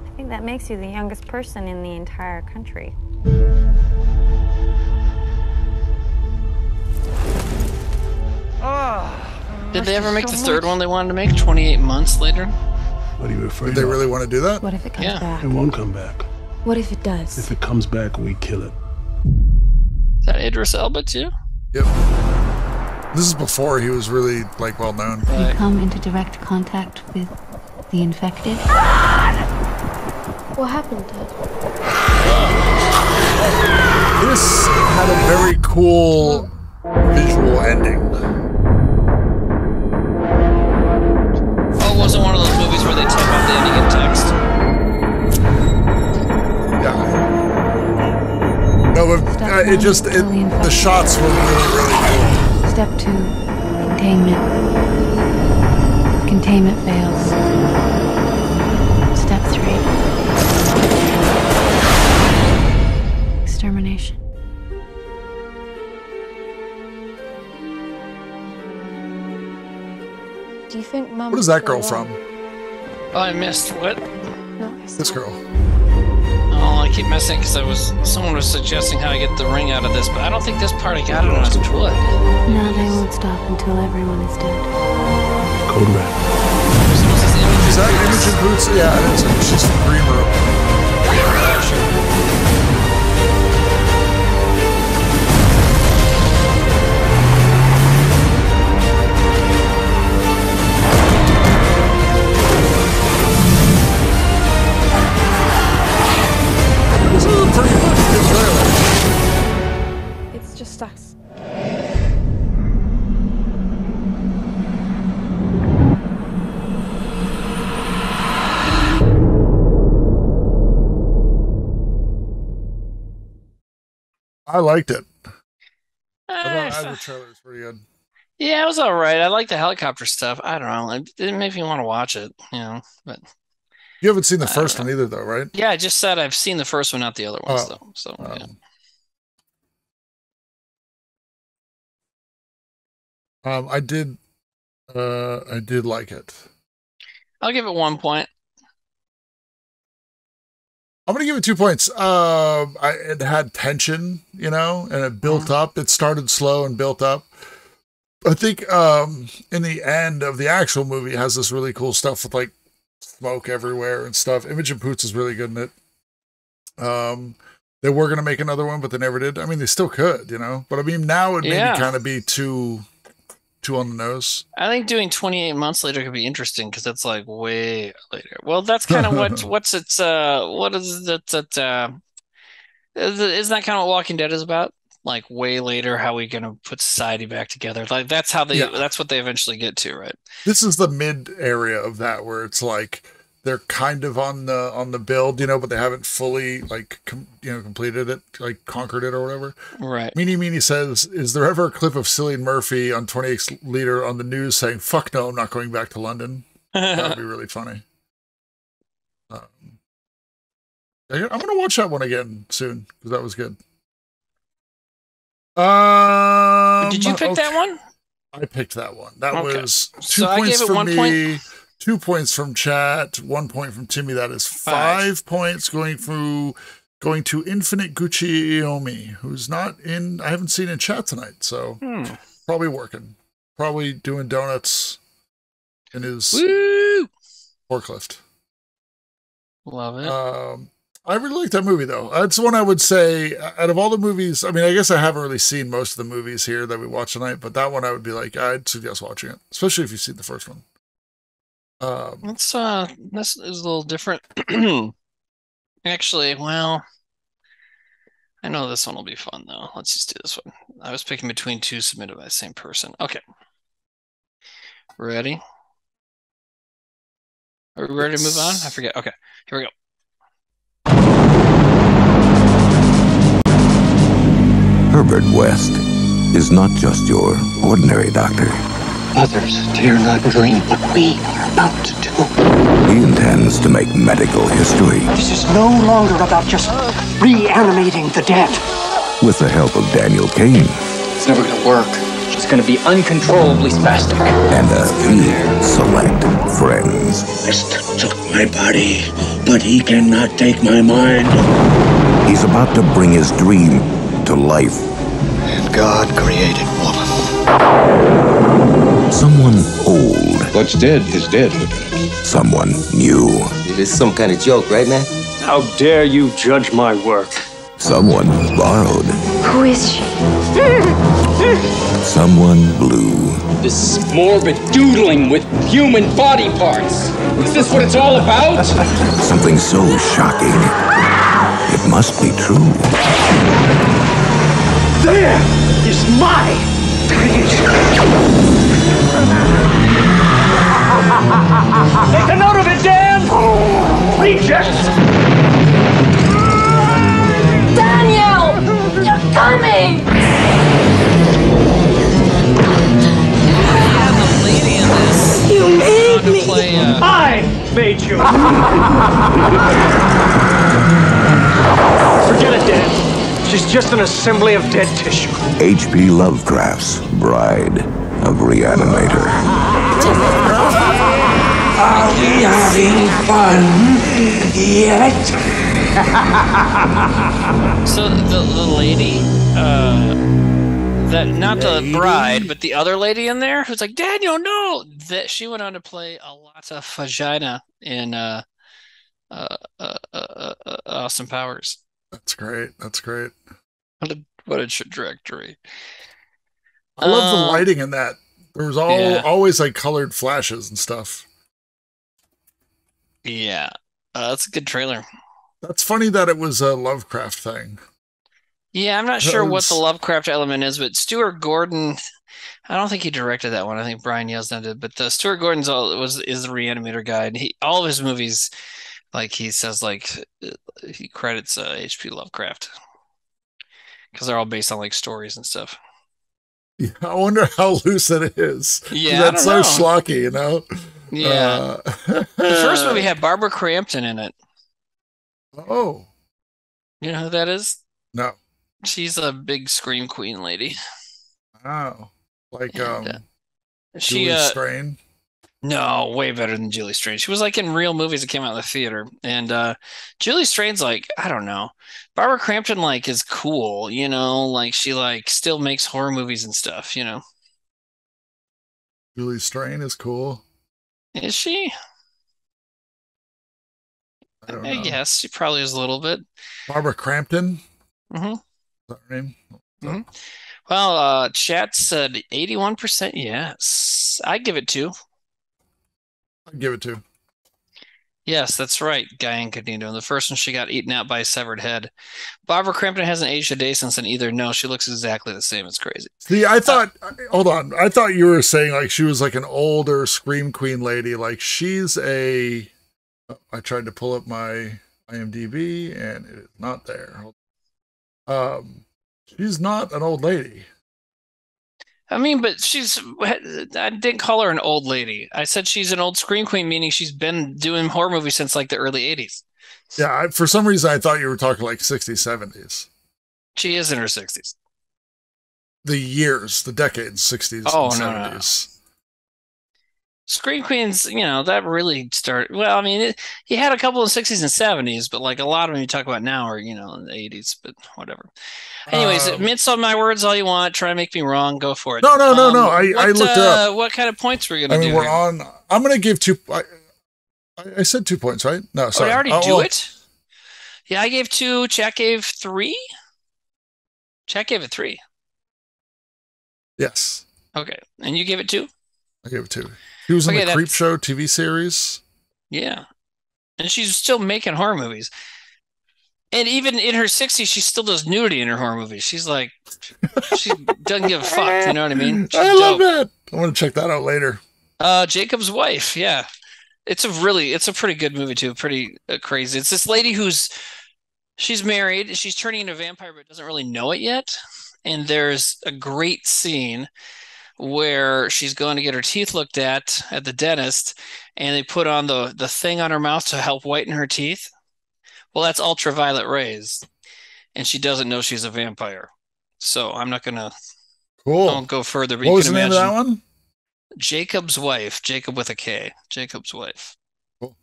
I think that makes you the youngest person in the entire country. Did they ever make the third one they wanted to make 28 months later? What are you afraid of? Did they really want to do that? What if it comes back? It won't come back. What if it does? If it comes back, we kill it. Is that Idris Elba too? Yep. This is before he was really like well known. You come into direct contact with the infected. What happened, Ted? This had a very cool visual ending. Wasn't one of those movies where they type out the ending in text. Yeah. No, but the shots were really cool. Step 2, containment. Containment fails. Step 3, extermination. Do you think Mom? What is that girl from? Oh, I missed what? No, this girl. Oh, I keep missing because someone was suggesting how I get the ring out of this, but I don't think this part I got it on as wood. No, they won't stop until everyone is dead. Code Red. Is that Imogen Boots? Yeah, it's just a dreamer. I liked it. I thought the trailer was pretty good. Yeah, it was all right. I like the helicopter stuff. I don't know. It didn't make me want to watch it, you know. But you haven't seen the first one either, though, right? Yeah, I just said I've seen the first one, not the other ones, though. So yeah. I did like it. I'll give it 1 point. I'm going to give it 2 points. It had tension, you know, and it built up. It started slow and built up. I think in the end of the actual movie, it has this really cool stuff with, like, smoke everywhere and stuff. Imogen Poots is really good in it. They were going to make another one, but they never did. I mean, they still could, you know. But, I mean, now it maybe kind of be too on the nose. I think doing 28 months later could be interesting because that's like way later. Well, that's kind of isn't that kind of what Walking Dead is about? Like way later, how we gonna put society back together? Like that's how they that's what they eventually get to, right? This is the mid area of that where it's like they're kind of on the build, you know, but they haven't fully like completed it, like conquered it or whatever. Right. Meanie Meanie says, "Is there ever a clip of Cillian Murphy on 28 Leader on the news saying fuck no, I'm not going back to London?" That would be really funny. I'm gonna watch that one again soon because that was good. Did you pick that one? I picked that one. That was 2 points for me. 2 points from chat, 1 point from Timmy. That is five points going to Infinite Gucci Iomi, who's not in. I haven't seen in chat tonight, so probably working, probably doing donuts in his forklift. Love it. I really like that movie, though. That's one I would say out of all the movies. I mean, I guess I haven't really seen most of the movies here that we watch tonight, but that one I would be like, I'd suggest watching it, especially if you've seen the first one. This is a little different. Actually, well, I know this one will be fun though. Let's just do this one. I was picking between two submitted by the same person. Okay. Ready? Are we ready to move on? I forget. Okay, here we go. Herbert West is not just your ordinary doctor. Others dare not dream what we are about to do. He intends to make medical history. This is no longer about just reanimating the dead. With the help of Daniel Kane. It's never going to work. She's going to be uncontrollably spastic. And a few select friends. West took my body, but he cannot take my mind. He's about to bring his dream to life. And God created woman. Someone old. What's dead is dead. Someone new. It is some kind of joke, right, man? How dare you judge my work? Someone borrowed. Who is she? Someone blue. This morbid doodling with human body parts. Is this what it's all about? Something so shocking. It must be true. There is my creation. Make a note of it, Dan! Reject! Daniel! You're coming! Yeah, the lady in this. You made me! I made you! Forget it, Dan. She's just an assembly of dead tissue. H.P. Lovecraft's Bride of Re-Animator. Are we having fun yet? So the lady, the bride, but the other lady in there who's like, Daniel, no, that she went on to play a lot of vagina in Austin Powers. That's great. That's great. What a trajectory. I love the lighting in that. There was always like colored flashes and stuff. Yeah, that's a good trailer. That's funny that it was a Lovecraft thing. Yeah, I'm not sure what the Lovecraft element is, but Stuart Gordon, I don't think he directed that one. I think Brian Yeltsner did, but Stuart Gordon's is the Re-Animator guy, and all of his movies, like he says, like he credits H.P. Lovecraft. because they're all based on like stories and stuff. Yeah, I wonder how loose it is. Yeah, that's so schlocky, you know. Yeah, the first movie had Barbara Crampton in it. Oh, you know who that is? No, she's a big Scream Queen lady. Oh, like and, Julie Strain. No, way better than Julie Strain. She was like in real movies that came out in the theater. And Julie Strain's like, I don't know. Barbara Crampton like is cool, you know, like she like still makes horror movies and stuff, you know. Julie Strain is cool. Is she? I guess she probably is a little bit. Barbara Crampton? Mm-hmm. Is that her name? Mm-hmm. Well, chat said 81% yes. I give it 2. Give it 2. Yes, that's right, Guyan Codino. In the first one, she got eaten out by a severed head. Barbara Crampton hasn't aged a day since then either. No, she looks exactly the same. It's crazy. See, I thought, hold on. I thought you were saying like she was like an older Scream Queen lady. Like she's a, I tried to pull up my IMDb and it is not there. She's not an old lady. I mean, but she's, I didn't call her an old lady. I said she's an old Scream Queen, meaning she's been doing horror movies since like the early 80s. Yeah, for some reason, I thought you were talking like 60s, 70s. She is in her 60s. The years, the decades, 60s, oh, and 70s. No. Scream Queens, you know, that really started, well, I mean, you had a couple in the 60s and 70s, but like a lot of them you talk about now are, you know, in the 80s, but whatever. Anyways, mince on my words all you want. Try and make me wrong. Go for it. No. I looked up. What kind of points were you going to do? I mean, I'm going to give 2. I said 2 points, right? No, sorry. Did I already do it? Yeah, I gave 2. Chat gave 3. Chat gave it 3. Yes. Okay. And you gave it 2? I gave it 2. She was in the Creep Show TV series. Yeah. And she's still making horror movies. And even in her 60s, she still does nudity in her horror movies. She's like, she doesn't give a fuck. You know what I mean? She's love that. I want to check that out later. Jacob's Wife. Yeah. It's a pretty good movie too. Pretty crazy. It's this lady she's married. She's turning into a vampire, but doesn't really know it yet. And there's a great scene where she's going to get her teeth looked at the dentist, and they put on the thing on her mouth to help whiten her teeth. Well, that's ultraviolet rays, and she doesn't know she's a vampire. So I'm not going to go further. But what was the name of that one? Jacob's Wife. Jacob with a K. Jacob's Wife. Cool.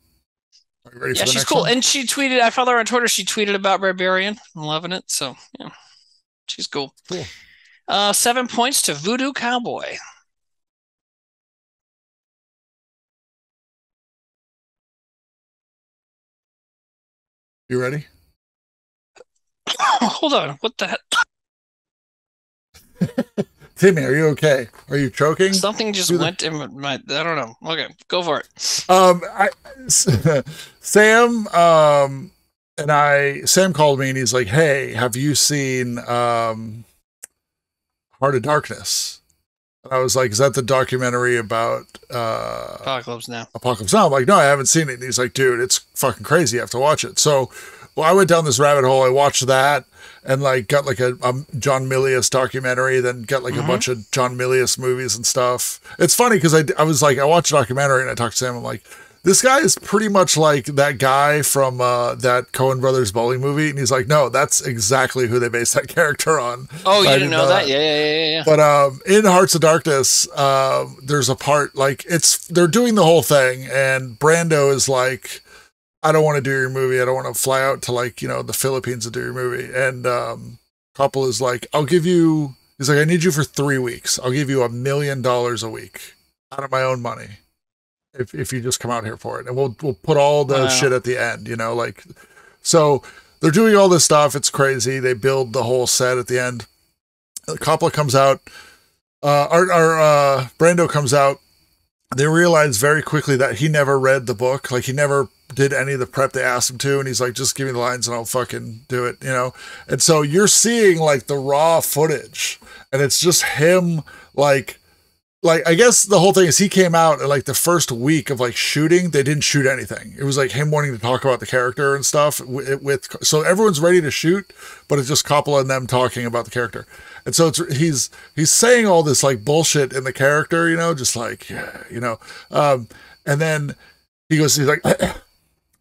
Are you ready for the she's next cool. One? And she tweeted, I follow her on Twitter. She tweeted about Barbarian. I'm loving it. So, yeah, she's cool. Cool. 7 points to Voodoo Cowboy. You ready? Hold on. What the heck? Timmy, are you okay? Are you choking? Something just went in my... I don't know. Okay, go for it. Sam and I... Sam called me and he's like, hey, have you seen... Heart of Darkness. And I was like, is that the documentary about Apocalypse Now? Apocalypse Now. I'm like, no, I haven't seen it. And he's like, dude, it's fucking crazy. You have to watch it. So I went down this rabbit hole. I watched that and like got like a John Milius documentary, then got like a bunch of John Milius movies and stuff. It's funny because I was like, I watched a documentary and I talked to Sam. I'm like, this guy is pretty much like that guy from that Coen Brothers bowling movie. And he's like, no, that's exactly who they based that character on. Oh, you didn't know that? Yeah. But in Hearts of Darkness, there's a part like they're doing the whole thing. And Brando is like, I don't want to do your movie. I don't want to fly out to like, you know, the Philippines to do your movie. And Coppola is like, he's like, I need you for 3 weeks. I'll give you $1 million a week out of my own money. If you just come out here for it, and we'll put all the shit at the end, you know, like, so they're doing all this stuff. It's crazy. They build the whole set at the end. Coppola comes out, Brando comes out. They realize very quickly that he never read the book. Like he never did any of the prep they asked him to. And he's like, just give me the lines and I'll fucking do it, you know? And so you're seeing like the raw footage, and it's just him like, like, I guess the whole thing is he came out at like the first week of like shooting. They didn't shoot anything. It was like him wanting to talk about the character and stuff with so everyone's ready to shoot, but it's just Coppola and them talking about the character. And so it's, he's saying all this like bullshit in the character, you know, just like, you know, and then he goes, he's like,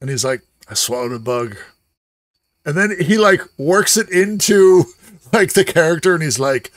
and he's like, I swallowed a bug. And then he like works it into like the character. And he's like,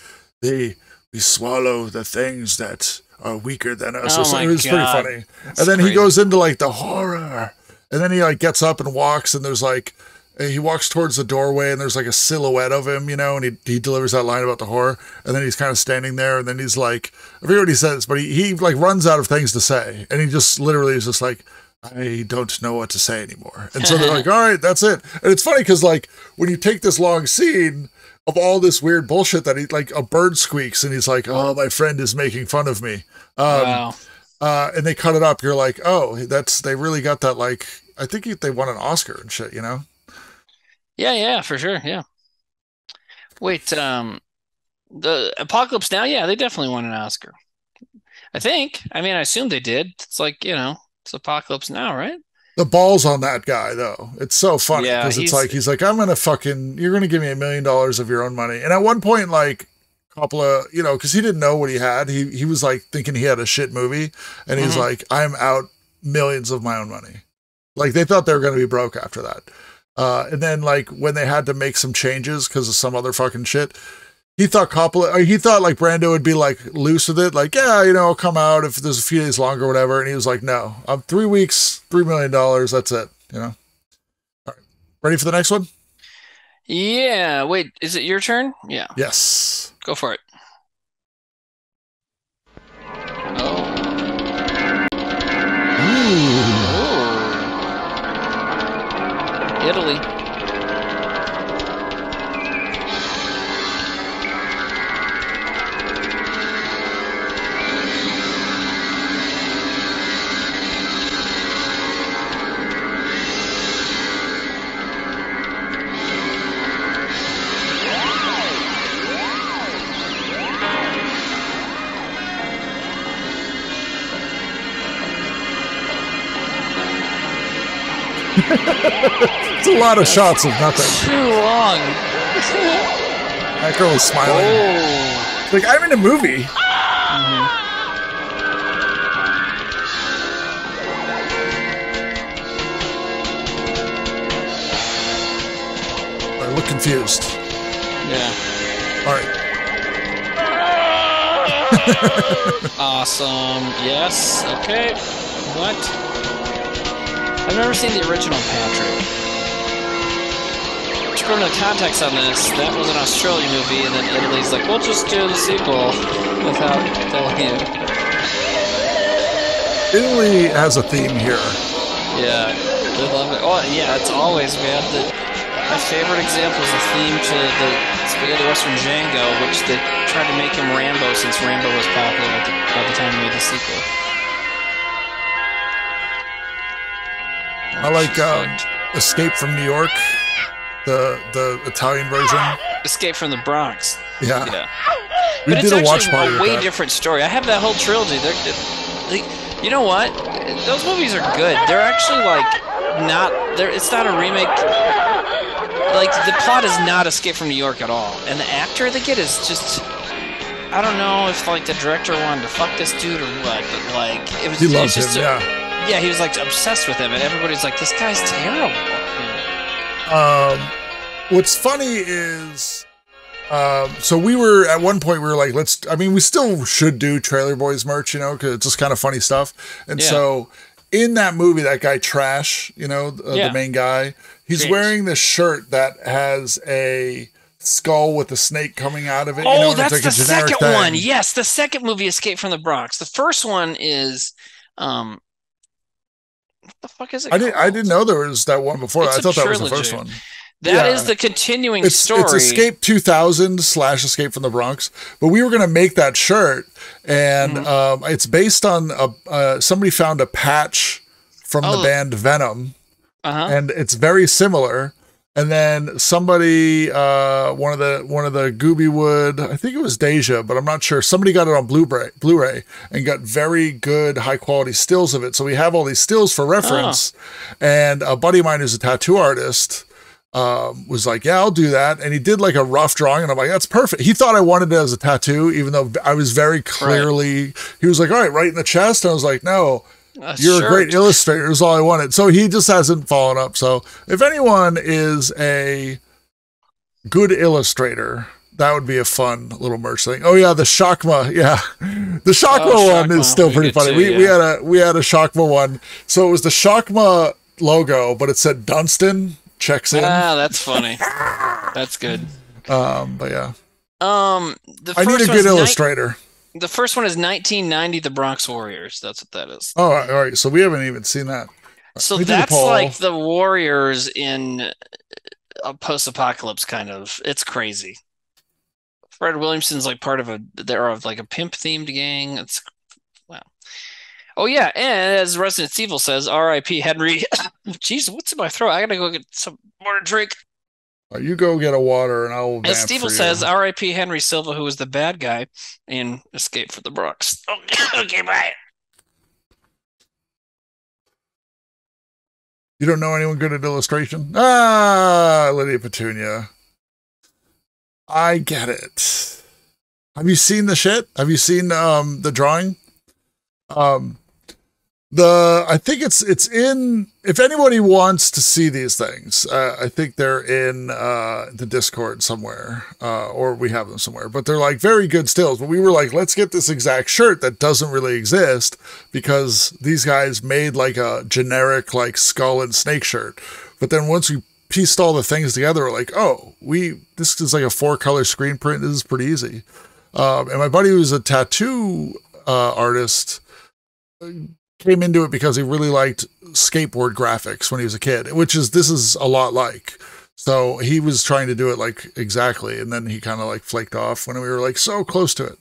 we swallow the things that are weaker than us. Oh, so it was pretty funny. That's and then crazy. He goes into like the horror, and then he like gets up and walks, and there's like, he walks towards the doorway, and there's like a silhouette of him, you know, and he delivers that line about the horror, and then he's kind of standing there, and then he's like, I forget what he says, but he like runs out of things to say, and he just literally is just like, I don't know what to say anymore. And so they're like, all right, that's it. And it's funny because like when you take this long scene of all this weird bullshit that he, like a bird squeaks and he's like, oh, my friend is making fun of me. Wow. And they cut it up. You're like, oh, that's, they really got that. Like, I think they won an Oscar and shit, you know? Yeah. Yeah, for sure. Yeah. Wait, the Apocalypse Now. Yeah. They definitely won an Oscar. I think, I mean, I assume they did. It's like, you know, it's Apocalypse Now, right? The balls on that guy, though. It's so funny because yeah, he's like, I'm going to fucking, you're going to give me $1 million of your own money. And at one point, like Coppola, you know, because he didn't know what he had. He was like thinking he had a shit movie. And he's like, I'm out millions of my own money. Like they thought they were going to be broke after that. And then like when they had to make some changes because of some other fucking shit, he thought like Brando would be like loose with it. Like, yeah, you know, I'll come out if there's a few days longer or whatever. And he was like, no, I'm 3 weeks, $3 million. That's it. You know? All right. Ready for the next one? Yeah. Wait, is it your turn? Yeah. Yes. Go for it. Oh. Ooh. Italy. It's a lot of shots of nothing. Too long. That girl is smiling. Oh. Like, I'm in a movie. I look confused. Yeah. All right. Awesome. Yes. Okay. What? I've never seen the original Patrick. To put into context on this, that was an Australian movie, and then Italy's like, we'll just do the sequel without telling you. Italy has a theme here. Yeah, they love it. Oh, yeah, it's always, man. My favorite example is the theme to the spaghetti western Django, which they tried to make him Rambo since Rambo was popular by the time they made the sequel. I like Escape from New York, the Italian version. Escape from the Bronx. Yeah. We but did it's a watch party. It's a way that. Different story. I have that whole trilogy. They're, you know what? Those movies are good. They're actually like not. It's not a remake. Like the plot is not Escape from New York at all, and the actor they get is just. I don't know if like the director wanted to fuck this dude or what, but like it was. He loves him. Yeah. Yeah, he was like obsessed with him, and everybody's like, "This guy's terrible." What's funny is, so we were at one point we were like, "Let's." I mean, we still should do Trailer Boys merch, you know, because it's just kind of funny stuff. And so, in that movie, that guy Trash, you know, the main guy, he's wearing this shirt that has a skull with the snake coming out of it. Oh, you know, that's like the second one. Yes, the second movie, Escape from the Bronx. The first one is. What the fuck is it? I didn't know there was that one before. I thought that was the first one. That is the continuing story. It's Escape 2000 / Escape from the Bronx. But we were going to make that shirt, and it's based on somebody found a patch from the band Venom, and it's very similar. And then somebody, one of the Goobywood, I think it was Deja, but I'm not sure. Somebody got it on Blu-ray, and got very good high quality stills of it. So we have all these stills for reference. Oh. And a buddy of mine who's a tattoo artist was like, "Yeah, I'll do that." And he did like a rough drawing, and I'm like, "That's perfect." He thought I wanted it as a tattoo, even though I was very clearly. Right. He was like, "All right, right in the chest," and I was like, "No. You're a great illustrator," is all I wanted. So he just hasn't followed up. So if anyone is a good illustrator, that would be a fun little merch thing. Oh yeah, the Shakma. Yeah. The Shakma one is still pretty funny. We had a Shakma one. So it was the Shakma logo, but it said Dunstan checks in. Ah, that's funny. That's good. But yeah. I need a good illustrator. The first one is 1990, The Bronx Warriors. That's what that is. Oh, all right. So we haven't even seen that. So that's like the Warriors in a post-apocalypse kind of. It's crazy. Fred Williamson's like part of a pimp-themed gang. It's wow. Oh yeah, and as Resident Evil says, R.I.P. Henry. Jeez, what's in my throat? I gotta go get some more to drink. You go get a water, and I'll. As Steve says, R.I.P. Henry Silva, who was the bad guy in Escape from the Bronx. Okay, bye. You don't know anyone good at illustration? Ah, Lydia Petunia. I get it. Have you seen the shit? Have you seen the drawing? I think it's in, if anybody wants to see these things, I think they're in the Discord somewhere, or we have them somewhere, but they're like very good stills. But we were like, let's get this exact shirt that doesn't really exist, because these guys made like a generic like skull and snake shirt. But then once we pieced all the things together, we're like, oh, this is like a 4-color screen print. This is pretty easy. And my buddy who's a tattoo artist came into it because he really liked skateboard graphics when he was a kid, this is a lot like. So he was trying to do it like exactly, and then he kind of like flaked off when we were like so close to it.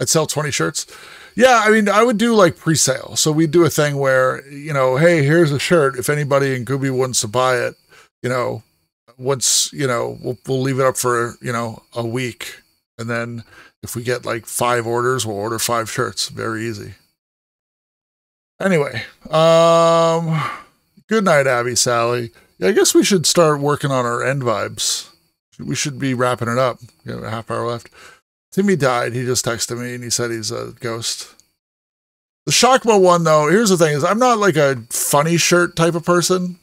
I'd sell 20 shirts. Yeah, I mean, I would do like pre-sale. So we'd do a thing where, you know, hey, here's a shirt. If anybody in Gooby wants to buy it, you know, once, you know, we'll leave it up for, you know, a week. And then if we get like 5 orders, we'll order 5 shirts. Very easy. Anyway, good night, Abby, Sally. Yeah, I guess we should start working on our end vibes. We should be wrapping it up. We have a half hour left. Timmy died. He just texted me, and he said he's a ghost. The Shakma one, though, here's the thing, is I'm not like a funny shirt type of person,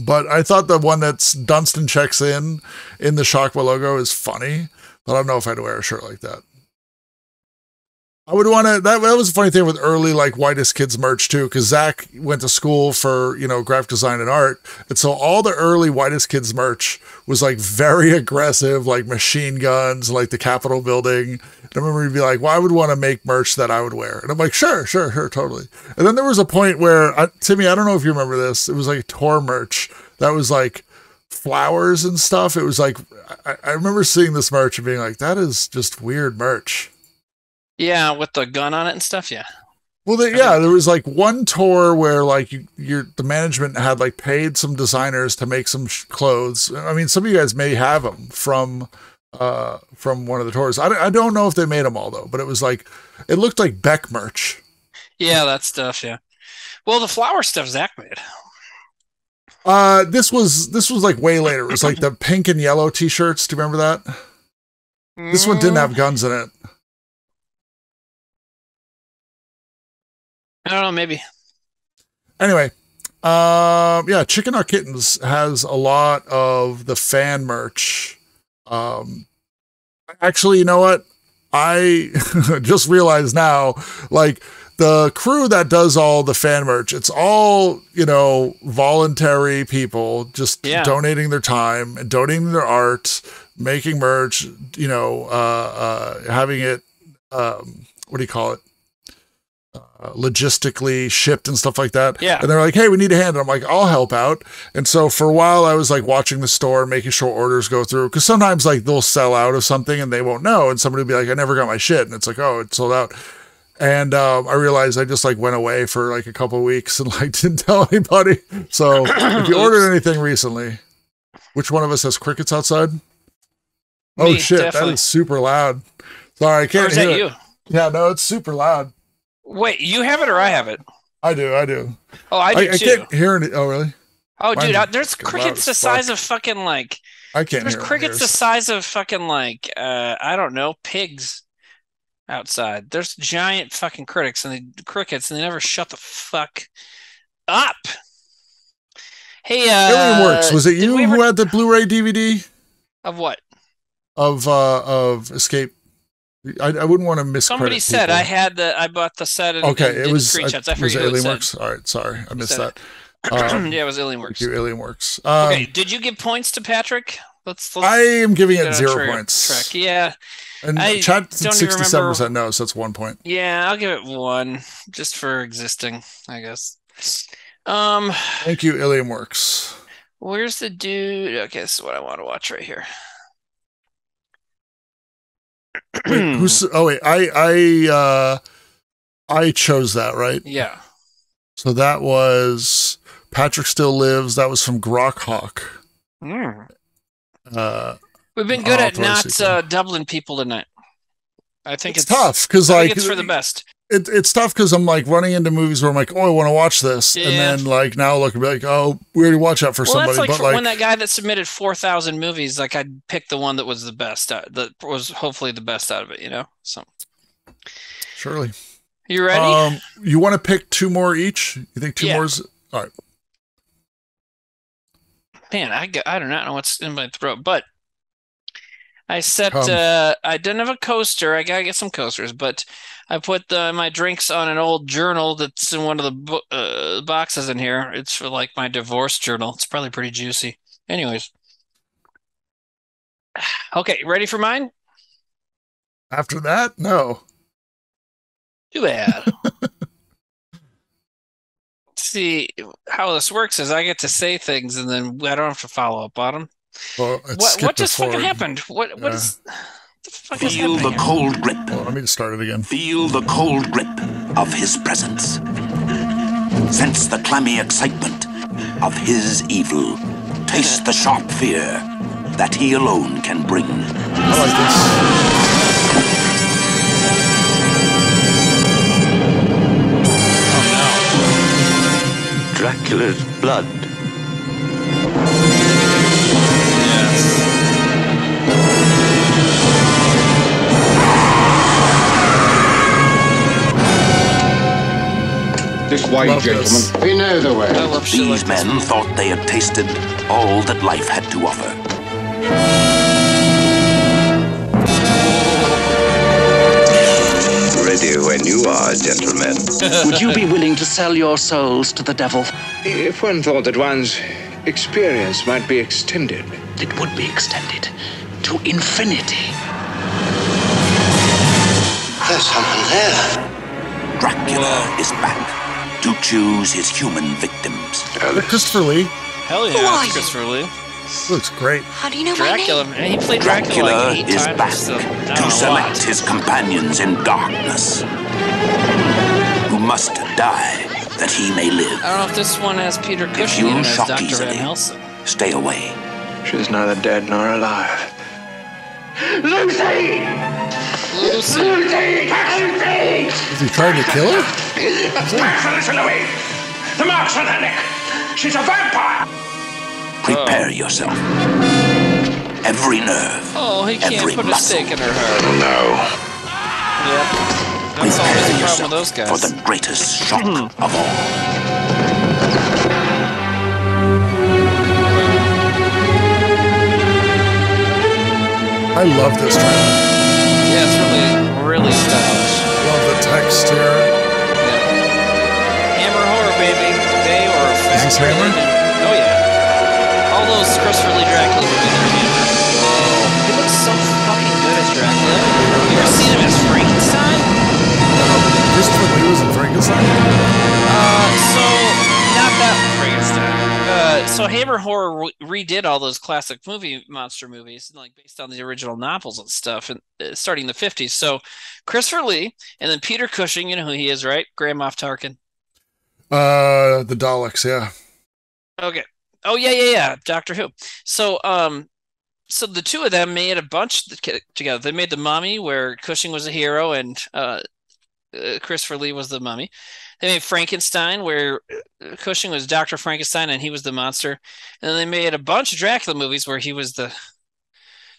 but I thought the one that's Dunstan checks in the Shakma logo is funny, but I don't know if I'd wear a shirt like that. I would want to, that was a funny thing with early, like, Whitest Kids merch, too, because Zach went to school for, you know, graphic design and art, and so all the early Whitest Kids merch was, like, very aggressive, like, machine guns, like, the Capitol building, and I remember he'd be like, well, I would want to make merch that I would wear, and I'm like, sure, totally, and then there was a point where, Timmy, I don't know if you remember this, it was, like, tour merch that was, like, flowers and stuff. It was, like, I remember seeing this merch and being like, that is just weird merch. Yeah, with the gun on it and stuff, yeah. Well, there was like one tour where like the management had like paid some designers to make some clothes. I mean, some of you guys may have them from one of the tours. I don't know if they made them all though, but it was like, it looked like Beck merch. Yeah, that stuff, yeah. Well, the flower stuff Zach made. This was like way later. It was like the pink and yellow t-shirts. Do you remember that? This one didn't have guns in it. I don't know, maybe. Anyway, yeah, Chicken Our Kittens has a lot of the fan merch. Actually, you know what? I just realized now, like, the crew that does all the fan merch, it's all, you know, voluntary people just donating their time and donating their art, making merch, you know, having it, what do you call it? Logistically shipped and stuff like that. Yeah. And they're like, hey, we need a hand. And I'm like, I'll help out. And so for a while I was like watching the store, making sure orders go through. Cause sometimes like they'll sell out of something and they won't know. And somebody will be like, I never got my shit. And it's like, oh, it's sold out. And I realized I just like went away for like a couple of weeks and like didn't tell anybody. So if you ordered anything recently, Which one of us has crickets outside? Me, oh shit, definitely. That is super loud. Sorry, I can't hear it. You? Yeah, no, it's super loud. Wait, you have it or I have it? I do. Oh, I do too. I can't hear it. Oh, really? Oh, mine, dude, there's crickets the size of fucking like... I can't hear crickets the size of fucking like, I don't know, pigs outside. There's giant fucking crickets and they never shut the fuck up. Hey, Alienworks, was it you who had the Blu-ray DVD? Of what? Of Escape. I wouldn't want to miscredit. Somebody said people. I bought the set. And, okay, it was screenshots. I forget who it said. All right, sorry, I missed that. Yeah, it was Alienworks. Alienworks. Okay, did you give points to Patrick? Let's I am giving it 0 points. Track. Yeah, and chat's 67%. No, so that's 1 point. Yeah, I'll give it 1 just for existing, I guess. Thank you, Alienworks. Where's the dude? Okay, this is what I want to watch right here. Wait, I chose that, right? Yeah. So that was Patrick Still Lives. That was from Grockhawk. Mm. We've been good at not doubling people tonight. I think it's tough because like it's for the best. It's tough because I'm like running into movies where I'm like, oh, I want to watch this, yeah. And then like now I look and be like, oh, we already watched that for somebody. That's like, but like when that guy that submitted 4,000 movies, like I picked the one that was the best, that was hopefully the best out of it, you know. So surely you ready? You want to pick 2 more each? You think 2 more is all right? Man, I do not know what's in my throat, but I set. I didn't have a coaster. I gotta get some coasters, but I put my drinks on an old journal that's in one of the boxes in here. It's for like my divorce journal. It's probably pretty juicy. Anyways, okay, ready for mine? After that, no. Too bad. See how this works is I get to say things and then I don't have to follow up on them. Well, what just fucking happened? What is the fuck is happening? Feel the cold grip. Well, let me start it again. Feel the cold grip of his presence. Sense the clammy excitement of his evil. Taste the sharp fear that he alone can bring. I like this. Oh no. Dracula's blood. This way, gentlemen. We know the way. These men thought they had tasted all that life had to offer. Ready when you are, gentlemen. Would you be willing to sell your souls to the devil? If one thought that one's experience might be extended, it would be extended to infinity. There's someone there. Dracula is back. To choose his human victims. Christopher Lee. Hell yeah, Christopher Lee. Looks great. How do you know Dracula? Man, he played Dracula like 8 is times back so to select his companions in darkness, who must die that he may live. I don't know if this one has Peter Cushing in it as Dr. Van Helsing. Stay away. She's neither dead nor alive. Lucy! Is he trying to kill her? Listen to me! The marks on her neck! She's a vampire! Prepare yourself. Every nerve. Oh, he can't put a stake in her heart. No. Yep. That's always the problem with those guys. For the greatest shock of all. I love this trailer. Yeah, it's really stylish. Love the text here. Yeah. Hammer horror, baby. They were a fan. Is this Hammer? Oh, yeah. All those Christopher Lee Dracula movies are Hammer. Oh, he looks so fucking good as Dracula. Have you ever seen him as Frankenstein? Christopher Lee was in Frankenstein? Not that Frankenstein. So Hammer Horror redid all those classic monster movies, like based on the original novels and stuff, and starting in the 50s. So Christopher Lee, and then Peter Cushing, you know who he is, right? Grand Moff Tarkin. The Daleks, yeah. Okay, Oh yeah, Doctor Who. So so the two of them made a bunch together. They made The Mummy, where Cushing was a hero and Christopher Lee was the mummy. They made Frankenstein, where Cushing was Dr. Frankenstein and he was the monster. And then they made a bunch of Dracula movies where he was the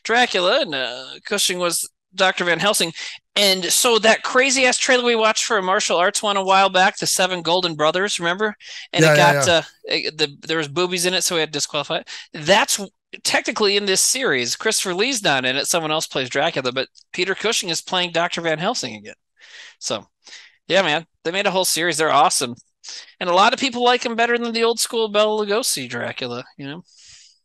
Dracula and Cushing was Dr. Van Helsing. And so that crazy ass trailer we watched for a martial arts one a while back, the Seven Golden Brothers, remember? And there was boobies in it, so we had to disqualify it. That's technically in this series. Christopher Lee's not in it. Someone else plays Dracula, but Peter Cushing is playing Dr. Van Helsing again. So, yeah, man, they made a whole series. They're awesome. And a lot of people like them better than the old school Bela Lugosi Dracula, you know?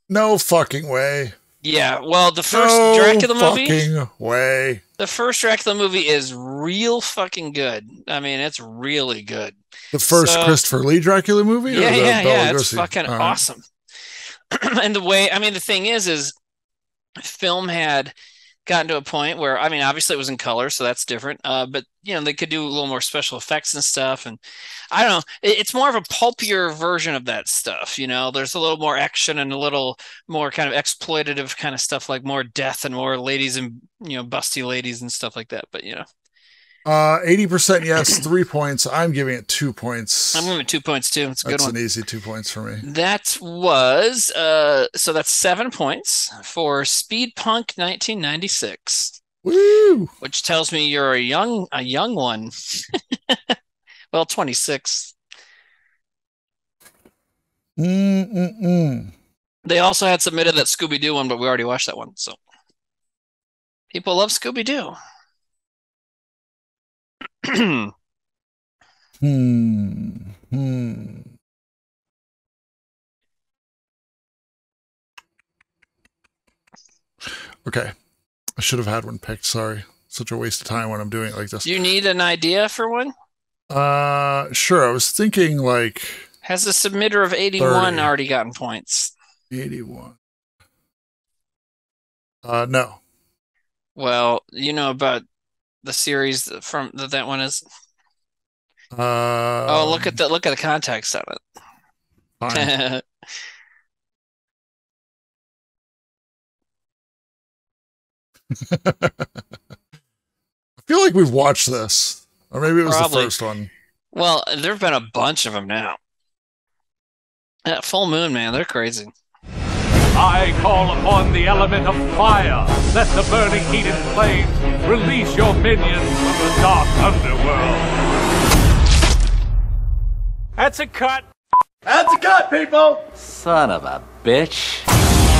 No fucking way. Yeah, well, the first Dracula movie... No fucking way. The first Dracula movie is real fucking good. I mean, it's really good. The first Christopher Lee Dracula movie? Yeah, yeah, it's fucking awesome. And the way... I mean, the thing is film had... gotten to a point where, I mean, obviously it was in color, so that's different. But you know, they could do a little more special effects and stuff. And I don't know, it's more of a pulpier version of that stuff. You know, there's a little more action and a little more kind of exploitative kind of stuff, like more death and more ladies and, you know, busty ladies and stuff like that. But you know, 80% yes, 3 points. I'm giving it 2 points. I'm giving it 2 points too. It's a good one. That's an easy 2 points for me. That was so that's 7 points for Speed Punk 1996. Woo! Which tells me you're a young one. Well, 26. They also had submitted that Scooby-Doo one, but we already watched that one. So people love Scooby-Doo. Okay, I should have had one picked. Sorry, such a waste of time when I'm doing it like this. You need an idea for one? Sure. I was thinking like. Has the submitter of 81 already gotten points? 81. No. Well, you know about. The series from that one is. Oh, look at the context of it. I feel like we've watched this, or maybe it was probably the first one. Well, there have been a bunch of them now. That Full Moon, man, they're crazy. I call upon the element of fire. Let the burning heated flames release your minions from the dark underworld. That's a cut. That's a cut, people! Son of a bitch.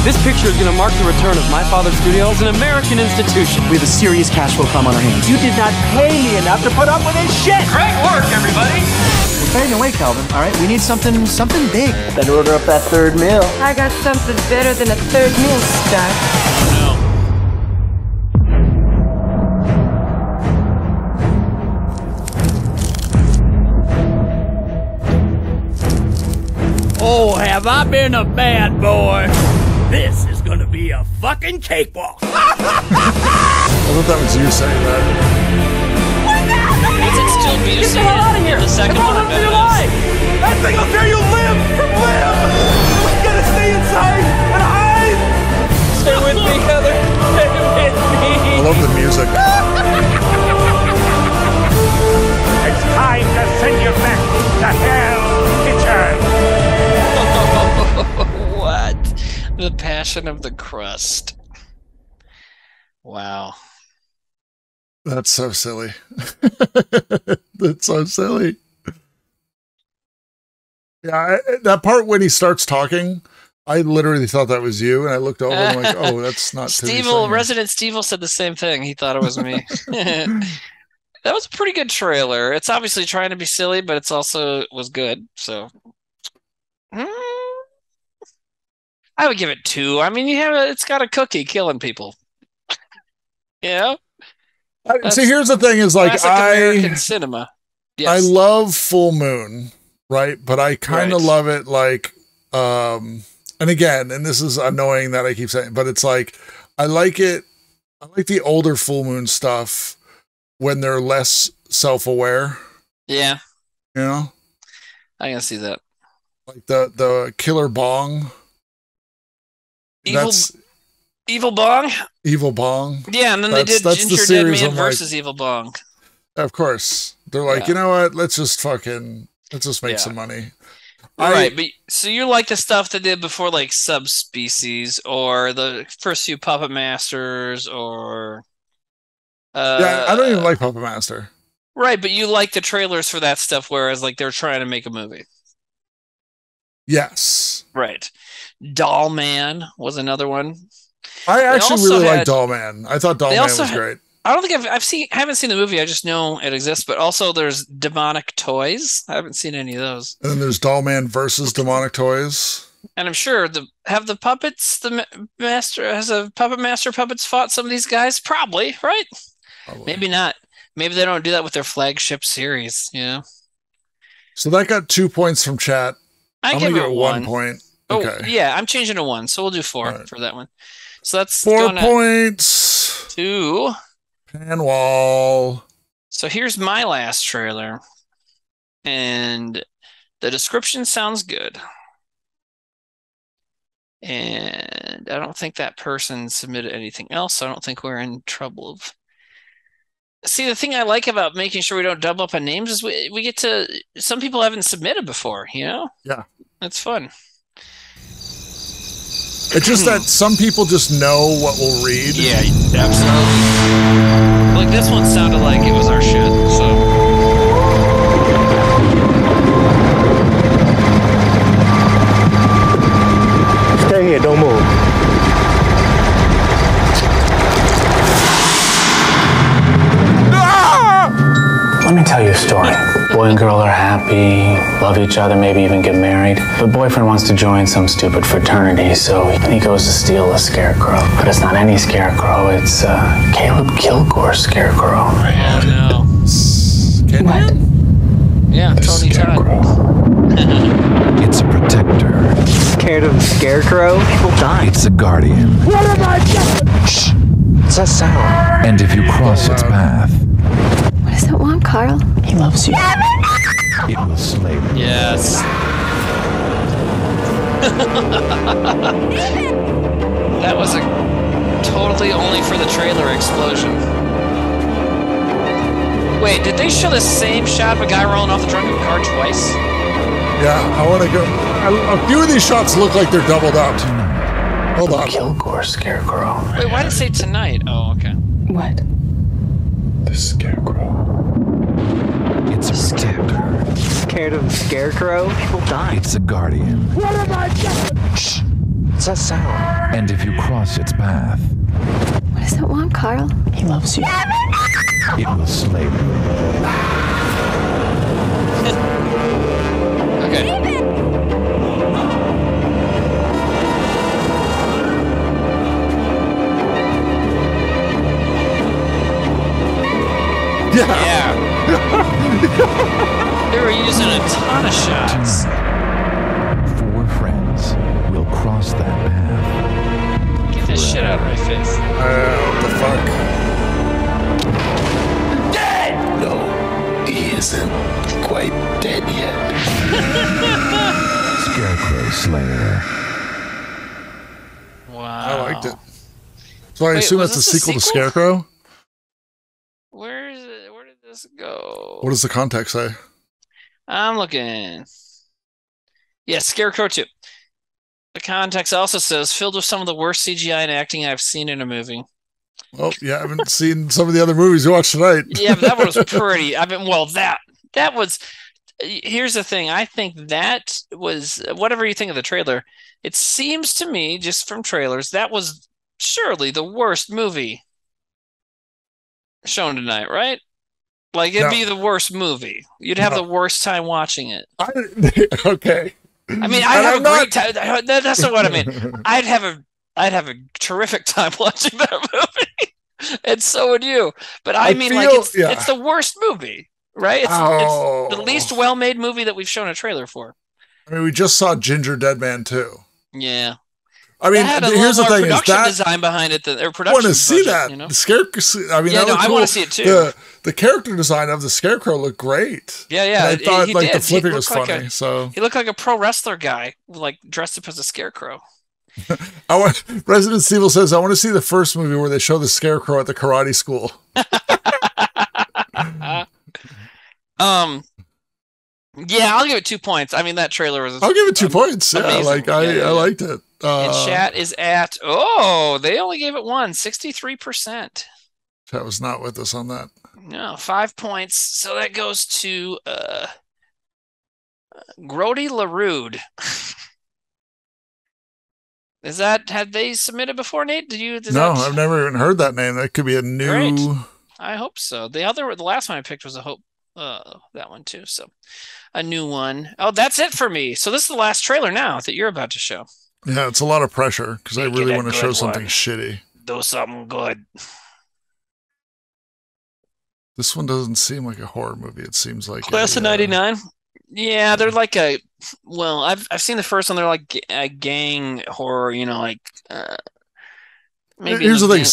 This picture is going to mark the return of my father's studio as an American institution. We have a serious cash flow problem on our hands. You did not pay me enough to put up with this shit! Great work, everybody! Fading away, Calvin. All right, we need something big. Better order up that third meal. I got something better than a third meal, Scott. No. Oh, have I been a bad boy? This is gonna be a fucking cakewalk. I thought that was you saying that. Get the hell out of here! Come on up to your life! That thing up there, you'll live! We gotta stay inside and hide! Stay with me, Heather! Stay with me! I love the music. It's time to send you back to Hell Kitchen! What? The Passion of the Crust. Wow. That's so silly. That's so silly. Yeah, that part when he starts talking, I literally thought that was you, and I looked over and I'm like, oh, that's not Steve-el, Resident Steve-el said the same thing. He thought it was me. That was a pretty good trailer. It's obviously trying to be silly, but it's also was good. So I would give it 2. I mean, it's got a cookie killing people. Yeah. So here's the thing: is like American cinema. Yes. I love Full Moon, right? But I kind of love it like, and again, and this is annoying that I keep saying, but it's like I like it. I like the older Full Moon stuff when they're less self-aware. Yeah, you know, I can see that. Like the killer bong. Evil Bong? Evil Bong. Yeah, and then they did Ginger Dead Man versus Evil Bong. Of course. They're like, you know what? Let's just fucking, let's just make some money. All right, but so you like the stuff they did before, like Subspecies or the first few Puppet Masters, or yeah, I don't even like Puppet Master. Right, but you like the trailers for that stuff, whereas like they're trying to make a movie. Yes. Right. Doll Man was another one. I actually really like Doll Man. I thought Doll Man was great. I don't think I haven't seen the movie. I just know it exists. But also, there's Demonic Toys. I haven't seen any of those. And then there's Doll Man versus Demonic Toys. And I'm sure the puppets, the master has a puppet master. Puppets fought some of these guys, probably, right? Probably. Maybe not. Maybe they don't do that with their flagship series. You know. So that got 2 points from chat. I'm gonna give it 1 point. Oh, okay. Yeah, I'm changing to 1, so we'll do 4 for that one. So that's 4 points to Panwall. So here's my last trailer, and the description sounds good. And I don't think that person submitted anything else, so I don't think we're in trouble. See, the thing I like about making sure we don't double up on names is we get to, some people haven't submitted before, you know? Yeah. That's fun. It's just that some people just know what we'll read. Yeah, absolutely. Like this one sounded like it was our shit, so. Stay here, don't move. Ah! Let me tell you a story. Boy and girl are happy, love each other, maybe even get married. But boyfriend wants to join some stupid fraternity, so he goes to steal a scarecrow. But it's not any scarecrow, it's Caleb Kilgore's scarecrow. Oh, no. What? Yeah, Tony Todd. It's a protector. Scared of the scarecrow? People die. It's a guardian. What am I doing? Shh. It's a sound. And if you cross its path, what does it want, Carl? He loves you. It will slay you. Yes. That was a totally only for the trailer explosion. Wait, did they show the same shot of a guy rolling off the trunk of a car twice? Yeah, I want to go. A few of these shots look like they're doubled up. Hold on. Kilgore Scarecrow. Wait, why did it say tonight? Oh, okay. What? The scarecrow. It's a scarecrow. Scared of the scarecrow? People die. It's a guardian. What am I doing? Shh. It's a sound. And if you cross its path. What does it want, Carl? He loves you. It will slay you. Okay. Yeah. They were using a ton of shots. Tonight, 4 friends will cross that path. Get this shit out of my face. What the fuck? Dead! No, he isn't quite dead yet. Scarecrow Slayer. Wow. I liked it. So I assume that's a sequel to Scarecrow? Where is it? Where did this go? What does the context say? I'm looking. Yeah, Scarecrow 2. The context also says filled with some of the worst CGI and acting I've seen in a movie. Well, yeah, I haven't seen some of the other movies we watched tonight. Yeah, but that one was pretty. I mean, well, that was. Here's the thing. I think that was whatever you think of the trailer. It seems to me, just from trailers, that was surely the worst movie shown tonight, right? Like it'd be the worst movie. You'd have the worst time watching it. Okay. I mean, I'd have a great time. That's not what I mean. I'd have a terrific time watching that movie, and so would you. But I mean, feel, like it's the worst movie, right? It's the least well-made movie that we've shown a trailer for. I mean, we just saw Ginger Dead Man 2. Yeah. I mean, here's the thing: is that design behind it? Their production. I want to see that. You know? The scarecrow. I mean, yeah, no, I want to see it too. The character design of the scarecrow looked great. Yeah, yeah. And I thought like the flipping was funny. So he looked like a pro wrestler guy, like dressed up as a scarecrow. I want. Resident Evil says, "I want to see the first movie where they show the scarecrow at the karate school." Yeah, I'll give it 2 points. I mean, that trailer was. I'll give it 2 points. Yeah, amazing. Like I liked it. And chat is at they only gave it one 63%. Chat was not with us on that. No, 5 points. So that goes to Grody LaRude. Is that had they submitted before, Nate? Did you? No, I've never even heard that name. That could be a new. Great. I hope so. The last one I picked was a hope. That one too. So a new one. Oh, that's it for me. So this is the last trailer now that you're about to show. Yeah, it's a lot of pressure because I really want to show something shitty. Do something good. This one doesn't seem like a horror movie. It seems like Class of '99. Yeah, they're like a. Well, I've seen the first one. They're like a gang horror. You know, like. Maybe here's the thing.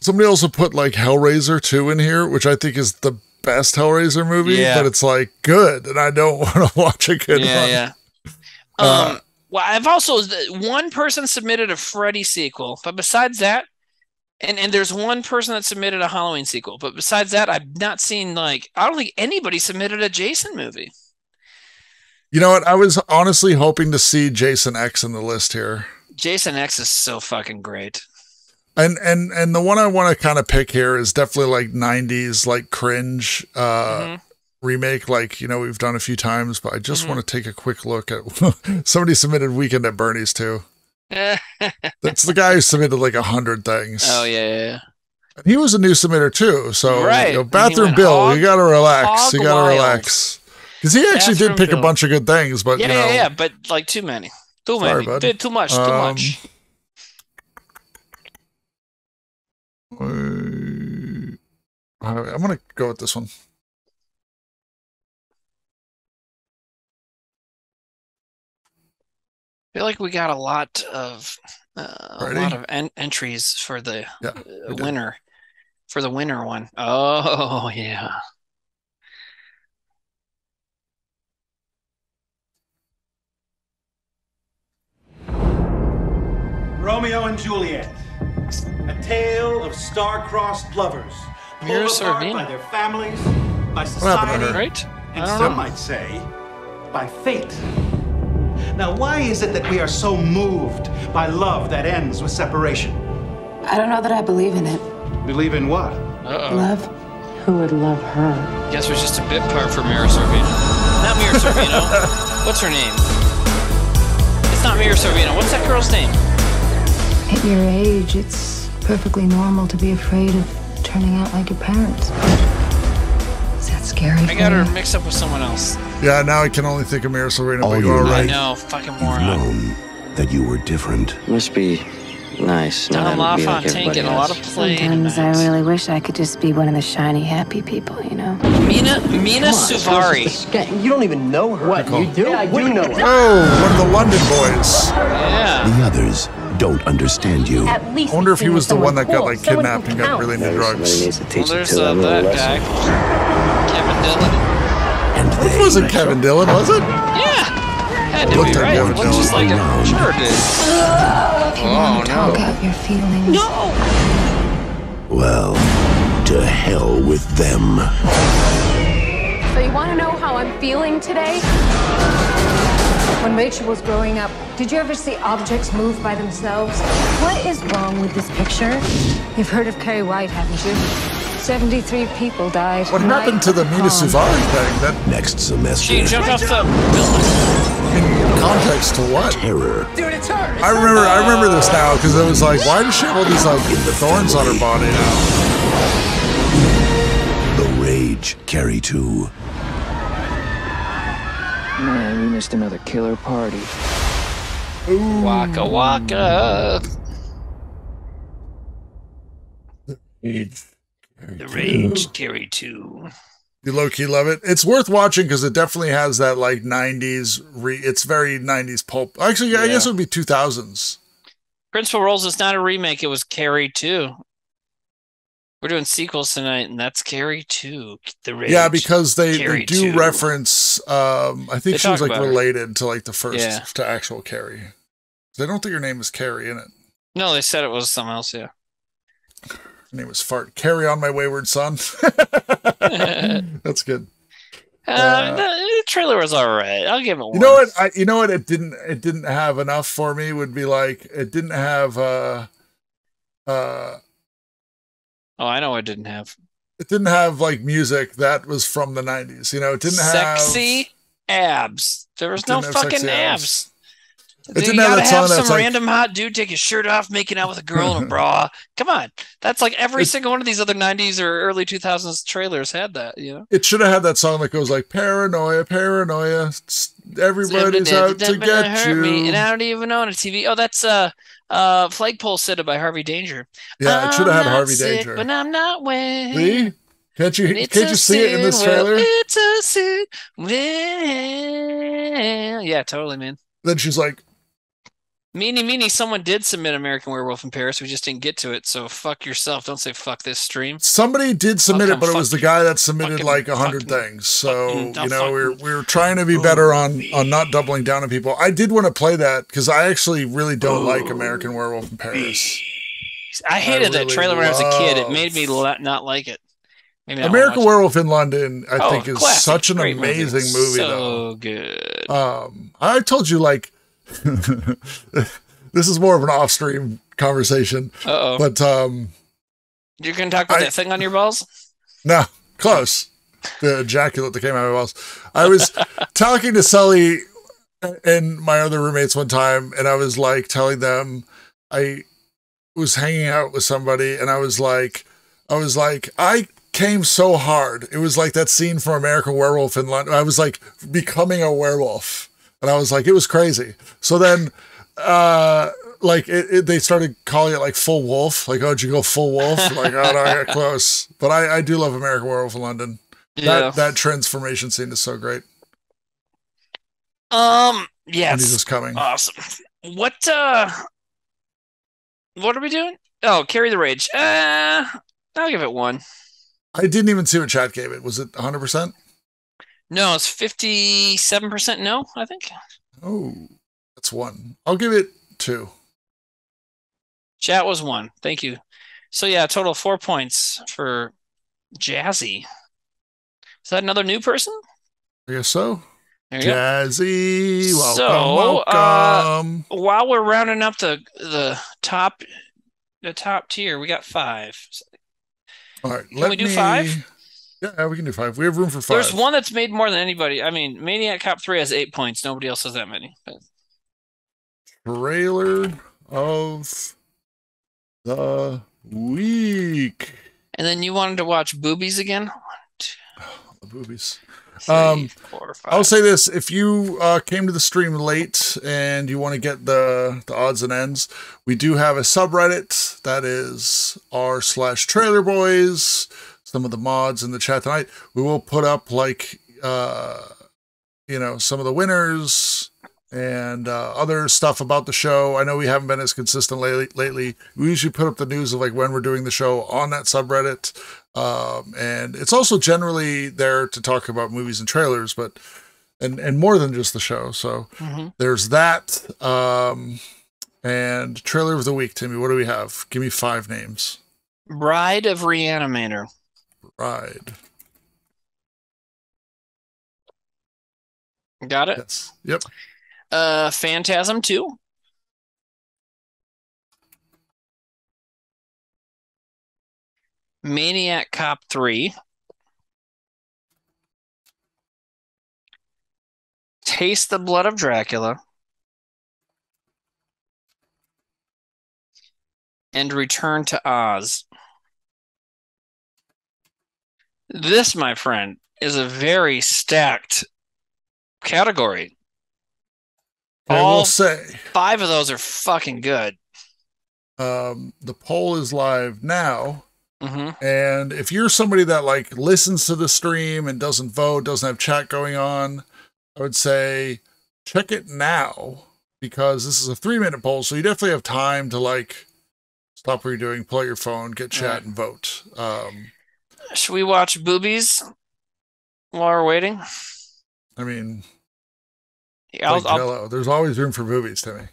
Somebody also put like Hellraiser 2 in here, which I think is the best Hellraiser movie. Yeah. But it's like good, and I don't want to watch a good one. Yeah. Well, I've also one person submitted a Freddy sequel, but besides that, and there's one person that submitted a Halloween sequel, but besides that, I've not seen I don't think anybody submitted a Jason movie. You know what? I was honestly hoping to see Jason X in the list here. Jason X is so fucking great. And the one I want to kind of pick here is definitely like 90s, like cringe, remake, like, you know, we've done a few times, but I just want to take a quick look at somebody submitted Weekend at Bernie's too. That's the guy who submitted like 100 things. Oh yeah. And he was a new submitter too. So right. You know, Bathroom Bill, you gotta relax. You gotta relax. Because he actually did pick a bunch of good things, but yeah, you know, yeah, but like too many. Too many. Sorry, did too much, too much. I'm gonna go with this one. I feel like we got a lot of entries for the winner one. Oh yeah. Romeo and Juliet, a tale of star-crossed lovers, pulled apart by their families, by society, and some might say by fate. Now, why is it that we are so moved by love that ends with separation? I don't know that I believe in it. Believe in what? Love. Who would love her? Guess we're just a bit part for Mira Sorvino. Not Mira Sorvino. What's her name? It's not Mira Sorvino. What's that girl's name? At your age, it's perfectly normal to be afraid of turning out like your parents. Is that scary? I got her mixed up with someone else. Yeah, now I can only think of Mira Sorvino, but you're right. I know, fucking moron. You've known that you were different. Must be nice. Don LaFontaine getting a lot of play. Sometimes I really wish I could just be one of the shiny, happy people, you know? Mina Suvari. You don't even know her. What, you do? Yeah, I do know her. Oh, one of the London boys. Yeah. The others don't understand you. At least I wonder if he was the one that got like kidnapped and got really into drugs. There's that guy, Kevin Dillon. This wasn't Kevin Dillon, was it? Yeah. Had to be, right? It looks just like a shirt. Oh, no. Talk out your feelings. No! Well, to hell with them. So you want to know how I'm feeling today? When Rachel was growing up, did you ever see objects move by themselves? What is wrong with this picture? You've heard of Carrie White, haven't you? 73 people died. What happened to the Mina Suvari thing? That next semester. She jumped off the building. In context to what? Terror. Dude, it's her. It's I remember this now because it was like, why does she have all these like thorns on her body now? The rage, Carrie 2. Man, we missed another killer party. Ooh. Waka waka. The rage, Carrie 2. You low-key love it. It's worth watching because it definitely has that like 90s it's very 90s pulp. Actually, yeah, I guess it would be 2000s. Principal Roles is not a remake. It was Carrie 2. We're doing sequels tonight, and that's Carrie 2. The Rage. Yeah, because they do reference I think she was like related to like the first to actual Carrie. They don't think her name is Carrie in it. No, they said it was something else, yeah. Her name was Fart. Carry on, my wayward son. That's good. The trailer was all right. I'll give it one. You know what? You know what? It didn't have enough for me. Would be like it didn't have. Oh, I know. It didn't have. It didn't have like music that was from the 90s. You know, it didn't have sexy abs. There was no fucking abs. It didn't have some random hot dude take his shirt off, making out with a girl in a bra. Come on, that's like every single one of these other '90s or early 2000s trailers had that. You know, it should have had that song that goes like "Paranoia, Paranoia, everybody's out to get you." And I don't even own a TV. Oh, that's "Flagpole Sitter" by Harvey Danger. Yeah, it should have had Harvey Danger. But I'm not weak. Can't you see it in this trailer? It's a suit. Yeah, totally, man. Then she's like. Meanie, someone did submit American Werewolf in Paris. We just didn't get to it, so fuck yourself. Don't say fuck this stream. Somebody did submit it, but it was the guy that submitted like 100 things. So, you know, we're trying to be better on not doubling down on people. I did want to play that because I actually really don't like American Werewolf in Paris. I hated that trailer when I was a kid. It made me not like it. American Werewolf in London, I think, is such an amazing movie, though. So good. I told you, like, this is more of an off-stream conversation. Uh-oh. But you're gonna talk about that thing on your balls? No, close. The ejaculate that came out of my balls. I was talking to Sully and my other roommates one time, and I was like telling them I was hanging out with somebody, and I was like, I came so hard. It was like that scene from American Werewolf in London. I was like becoming a werewolf. And I was like, it was crazy. So then, like, they started calling it like full wolf. Like, oh, did you go full wolf? Like, oh, no, I got close. But I do love American Werewolf in London. Yeah. That transformation scene is so great. Yeah. And he's just coming. Awesome. What are we doing? Oh, Carry the Rage. I'll give it one. I didn't even see what chat gave it. Was it 100%? No, it's 57% no, I think. Oh, that's one. I'll give it 2. Chat was 1. Thank you. So, yeah, total 4 points for Jazzy. Is that another new person? I guess so. There you Jazzy, go. welcome. While we're rounding up the top tier, we got 5. All right. Can we do 5? Yeah, we can do 5. We have room for 5. There's one that's made more than anybody. I mean, Maniac Cop 3 has 8 points. Nobody else has that many. But... Trailer of the week. And then you wanted to watch Boobies again? 1, 2, the Boobies. 3, 4, 5. I'll say this. If you came to the stream late and you want to get the odds and ends, we do have a subreddit. That is r/Trailer Boys. Some of the mods in the chat tonight, we will put up like, you know, some of the winners and other stuff about the show. I know we haven't been as consistent lately. We usually put up the news of like when we're doing the show on that subreddit. And it's also generally there to talk about movies and trailers, but, and more than just the show. So there's that. And trailer of the week, Timmy, what do we have? Give me 5 names. Bride of Re-Animator. Ride. Got it? Yes. Yep. Phantasm 2. Maniac Cop 3. Taste the Blood of Dracula. And Return to Oz. This, my friend, is a very stacked category. I will say 5 of those are fucking good. The poll is live now. Mm-hmm. And if you're somebody that like listens to the stream and doesn't vote, doesn't have chat going on, I would say check it now, because this is a 3-minute poll. So you definitely have time to like stop what you're doing, pull out your phone, get chat and vote. Should we watch boobies while we're waiting? I mean, yeah, I'll... there's always room for boobies, Timmy.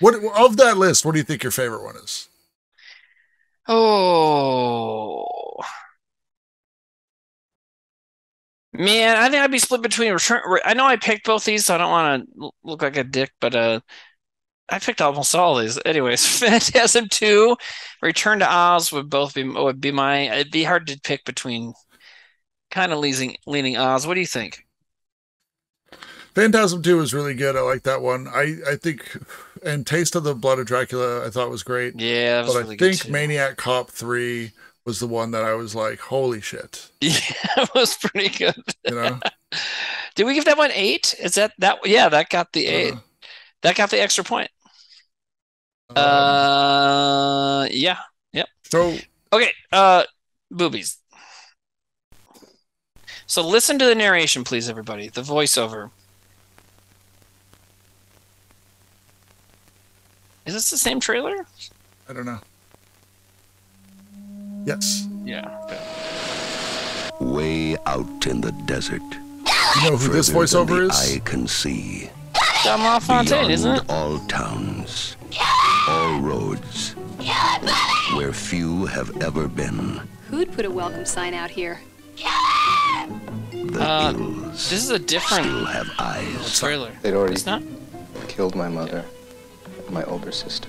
What of that list, what do you think your favorite one is? Oh man, I think I'd be split between Return. I know I picked both these, so I don't want to look like a dick, but I picked almost all of these. Anyways, Phantasm 2, Return to Oz would both be mine. It'd be hard to pick between, kind of leaning Oz. What do you think? Phantasm 2 is really good. I like that one. I think, and Taste of the Blood of Dracula I thought was great. Yeah, that was really good. But I think Maniac Cop 3 was the one that I was like, holy shit. Yeah, it was pretty good. You know? Did we give that one 8? Is that yeah, that got the 8. That got the extra point. Yeah. Yep. So okay, boobies. So listen to the narration, please, everybody. The voiceover. Is this the same trailer? I don't know. Yes. Yeah. Way out in the desert. You know who this voiceover is? I can see. John LaFontaine, isn't it? All towns, all roads, where few have ever been. Who'd put a welcome sign out here? The hills. This is a different still have eyes. Trailer. They'd already killed my mother, and my older sister,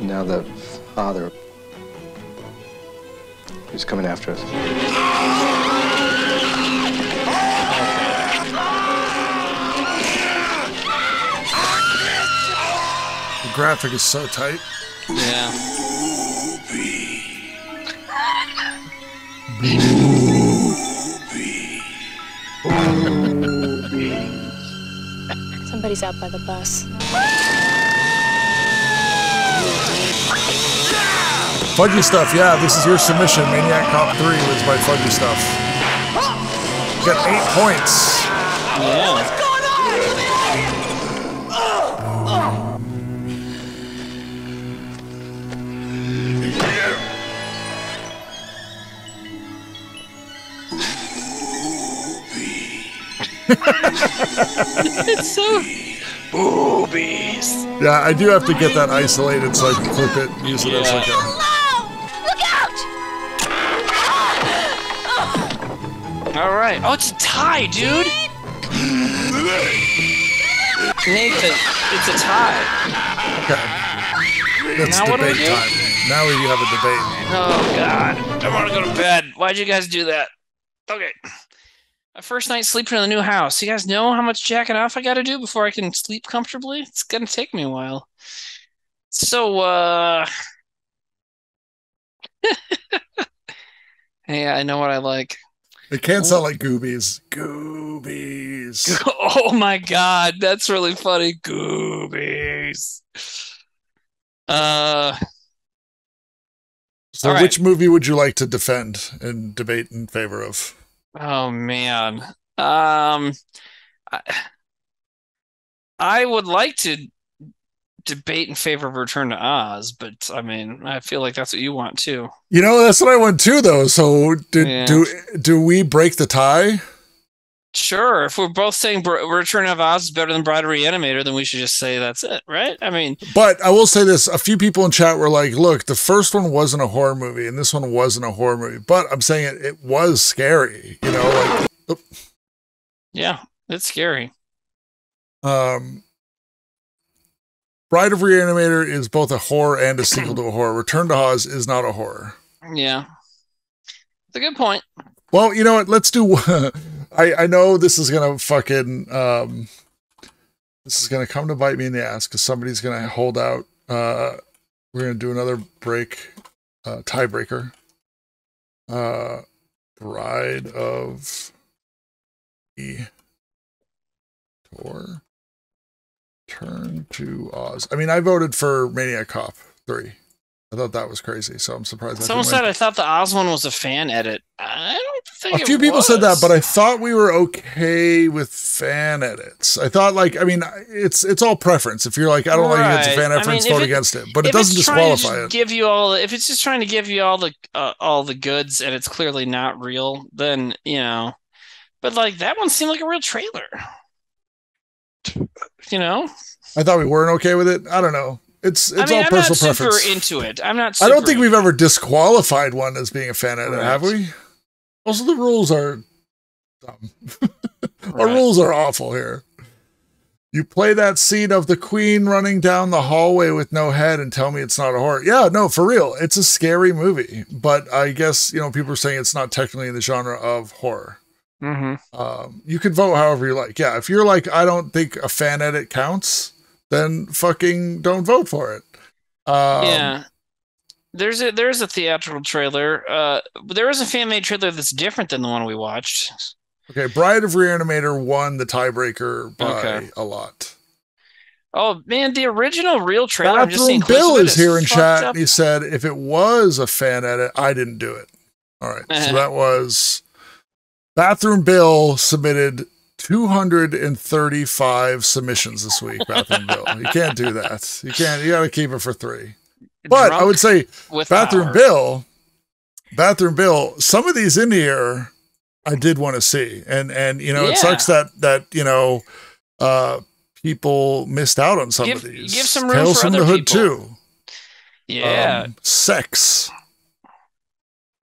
and now the father who's coming after us. Graphic is so tight. Yeah. Somebody's out by the bus. Fudgy Stuff, yeah, this is your submission. Maniac Cop 3 was by Fudgy Stuff. You got 8 points. Yeah. It's so boobies. Yeah, I do have to get that isolated so I can clip it and use it as like a... Hello! Look out! All right. Oh, it's a tie, dude. Nate, it's a tie. Okay. That's debate time. Now we have a debate. Oh God! I want to go to bed. Why'd you guys do that? Okay. My first night sleeping in the new house. You guys know how much jacking off I got to do before I can sleep comfortably? It's going to take me a while. So, yeah, I know what I like. It can't sound like Goobies. Goobies. Oh, my God. That's really funny. Goobies. So all right. Which movie would you like to defend and debate in favor of? Oh man, I would like to debate in favor of Return to Oz, but I mean, I feel like that's what you want too. You know, that's what I want too, though. So do we break the tie? Sure. If we're both saying Return of Oz is better than Bride of Re-Animator, then we should just say that's it, right? I mean, but I will say this: a few people in chat were like, "Look, the first one wasn't a horror movie, and this one wasn't a horror movie." But I'm saying it was scary, you know. Like, yeah, it's scary. Bride of Re-Animator is both a horror and a sequel to a horror. Return to Oz is not a horror. Yeah, it's a good point. Well, you know what? Let's do. I know this is gonna fucking this is gonna come to bite me in the ass because somebody's gonna hold out. We're gonna do another break, tiebreaker. Bride of the Tour. Turn to Oz. I mean, I voted for Maniac Cop 3. I thought that was crazy, so I'm surprised. Someone said I thought the Oz one was a fan edit. I don't think it was. A few people said that, but I thought we were okay with fan edits. I thought, like, I mean, it's all preference. If you're like, I don't like it's a fan edit, vote against it. But it doesn't disqualify it. Give you all, if it's just trying to give you all the goods, and it's clearly not real, then you know. But like that one seemed like a real trailer. You know, I thought we weren't okay with it. I don't know. It's I mean, all I'm personal super preference. Into it. I'm not. I don't think we've ever disqualified one as being a fan edit, have we? Also, the rules are dumb. Our rules are awful here. You play that scene of the Queen running down the hallway with no head and tell me it's not a horror. Yeah, no, for real, it's a scary movie. But I guess you know people are saying it's not technically in the genre of horror. Mm-hmm. You can vote however you like. Yeah, if you're like, I don't think a fan edit counts, then fucking don't vote for it. Yeah, there's a theatrical trailer. There is a fan made trailer that's different than the one we watched. Okay, Bride of Re-Animator won the tiebreaker by a lot. Oh man, the original real trailer. I'm just seeing Bill is here in chat. Up. He said if it was a fan edit, I didn't do it. All right, so that was. Bathroom Bill submitted 235 submissions this week. Bathroom Bill, you can't do that. You can't. You got to keep it for three. But I would say Bathroom Bill. Some of these in here, I did want to see, and you know it sucks that you know people missed out on some of these. Give some room Tales for other the Hood people. Too. Yeah, Sex.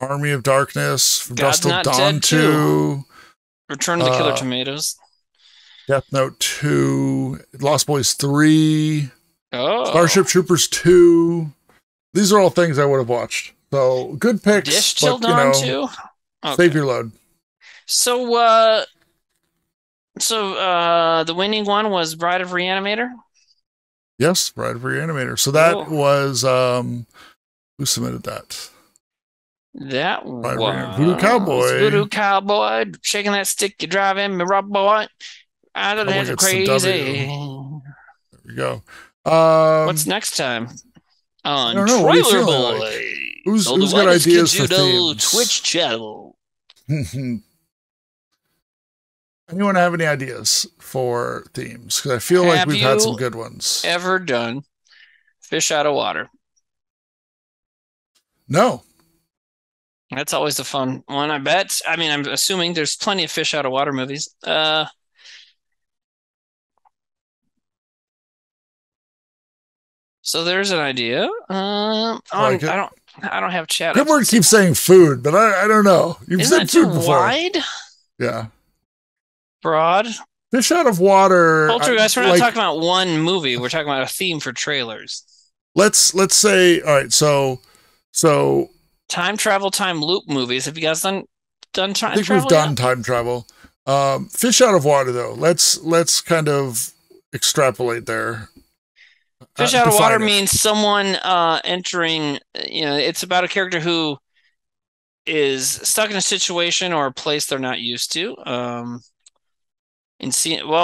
Army of Darkness, From Dusk Till Dawn 2, Return of the Killer Tomatoes, Death Note 2, Lost Boys 3, Starship Troopers 2. These are all things I would have watched. So good picks. Dish Till Dawn 2. Save your load. So, the winning one was Bride of Reanimator. Yes, Bride of Reanimator. So that was who submitted that? That one, Voodoo Cowboy, shaking that stick, you drive in me, rob boy. I don't think it's crazy. There we go. What's next time on Trailer Boys? Like? Who's got ideas for themes? Twitch channel. Anyone have any ideas for themes? Because I feel like we've had some good ones. Ever done fish out of water? No. That's always a fun one, I bet. I mean, I'm assuming there's plenty of fish out of water movies. So there's an idea. I don't have chat. Good word keeps saying food, but I don't know. You've said food before. Wide? Yeah. Broad. Fish out of water. Poltergeist, we're not talking about one movie. We're talking about a theme for trailers. Let's say all right. So. Time travel, time loop movies. Have you guys done time travel? I think we've done time travel. Fish out of water, though. Let's kind of extrapolate there. Fish out of water means someone entering. You know, it's about a character who is stuck in a situation or a place they're not used to.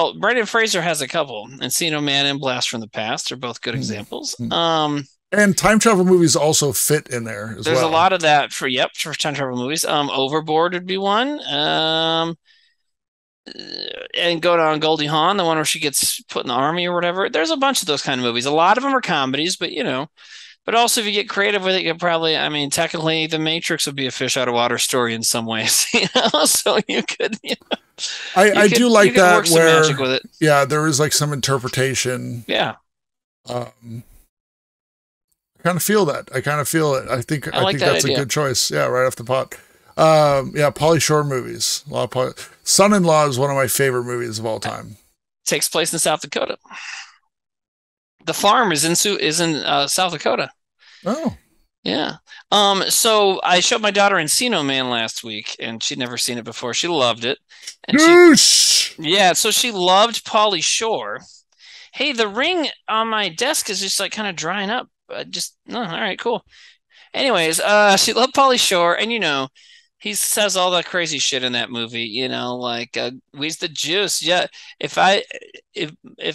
Brendan Fraser has a couple. Encino Man and Blast from the Past are both good examples. And time travel movies also fit in there as well. There's a lot of that for time travel movies. Overboard would be one. And go down Goldie Hawn, the one where she gets put in the army or whatever. There's a bunch of those kind of movies. A lot of them are comedies, but you know. But also, if you get creative with it, you could probably, I mean, technically, The Matrix would be a fish out of water story in some ways, you know. So you could, you know, I do like that work where some magic with it. Yeah, there is like some interpretation. Yeah. I kind of feel it. I think that's a good choice. Yeah, right off the pot. Yeah, Pauly Shore movies. A lot of Son-in-Law is one of my favorite movies of all time. It takes place in South Dakota. The Farm is in South Dakota. Oh. Yeah. So I showed my daughter Encino Man last week, and she'd never seen it before. She loved it. So she loved Pauly Shore. Hey, the ring on my desk is just like kind of drying up. All right, cool. Anyways, she loved Pauly Shore, and you know, He says all the crazy shit in that movie, you know, like, we's the juice. Yeah. If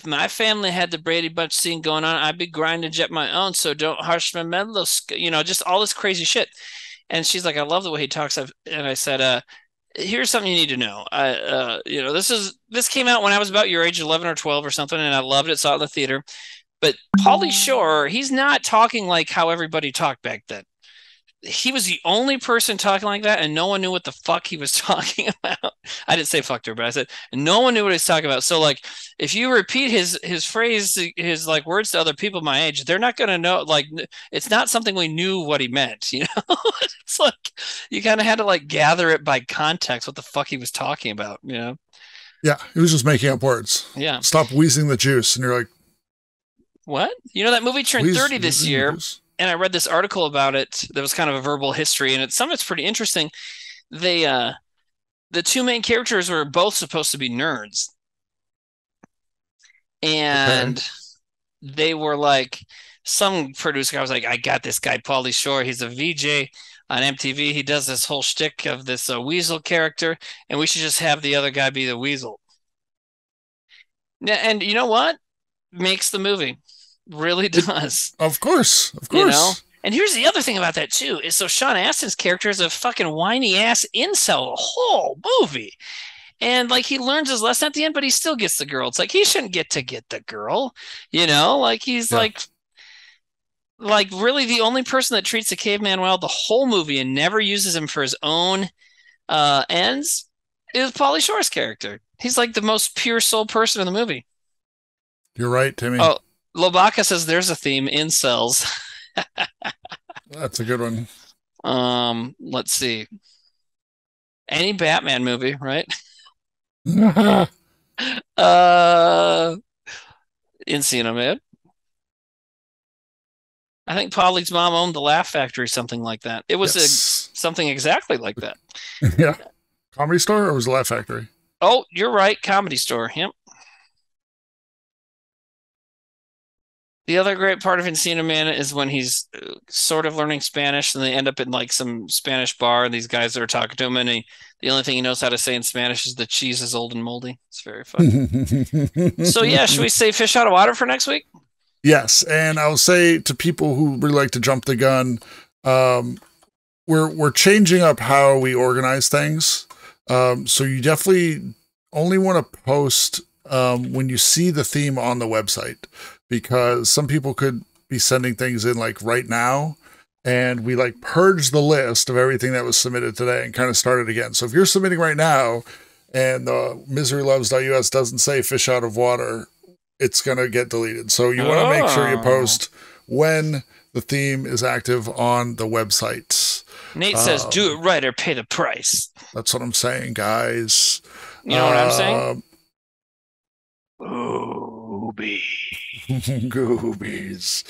my family had the Brady Bunch scene going on, I'd be grinding jet my own. So don't harsh my mellow, you know, just all this crazy shit. And she's like, I love the way he talks. And I said, here's something you need to know. You know, this came out when I was about your age, 11 or 12 or something. And I loved it. Saw it in the theater, but Pauly Shore, he's not talking like how everybody talked back then. He was the only person talking like that, and no one knew what the fuck he was talking about. I didn't say fuck to her, but I said no one knew what he was talking about. So, like, if you repeat his phrase, his like words to other people my age, they're not gonna know. Like, it's not something we knew what he meant. You know, it's like you kind of had to like gather it by context what the fuck he was talking about. You know? Yeah, he was just making up words. Yeah. Stop wheezing the juice, and you're like, what? You know that movie turned 30 this year. And I read this article about it that was kind of a verbal history, and some of it's pretty interesting. They, the two main characters were both supposed to be nerds, and they were like, some producer guy was like, I got this guy, Pauly Shore. He's a VJ on MTV. He does this whole shtick of this weasel character, and we should just have the other guy be the weasel. And you know what? Makes the movie. Really does. Of course. You know? And here's the other thing about that too, is so Sean Astin's character is a fucking whiny ass incel the whole movie. And like he learns his lesson at the end, but he still gets the girl. It's like he shouldn't get to get the girl. You know, like he's like really the only person that treats the caveman well the whole movie and never uses him for his own ends is Pauly Shore's character. He's like the most pure soul person in the movie. You're right, Timmy. Oh, Lobaka says there's a theme, incels. That's a good one. Let's see. Any Batman movie, right? Encino Man. I think Pauly's mom owned the Laugh Factory, something like that. It was something exactly like that. Yeah. Comedy Store or was it Laugh Factory? Oh, you're right. Comedy Store. Yep. The other great part of Encino Man is when he's sort of learning Spanish and they end up in like some Spanish bar and these guys are talking to him and the only thing he knows how to say in Spanish is the cheese is old and moldy. It's very fun. So yeah, should we say fish out of water for next week? Yes. And I'll say to people who really like to jump the gun, we're changing up how we organize things. So you definitely only want to post when you see the theme on the website. Because some people could be sending things in like right now, and we like purged the list of everything that was submitted today and kind of started again. So if you're submitting right now and miseryloves.us doesn't say fish out of water, it's going to get deleted. So you want to make sure you post when the theme is active on the website. Nate says, do it right or pay the price. That's what I'm saying, guys. You know what I'm saying? Gooby. Goobies.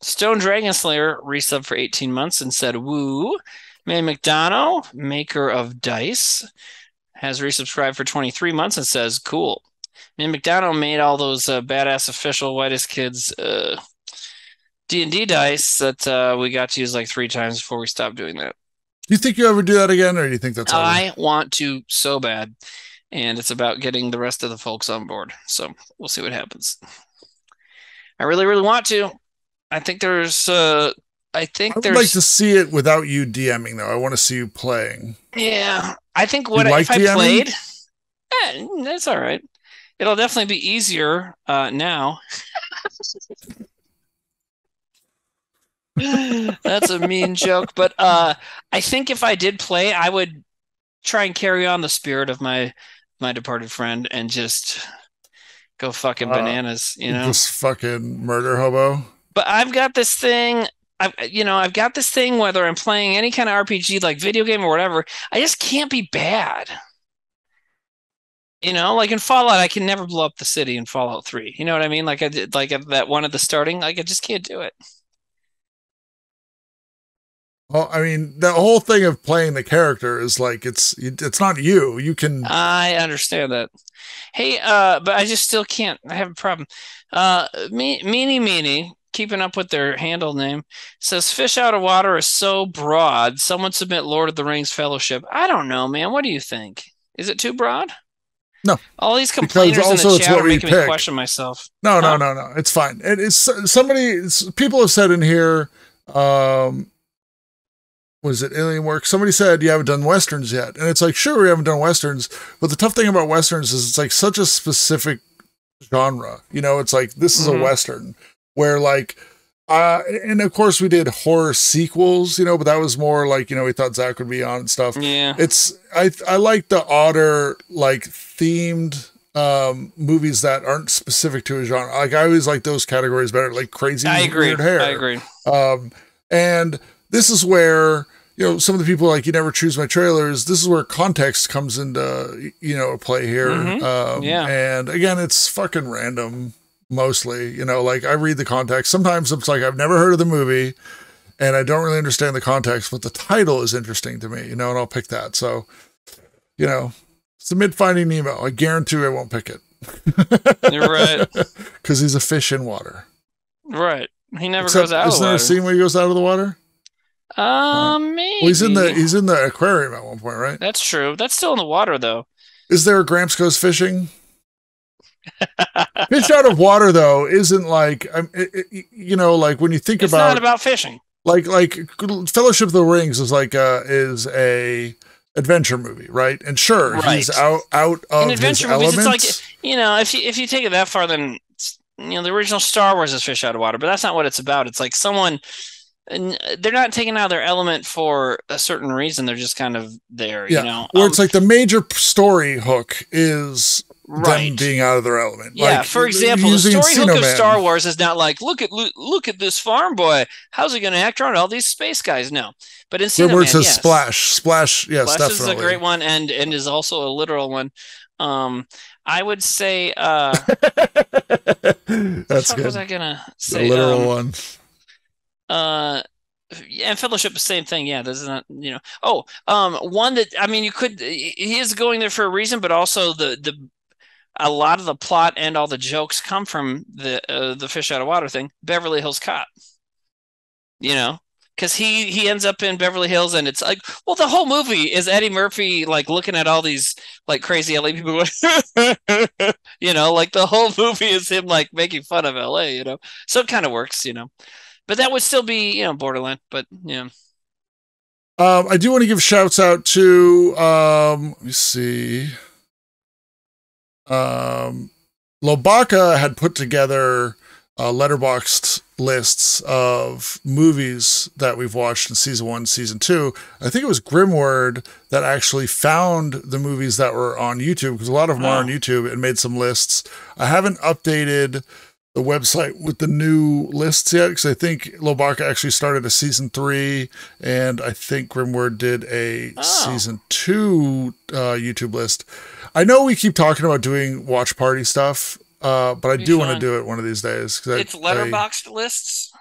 Stone Dragon Slayer resub for 18 months and said, woo. May McDonough, maker of dice, has resubscribed for 23 months and says, cool. May McDonough made all those badass official Whitest Kids D&D dice that we got to use like 3 times before we stopped doing that. Do you think you ever do that again, or do you think that's all? I want to so bad. And it's about getting the rest of the folks on board. So we'll see what happens. I really, really want to. I think there's I would like to see it without you DMing though. I want to see you playing. Yeah. I think what if I played, that's all right. It'll definitely be easier now. That's a mean joke. But I think if I did play, I would try and carry on the spirit of my departed friend and just go fucking bananas, you know, this fucking murder hobo. But I've got this thing, I've got this thing, whether I'm playing any kind of RPG like video game or whatever, I just can't be bad. You know, like in Fallout, I can never blow up the city in Fallout 3. You know what I mean? Like I did, like that one at the starting, like I just can't do it. Well, I mean, the whole thing of playing the character is like, it's not you. You can... I understand that. Hey, but I just still can't. I have a problem. Meanie keeping up with their handle name. It says, fish out of water is so broad. Someone submit Lord of the Rings Fellowship. I don't know, man. What do you think? Is it too broad? No. All these complainers also in the chat are making me question myself. No. It's fine. People have said in here, was it Alien Work? Somebody said you haven't done Westerns yet. And it's like, sure, we haven't done Westerns. But the tough thing about Westerns is it's like such a specific genre. You know, it's like, this is a Western where like, and of course we did horror sequels, you know, but that was more like, you know, we thought Zach would be on and stuff. Yeah. I like the odder, like themed, movies that aren't specific to a genre. Like I always like those categories better, like crazy weird hair. I agree. And this is where, you know, some of the people like you never choose my trailers. This is where context comes into, you know, play here. And again, it's fucking random. Mostly, you know, like I read the context. Sometimes it's like, I've never heard of the movie and I don't really understand the context, but the title is interesting to me, you know, and I'll pick that. So, you know, submit Finding Nemo. I guarantee I won't pick it. You're right. Cause he's a fish in water. Right. He never goes out of the water. Isn't there a scene where he goes out of the water? Maybe. Well, he's in the aquarium at one point, right? That's true. That's still in the water though. Is there a Gramps Goes Fishing? Fish out of water though isn't like you know, like when you think it's about, it's not about fishing. Like Fellowship of the Rings is like is a adventure movie, right? And sure, he's out of adventure his movies, elements. It's like, you know, if you take it that far, then you know the original Star Wars is fish out of water, but that's not what it's about. It's like someone, and they're not taken out of their element for a certain reason. They're just kind of there, you know. Or it's like the major story hook is. Right. Them being out of their element. Yeah, like, for example, the story hook of Star Wars is not like, look at this farm boy. How's he going to act around all these space guys? No. But Encino Man, yes. Splash, yes, Splash definitely. Splash is a great one and is also a literal one. I would say... That's good. What was I going to say? The literal one. And Fellowship, the same thing. Yeah, this is not, you know... Oh, one that, I mean, you could... He is going there for a reason, but also the a lot of the plot and all the jokes come from the fish out of water thing, Beverly Hills Cop, you know, because he ends up in Beverly Hills and it's like, well, the whole movie is Eddie Murphy, like looking at all these like crazy LA people, you know, like the whole movie is him like making fun of LA, you know, so it kind of works, you know, but that would still be, you know, borderline, but yeah. You know. I do want to give shouts out to, let me see. Lobaka had put together Letterboxd lists of movies that we've watched in season 1, season 2. I think it was Grimward that actually found the movies that were on YouTube, because a lot of them are on YouTube, and made some lists. I haven't updated the website with the new lists yet, because I think Lobaka actually started a season 3, and I think Grimward did a season 2 YouTube list. I know we keep talking about doing watch party stuff, but I do want to do it one of these days. It's Letterboxd lists.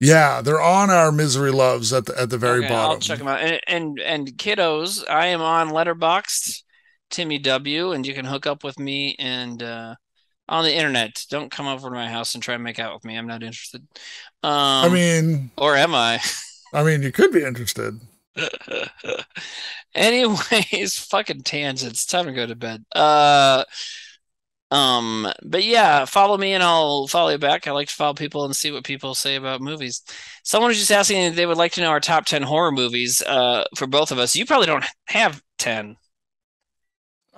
Yeah, they're on our Misery Loves at the very bottom. I'll check them out. And kiddos, I am on Letterboxd, Timmy W, and you can hook up with me and. On the internet. Don't come over to my house and try and make out with me. I'm not interested. I mean... Or am I? I mean, you could be interested. Anyways, fucking tangents. Time to go to bed. But yeah, follow me and I'll follow you back. I like to follow people and see what people say about movies. Someone was just asking if they would like to know our top 10 horror movies for both of us. You probably don't have 10.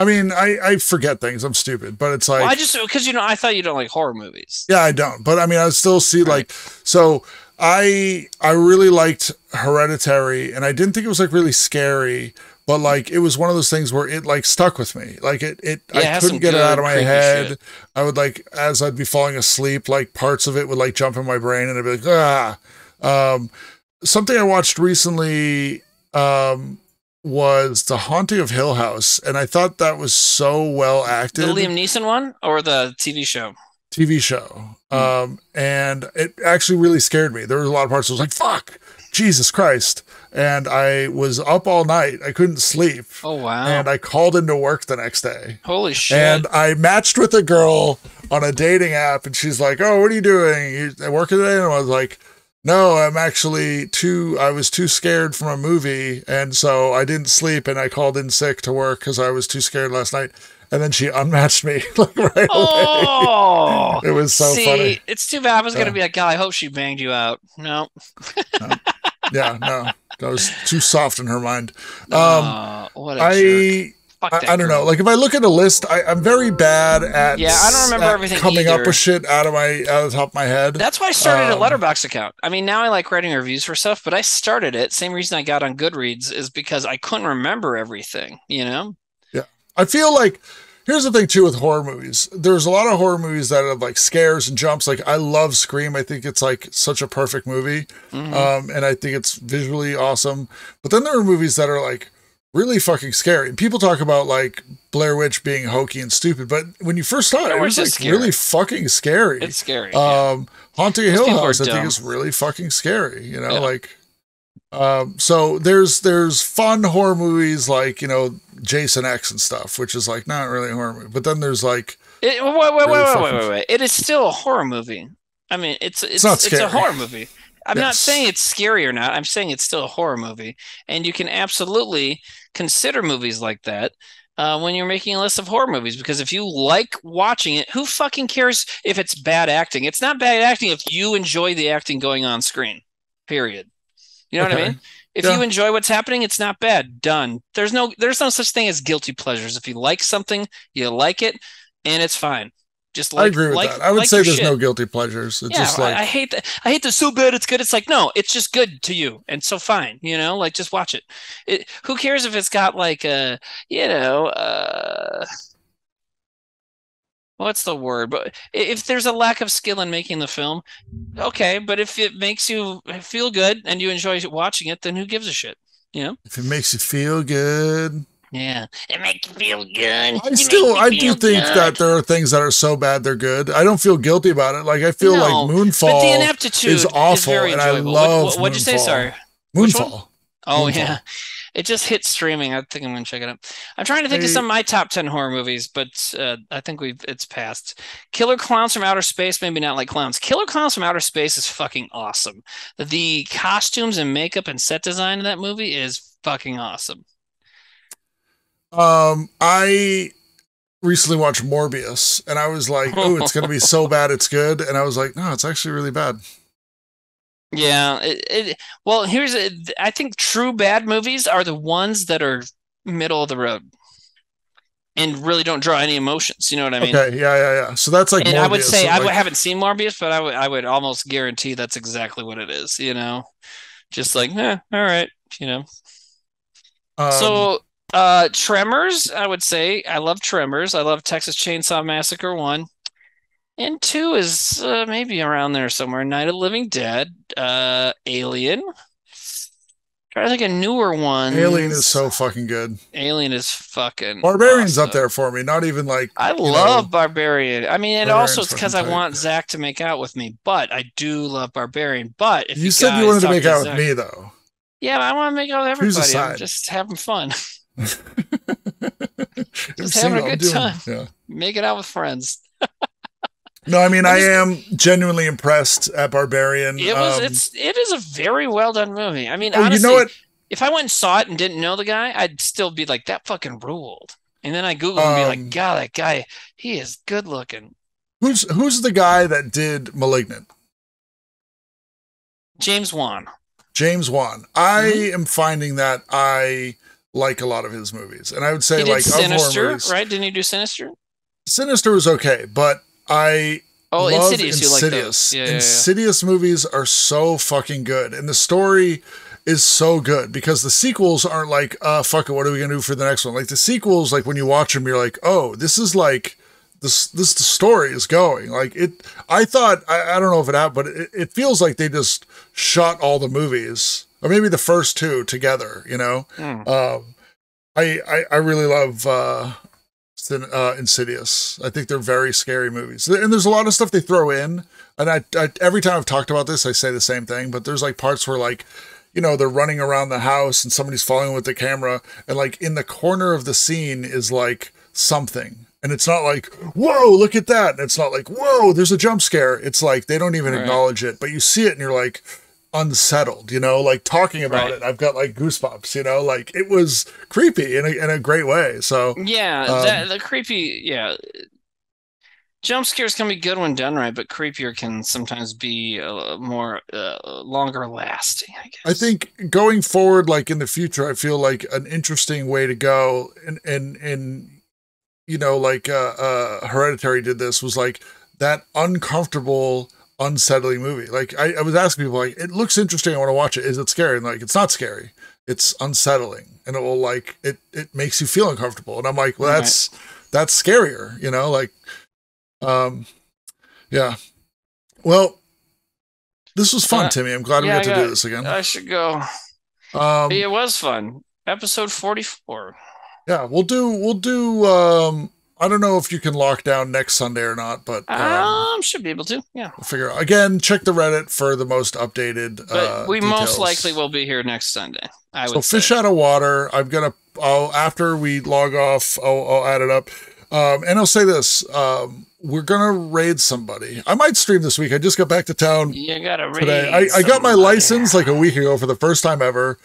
I mean, I forget things. I'm stupid, but it's like... Well, I just... Because, you know, I thought you don't like horror movies. Yeah, I don't. But, I mean, I still see, like... So, I really liked Hereditary, and I didn't think it was, like, really scary, but, like, it was one of those things where it, like, stuck with me. Like, I couldn't get it out of my head. Shit. I would, like, as I'd be falling asleep, like, parts of it would, like, jump in my brain, and I'd be like, ah! Something I watched recently... was The Haunting of Hill House, and I thought that was so well acted. The Liam Neeson one or the TV show? TV show. And it actually really scared me. There was a lot of parts I was like, fuck. Jesus Christ. And I was up all night. I couldn't sleep. Oh, wow. And I called into work the next day. Holy shit. And I matched with a girl on a dating app, and she's like, oh, what are you doing? You working today? And I was like, no, I'm actually I was too scared from a movie, and so I didn't sleep, and I called in sick to work because I was too scared last night. And then she unmatched me like right away. It was so funny. It's too bad. I was gonna be like, God, I hope she banged you out. No. No. Yeah, no. That was too soft in her mind. What a jerk. I don't know. Like, if I look at a list, I'm very bad at I don't remember everything coming either. Up with shit out of the top of my head. That's why I started a Letterboxd account. I mean, now I like writing reviews for stuff, but I started it. Same reason I got on Goodreads is because I couldn't remember everything. You know? Yeah, I feel like here's the thing too with horror movies. There's a lot of horror movies that have like scares and jumps. Like I love Scream. I think it's like such a perfect movie, and I think it's visually awesome. But then there are movies that are like really fucking scary. And people talk about like Blair Witch being hokey and stupid, but when you first saw it, it was like scary. Really fucking scary. It's scary. Haunting of Hill House, I think, is really fucking scary. You know, like so there's fun horror movies like, you know, Jason X and stuff, which is like not really a horror movie. But then there's like wait. It is still a horror movie. I mean, it's not scary. It's a horror movie. I'm not saying it's scary or not. I'm saying it's still a horror movie. And you can absolutely consider movies like that when you're making a list of horror movies. Because if you like watching it, who fucking cares if it's bad acting? It's not bad acting if you enjoy the acting going on screen, period. You know what I mean? If you enjoy what's happening, it's not bad. Done. There's no such thing as guilty pleasures. If you like something, you like it, and it's fine. Just like, I agree with that. I would say there's no guilty pleasures. It's just like, I hate that. I hate this so bad it's good. It's like, no, it's just good to you. And so fine, you know, like just watch it. Who cares if it's got like a, you know, what's the word? But if there's a lack of skill in making the film, okay. But if it makes you feel good and you enjoy watching it, then who gives a shit? You know, if it makes you feel good. Yeah, it makes you feel good. I do think that there are things that are so bad they're good. I don't feel guilty about it. Like I feel like Moonfall is awful, and I love. What'd you say? Sorry, Moonfall. Oh yeah, it just hit streaming. I think I'm gonna check it out. I'm trying to think of some of my top 10 horror movies, but I think it's passed. Killer Clowns from Outer Space. Maybe not like clowns. Killer Clowns from Outer Space is fucking awesome. The costumes and makeup and set design of that movie is fucking awesome. I recently watched Morbius and I was like, oh, it's going to be so bad it's good. And I was like, no, it's actually really bad. Yeah. Well, I think true bad movies are the ones that are middle of the road and really don't draw any emotions. You know what I mean? Okay. Yeah. So that's like, and Morbius, I would say, so I haven't seen Morbius, but I would almost guarantee that's exactly what it is. You know, just like, all right. You know, so Tremors, I would say. I love Tremors. I love Texas Chainsaw Massacre 1. And 2 is maybe around there somewhere. Night of the Living Dead, Alien. Try to think of newer ones. Alien is so fucking good. Alien is fucking Barbarian's awesome. Up there for me. Not even like I love Barbarian. I mean, it also it's because I want Zach to make out with me, but I do love Barbarian. But if you said you wanted to make out with me though. Yeah, I want to make out with everybody. I'm just having fun. Just having a good time. Yeah. Make it out with friends. No, I mean I am genuinely impressed at Barbarian. It is a very well done movie. I mean, honestly, you know what? If I went and saw it and didn't know the guy, I'd still be like, that fucking ruled. And then I Googled and be like, God, that guy, he is good looking. Who's the guy that did Malignant? James Wan. James Wan. I am finding that I like a lot of his movies, and I would say like Sinister, right? Didn't he do Sinister? Sinister was okay, but I love Insidious. Insidious. You like Insidious movies are so fucking good, and the story is so good because the sequels aren't like, fuck it, what are we gonna do for the next one? Like the sequels, like when you watch them, you're like, oh, this is like this the story is going like it. I thought I don't know if it happened, but it feels like they just shot all the movies. Or maybe the first two together, you know. I really love Insidious. I think they're very scary movies, and there's a lot of stuff they throw in. And I every time I've talked about this, I say the same thing. But there's like parts where like you know, they're running around the house and somebody's following with the camera, and like in the corner of the scene is like something. And it's not like, whoa, look at that. And it's not like, whoa, there's a jump scare. It's like, they don't even acknowledge it, but you see it and you're like unsettled, you know, like talking about it. I've got like goosebumps, you know, like it was creepy in a great way. So yeah, the creepy. Yeah. Jump scares can be good when done right, but creepier can sometimes be more longer lasting, I guess. I think going forward, like in the future, I feel like an interesting way to go, and you know, like Hereditary did this, was like that uncomfortable, unsettling movie. Like I was asking people, like, it looks interesting, I want to watch it. Is it scary? And like, it's not scary. It's unsettling, and it will like it makes you feel uncomfortable. And I'm like, well, that's scarier, you know, like. Yeah. Well, this was fun, Timmy. I'm glad we got to do this again. I should go. It was fun. Episode 44. Yeah, we'll do. I don't know if you can lock down next Sunday or not, but should be able to. Yeah, we'll figure out. Again, check the Reddit for the most updated. But we details. Most likely will be here next Sunday. I would say. Fish out of water. I'm gonna. After we log off, I'll add it up. And I'll say this, we're going to raid somebody. I might stream this week. I just got back to town today. I got my license like a week ago for the first time ever.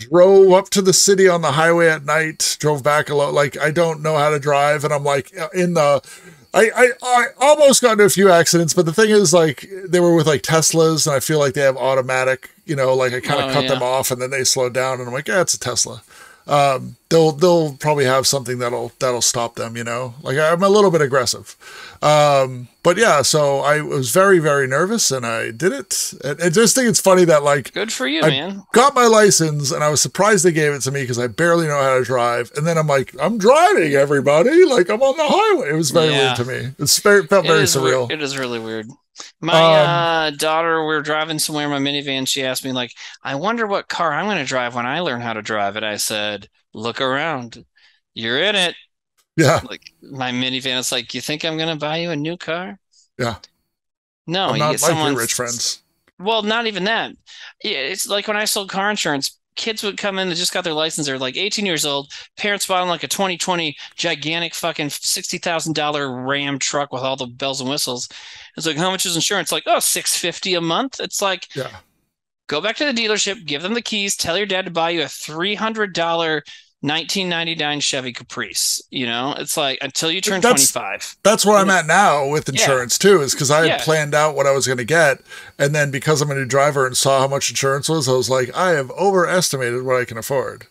Drove up to the city on the highway at night, drove back alone. Like, I don't know how to drive. And I'm like I almost got into a few accidents, but the thing is, like, they were with like Teslas, and I feel like they have automatic, you know, like I kind of cut them off and then they slowed down, and I'm like, it's a Tesla. They'll probably have something that'll stop them, you know, like I'm a little bit aggressive. But yeah, so I was very, very nervous, and I did it. I just think it's funny that, like, good for you, man. Got my license, and I was surprised they gave it to me because I barely know how to drive. And then I'm like, I'm driving, everybody. Like, I'm on the highway. It was very weird to me. It felt very surreal. It is really weird. My daughter, we were driving somewhere in my minivan. She asked me, like, I wonder what car I'm going to drive when I learn how to drive it. I said, look around. You're in it. Yeah. Like, my minivan is like, you think I'm going to buy you a new car? Yeah. No. I'm not like your rich friends. Well, not even that. It's like when I sold car insurance, kids would come in that just got their license. They're like 18 years old. Parents bought them like a 2020 gigantic fucking $60,000 Ram truck with all the bells and whistles. It's like, how much is insurance? Like, oh, $650 a month. It's like, go back to the dealership, give them the keys, tell your dad to buy you a $300 1999 Chevy Caprice. You know, it's like, until you turn 25. That's where I'm at now with insurance too, is because I had planned out what I was going to get, and then because I'm a new driver and saw how much insurance was, I was like, I have overestimated what I can afford.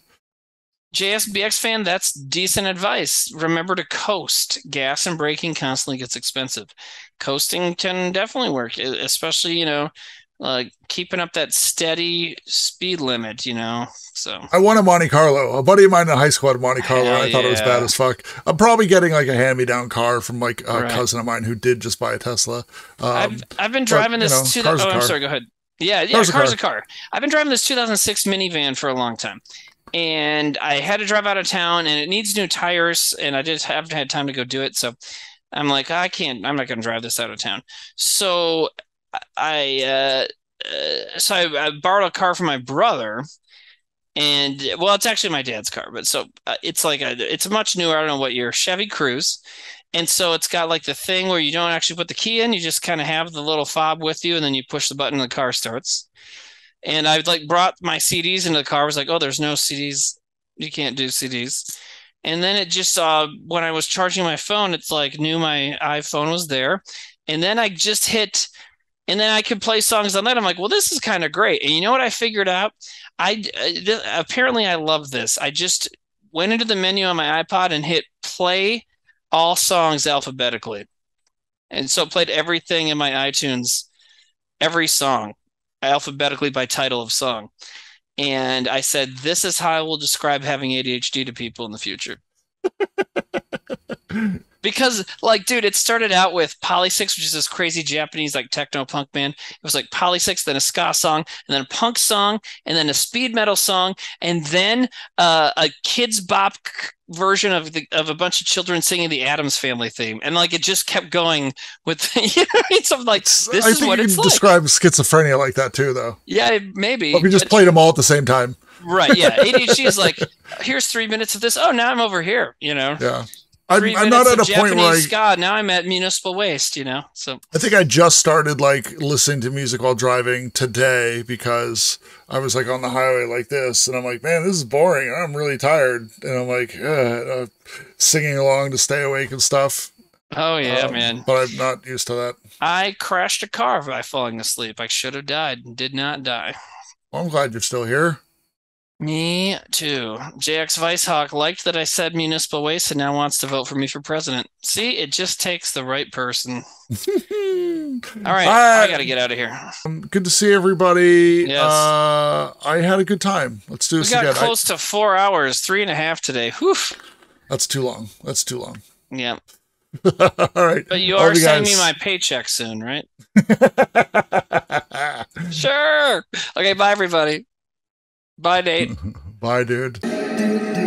JSBX fan, that's decent advice. Remember to coast. Gas and braking constantly gets expensive. Coasting can definitely work, especially, you know, keeping up that steady speed limit, you know. So I won a Monte Carlo. A buddy of mine in high school had a Monte Carlo, and I thought it was bad as fuck. I'm probably getting like a hand-me-down car from like a cousin of mine who did just buy a Tesla. I've been driving this. I'm sorry. Go ahead. Yeah. Car's a car. I've been driving this 2006 minivan for a long time, and I had to drive out of town, and it needs new tires, and I just haven't had time to go do it. So I'm like, I'm not going to drive this out of town. So I borrowed a car from my brother, and well, it's actually my dad's car, but so it's like it's much newer. I don't know what year, Chevy Cruze, and so it's got like the thing where you don't actually put the key in; you just kind of have the little fob with you, and then you push the button, and the car starts. And I like brought my CDs into the car. I was like, oh, there's no CDs. You can't do CDs. And then it just when I was charging my phone, it's like knew my iPhone was there, and then I just hit. And then I could play songs on that. I'm like, well, this is kind of great. And you know what I figured out? Apparently I love this. I just went into the menu on my iPod and hit play all songs alphabetically. And so played everything in my iTunes, every song, alphabetically by title of song. And I said, this is how I will describe having ADHD to people in the future. Because, like, dude, it started out with Polysix, which is this crazy Japanese, like, techno-punk band. It was, like, Polysix, then a ska song, and then a punk song, and then a speed metal song, and then a kids bop version of a bunch of children singing the Addams Family theme. And, like, it just kept going with, you know, it's like, this is what it's like. I think you can describe schizophrenia like that, too, though. Yeah, maybe. But we just played them all at the same time. Right, yeah. ADHD is like, here's 3 minutes of this. Oh, now I'm over here, you know? Yeah. I'm not at a Japanese point where God, now I'm at Municipal Waste, you know? So I think I just started like listening to music while driving today because I was like on the highway like this. And I'm like, man, this is boring. I'm really tired. And I'm like, singing along to stay awake and stuff. Oh yeah, man. But I'm not used to that. I crashed a car by falling asleep. I should have died and did not die. Well, I'm glad you're still here. Me too. JX Vicehawk liked that I said Municipal Waste and now wants to vote for me for president. See, it just takes the right person. All right, I got to get out of here. Good to see everybody. Yes. I had a good time. Let's do this again. We got close to 4 hours, 3.5 today. Whew. That's too long. That's too long. Yeah. All right. But you are sending me my paycheck soon, right? Sure. Okay, bye, everybody. Bye, Nate. Bye, dude.